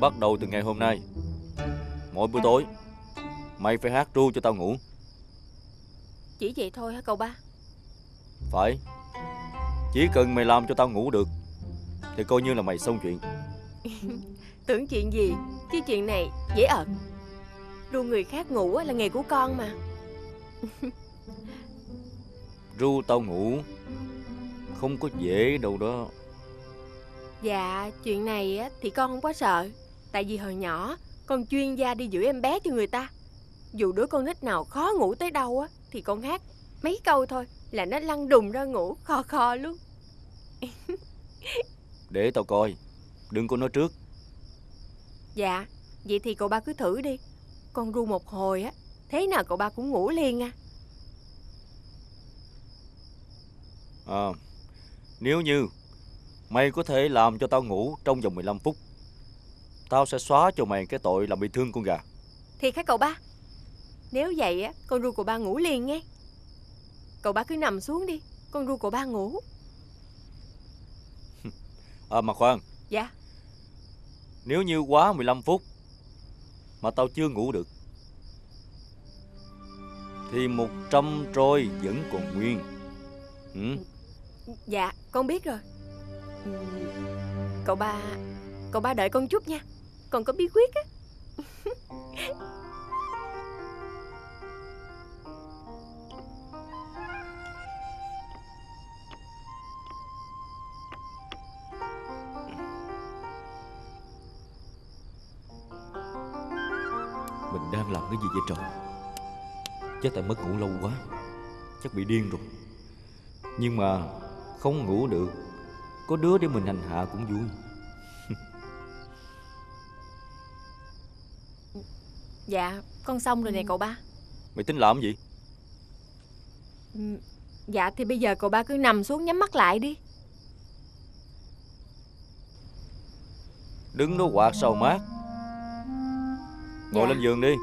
Bắt đầu từ ngày hôm nay, mỗi buổi tối mày phải hát ru cho tao ngủ. Chỉ vậy thôi hả cậu ba? Phải. Chỉ cần mày làm cho tao ngủ được thì coi như là mày xong chuyện. Tưởng chuyện gì chứ chuyện này dễ ợt. Ru người khác ngủ là nghề của con mà. Ru tao ngủ không có dễ đâu đó. Dạ chuyện này thì con không có sợ. Tại vì hồi nhỏ con chuyên gia đi giữ em bé cho người ta. Dù đứa con nít nào khó ngủ tới đâu á, thì con hát mấy câu thôi là nó lăn đùng ra ngủ kho kho luôn. Để tao coi. Đừng có nói trước. Dạ. Vậy thì cậu ba cứ thử đi. Con ru một hồi á, thế nào cậu ba cũng ngủ liền nha. À, nếu như mày có thể làm cho tao ngủ trong vòng mười lăm phút, tao sẽ xóa cho mày cái tội làm bị thương con gà. Thiệt hả cậu ba? Nếu vậy á, con ru của ba ngủ liền nghe. Cậu ba cứ nằm xuống đi, con ru của ba ngủ. À mà khoan. Dạ. Nếu như quá mười lăm phút mà tao chưa ngủ được thì một trăm trôi vẫn còn nguyên. Ừ. Dạ con biết rồi. Cậu ba, cậu ba đợi con chút nha. Còn có bí quyết á. Mình đang làm cái gì vậy trời? Chắc tại mất ngủ lâu quá, chắc bị điên rồi. Nhưng mà không ngủ được, có đứa để mình hành hạ cũng vui. Dạ, con xong rồi nè cậu ba. Mày tính làm gì? Dạ thì bây giờ cậu ba cứ nằm xuống nhắm mắt lại đi. Đứng đó quạt sao mát. Ngồi dạ. Lên giường đi.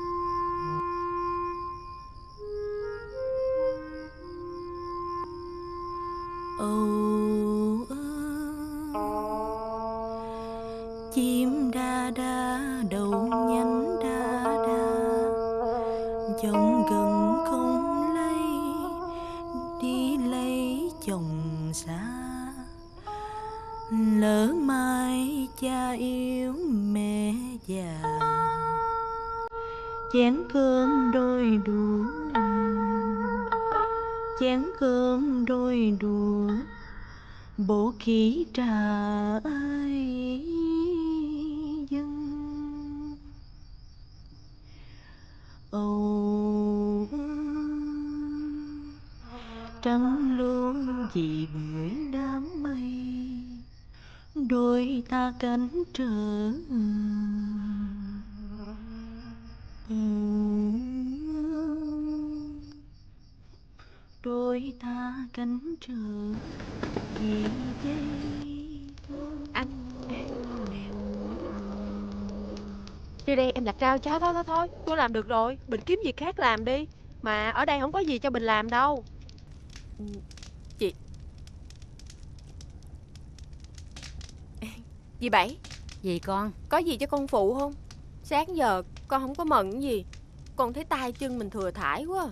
Trắng chìm đám mây, đôi ta cánh trở đôi ta cánh trở về đây. Anh đi đây, em đặt rau cho. Thôi thôi thôi, tôi làm được rồi. Bình kiếm việc khác làm đi, mà ở đây không có gì cho Bình làm đâu. Chị dì Bảy. Gì con? Có gì cho con phụ không? Sáng giờ con không có mận gì, con thấy tay chân mình thừa thải quá.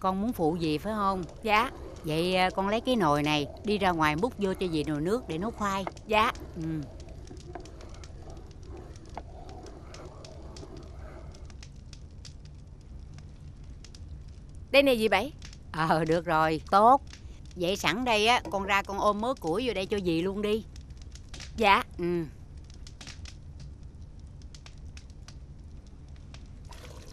Con muốn phụ dì phải không? Dạ. Vậy con lấy cái nồi này đi ra ngoài múc vô cho dì nồi nước để nấu khoai. Dạ. Ừ. Đây nè dì Bảy. Ờ được rồi, tốt. Vậy sẵn đây á, con ra con ôm mớ củi vô đây cho dì luôn đi. Dạ. Ừ.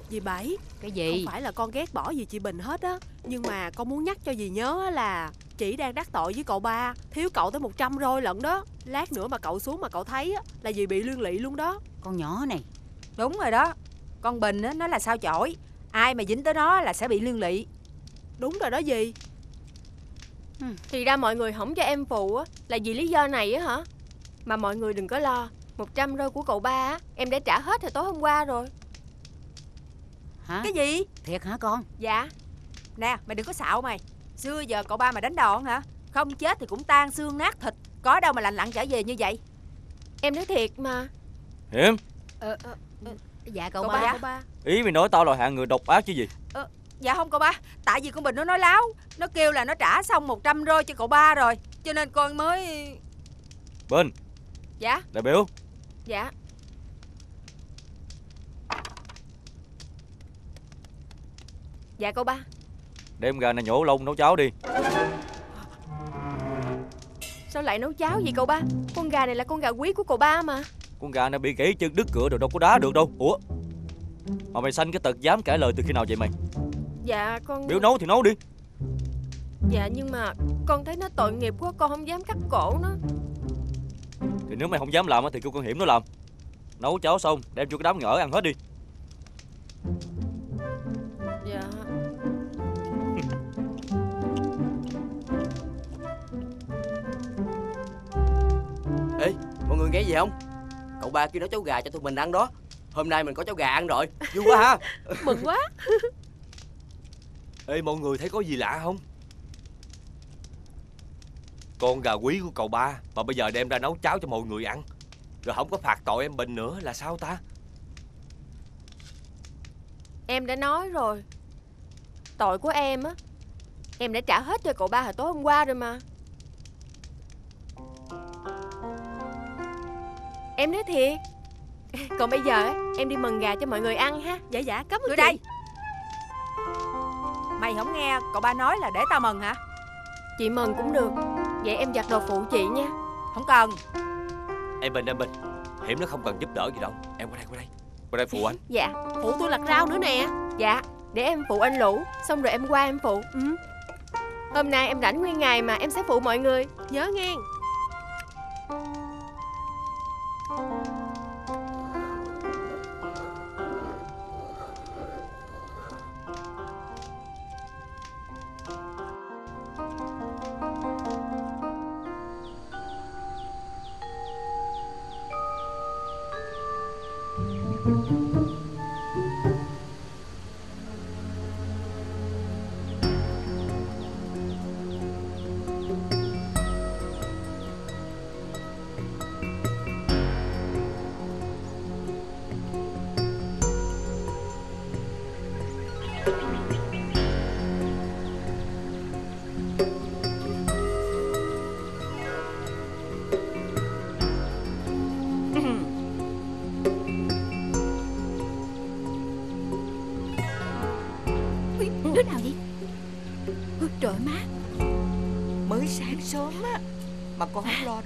Dì Bảy. Cái gì? Không phải là con ghét bỏ gì chị Bình hết á, nhưng mà con muốn nhắc cho dì nhớ là chị đang đắc tội với cậu ba, thiếu cậu tới một trăm rồi lận đó. Lát nữa mà cậu xuống mà cậu thấy á, là dì bị liên lụy luôn đó. Con nhỏ này. Đúng rồi đó. Con Bình á, nó là sao chổi, ai mà dính tới nó là sẽ bị liên lụy. Đúng rồi đó dì. Ừ. Thì ra mọi người không cho em phụ á, là vì lý do này á hả? Mà mọi người đừng có lo, một trăm rơi của cậu ba á, em đã trả hết hồi tối hôm qua rồi. Hả? Cái gì? Thiệt hả con? Dạ. Nè mày đừng có xạo mày. Xưa giờ cậu ba mà đánh đòn hả? Không chết thì cũng tan xương nát thịt, có đâu mà lành lặn trở về như vậy. Em nói thiệt mà. Hiểm. ờ, ờ, ờ. Dạ cậu, cậu ba, ba. Cậu ba. Ý mày nói tao là hạng người độc ác chứ gì? ờ, Dạ không cậu ba. Tại vì con Bình nó nói láo. Nó kêu là nó trả xong một trăm rơi cho cậu ba rồi, cho nên con mới... Bình. Dạ. Đại biểu. Dạ. Dạ cậu ba. Đem gà này nhổ lông nấu cháo đi. Sao lại nấu cháo vậy cậu ba? Con gà này là con gà quý của cậu ba mà. Con gà này bị gãy chân đứt cửa rồi đâu có đá được đâu. Ủa mà mày sanh cái tật dám cãi lời từ khi nào vậy mày? Dạ con... Biểu nấu thì nấu đi. Dạ nhưng mà con thấy nó tội nghiệp quá, con không dám cắt cổ nó. Thì nếu mày không dám làm thì kêu con Hiểm nó làm. Nấu cháo xong đem cho cái đám ngỡ ăn hết đi. Dạ. Ê mọi người nghe gì không? Cậu ba kêu nấu cháo gà cho tụi mình ăn đó. Hôm nay mình có cháo gà ăn rồi. Vui quá ha. Mừng quá. Ê mọi người thấy có gì lạ không? Con gà quý của cậu ba mà bây giờ đem ra nấu cháo cho mọi người ăn, rồi không có phạt tội em Bình nữa là sao ta? Em đã nói rồi, tội của em á, em đã trả hết cho cậu ba hồi tối hôm qua rồi mà. Em nói thiệt. Còn bây giờ em đi mần gà cho mọi người ăn ha. Dạ dạ cảm ơn. Tụi đây. Mày không nghe cậu ba nói là để tao mần hả? Chị mần cũng được. Vậy em giặt đồ phụ chị nha. Không cần. Em Bình, em Bình, Hiểm nó không cần giúp đỡ gì đâu. Em qua đây, qua đây. Qua đây phụ anh. Dạ. Phụ tôi lặt rau nữa nè. Dạ. Để em phụ anh lũ, xong rồi em qua em phụ. Ừ. Hôm nay em rảnh nguyên ngày mà, em sẽ phụ mọi người. Nhớ nghe.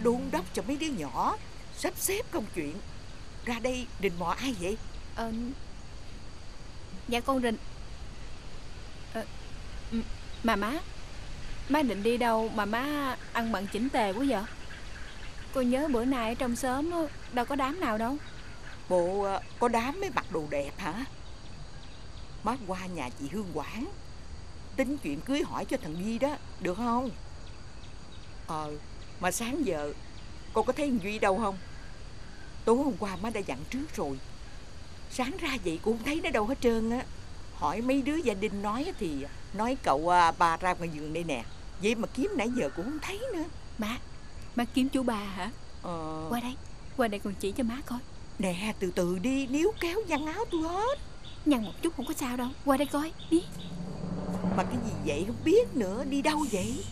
Đôn đốc cho mấy đứa nhỏ sắp xếp công chuyện. Ra đây rình mò ai vậy? Ờ... Dạ con rình... Ờ... Mà má, Má định đi đâu mà má ăn bận chỉnh tề quá vậy? Cô nhớ bữa nay ở trong xóm đâu có đám nào đâu. Bộ có đám mới mặc đồ đẹp hả? Má qua nhà chị Hương Quảng tính chuyện cưới hỏi cho thằng Duy đó, được không? Ờ, mà sáng giờ cô có thấy thằng Duy đâu không? Tối hôm qua má đã dặn trước rồi, sáng ra vậy cô không thấy nó đâu hết trơn á. Hỏi mấy đứa gia đình nói thì nói cậu ba ra ngoài vườn đây nè, vậy mà kiếm nãy giờ cũng không thấy nữa. Má, má kiếm chú ba hả? Ờ... Qua đây, qua đây còn chỉ cho má coi. Nè, từ từ đi, níu kéo văng áo tôi hết. Nhằn một chút không có sao đâu, qua đây coi, đi. Mà cái gì vậy không biết nữa, đi đâu vậy?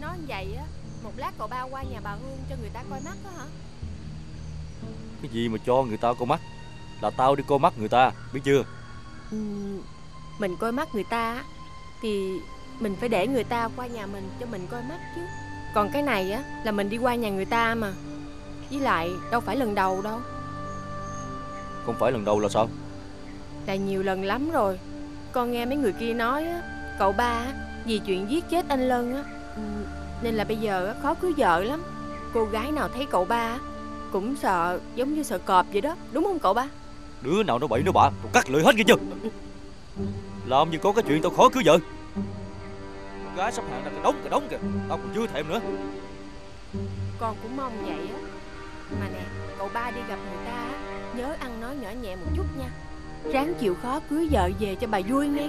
Nói như vậy á, một lát cậu ba qua nhà bà Hương cho người ta coi mắt đó hả? Cái gì mà cho người ta coi mắt? Là tao đi coi mắt người ta, biết chưa? Ừ, mình coi mắt người ta thì mình phải để người ta qua nhà mình cho mình coi mắt chứ. Còn cái này á là mình đi qua nhà người ta mà. Với lại đâu phải lần đầu đâu. Không phải lần đầu là sao? Là nhiều lần lắm rồi. Con nghe mấy người kia nói á, cậu ba á, vì chuyện giết chết anh Lân á, nên là bây giờ á, khó cưới vợ lắm. Cô gái nào thấy cậu ba á, cũng sợ, giống như sợ cọp vậy đó, đúng không cậu ba? Đứa nào nó bậy nó bạ, tao cắt lưỡi hết nghe chưa? Làm như có cái chuyện tao khó cưới vợ. Con gái sắp hạn là cái đống cái đống kìa, tao còn chưa thèm nữa. Con cũng mong vậy á. Mà nè, cậu ba đi gặp người ta á, nhớ ăn nói nhỏ nhẹ một chút nha. Ráng chịu khó cưới vợ về cho bà vui nghe.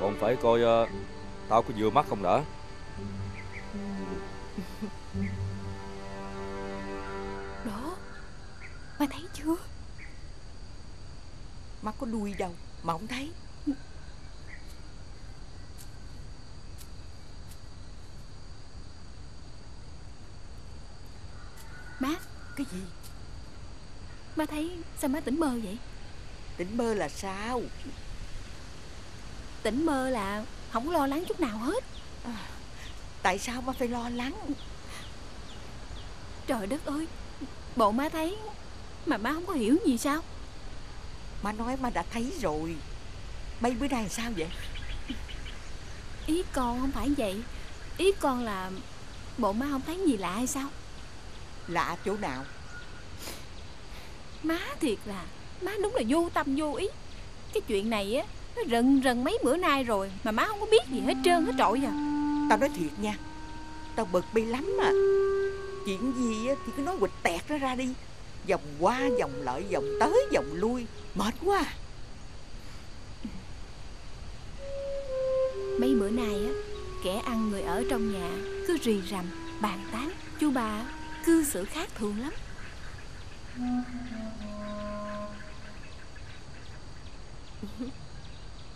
Còn phải coi uh, tao có vừa mắt không đã. Đó, má thấy chưa? Má có đuôi đâu mà không thấy. Má, cái gì? Má thấy sao má tỉnh mơ vậy? Tỉnh mơ là sao? Tỉnh mơ là không lo lắng chút nào hết. À, tại sao má phải lo lắng? Trời đất ơi, bộ má thấy mà má không có hiểu gì sao? Má nói má đã thấy rồi. Bây bữa nay sao vậy? Ý con không phải vậy. Ý con là bộ má không thấy gì lạ hay sao? Lạ chỗ nào? Má thiệt là, má đúng là vô tâm vô ý. Cái chuyện này á, nó rần rần mấy bữa nay rồi mà má không có biết gì hết trơn hết trội à. Tao nói thiệt nha, tao bực bi lắm à. Chuyện gì á thì cứ nói quịch tẹt nó ra đi, vòng qua vòng lại, vòng tới vòng lui, mệt quá à. Mấy bữa nay á, kẻ ăn người ở trong nhà cứ rì rầm bàn tán chú ba cư xử khác thường lắm.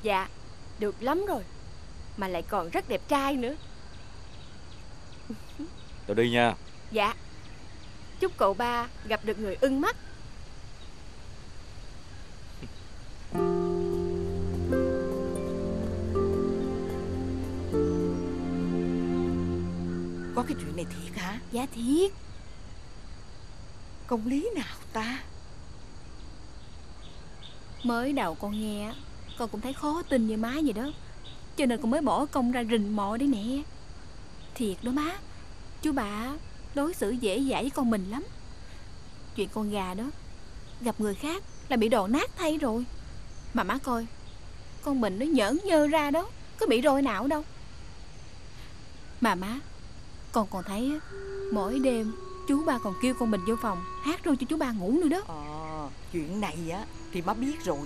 Dạ, được lắm rồi. Mà lại còn rất đẹp trai nữa. Tao đi nha. Dạ. Chúc cậu ba gặp được người ưng mắt. Có cái chuyện này thiệt hả? Dạ thiệt. Công lý nào ta? Mới đầu con nghe, con cũng thấy khó tin như má vậy đó, cho nên con mới bỏ công ra rình mò đấy nè. Thiệt đó má, chú bà đối xử dễ dãi với con mình lắm. Chuyện con gà đó, gặp người khác là bị đòn nát thay rồi. Mà má coi, con mình nó nhỡn nhơ ra đó, có bị roi nào đâu. Mà má, con còn thấy mỗi đêm chú ba còn kêu con mình vô phòng hát ru cho chú ba ngủ nữa đó. Ờ, chuyện này á thì má biết rồi.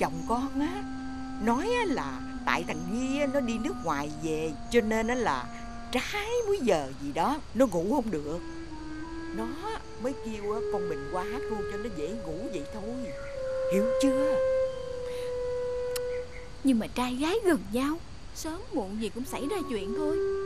Chồng con á nói á là tại thằng Nhi nó đi nước ngoài về, cho nên á là trái múi giờ gì đó, nó ngủ không được. Nó mới kêu á con mình qua hát ru cho nó dễ ngủ vậy thôi, hiểu chưa? Nhưng mà trai gái gần nhau, sớm muộn gì cũng xảy ra chuyện thôi.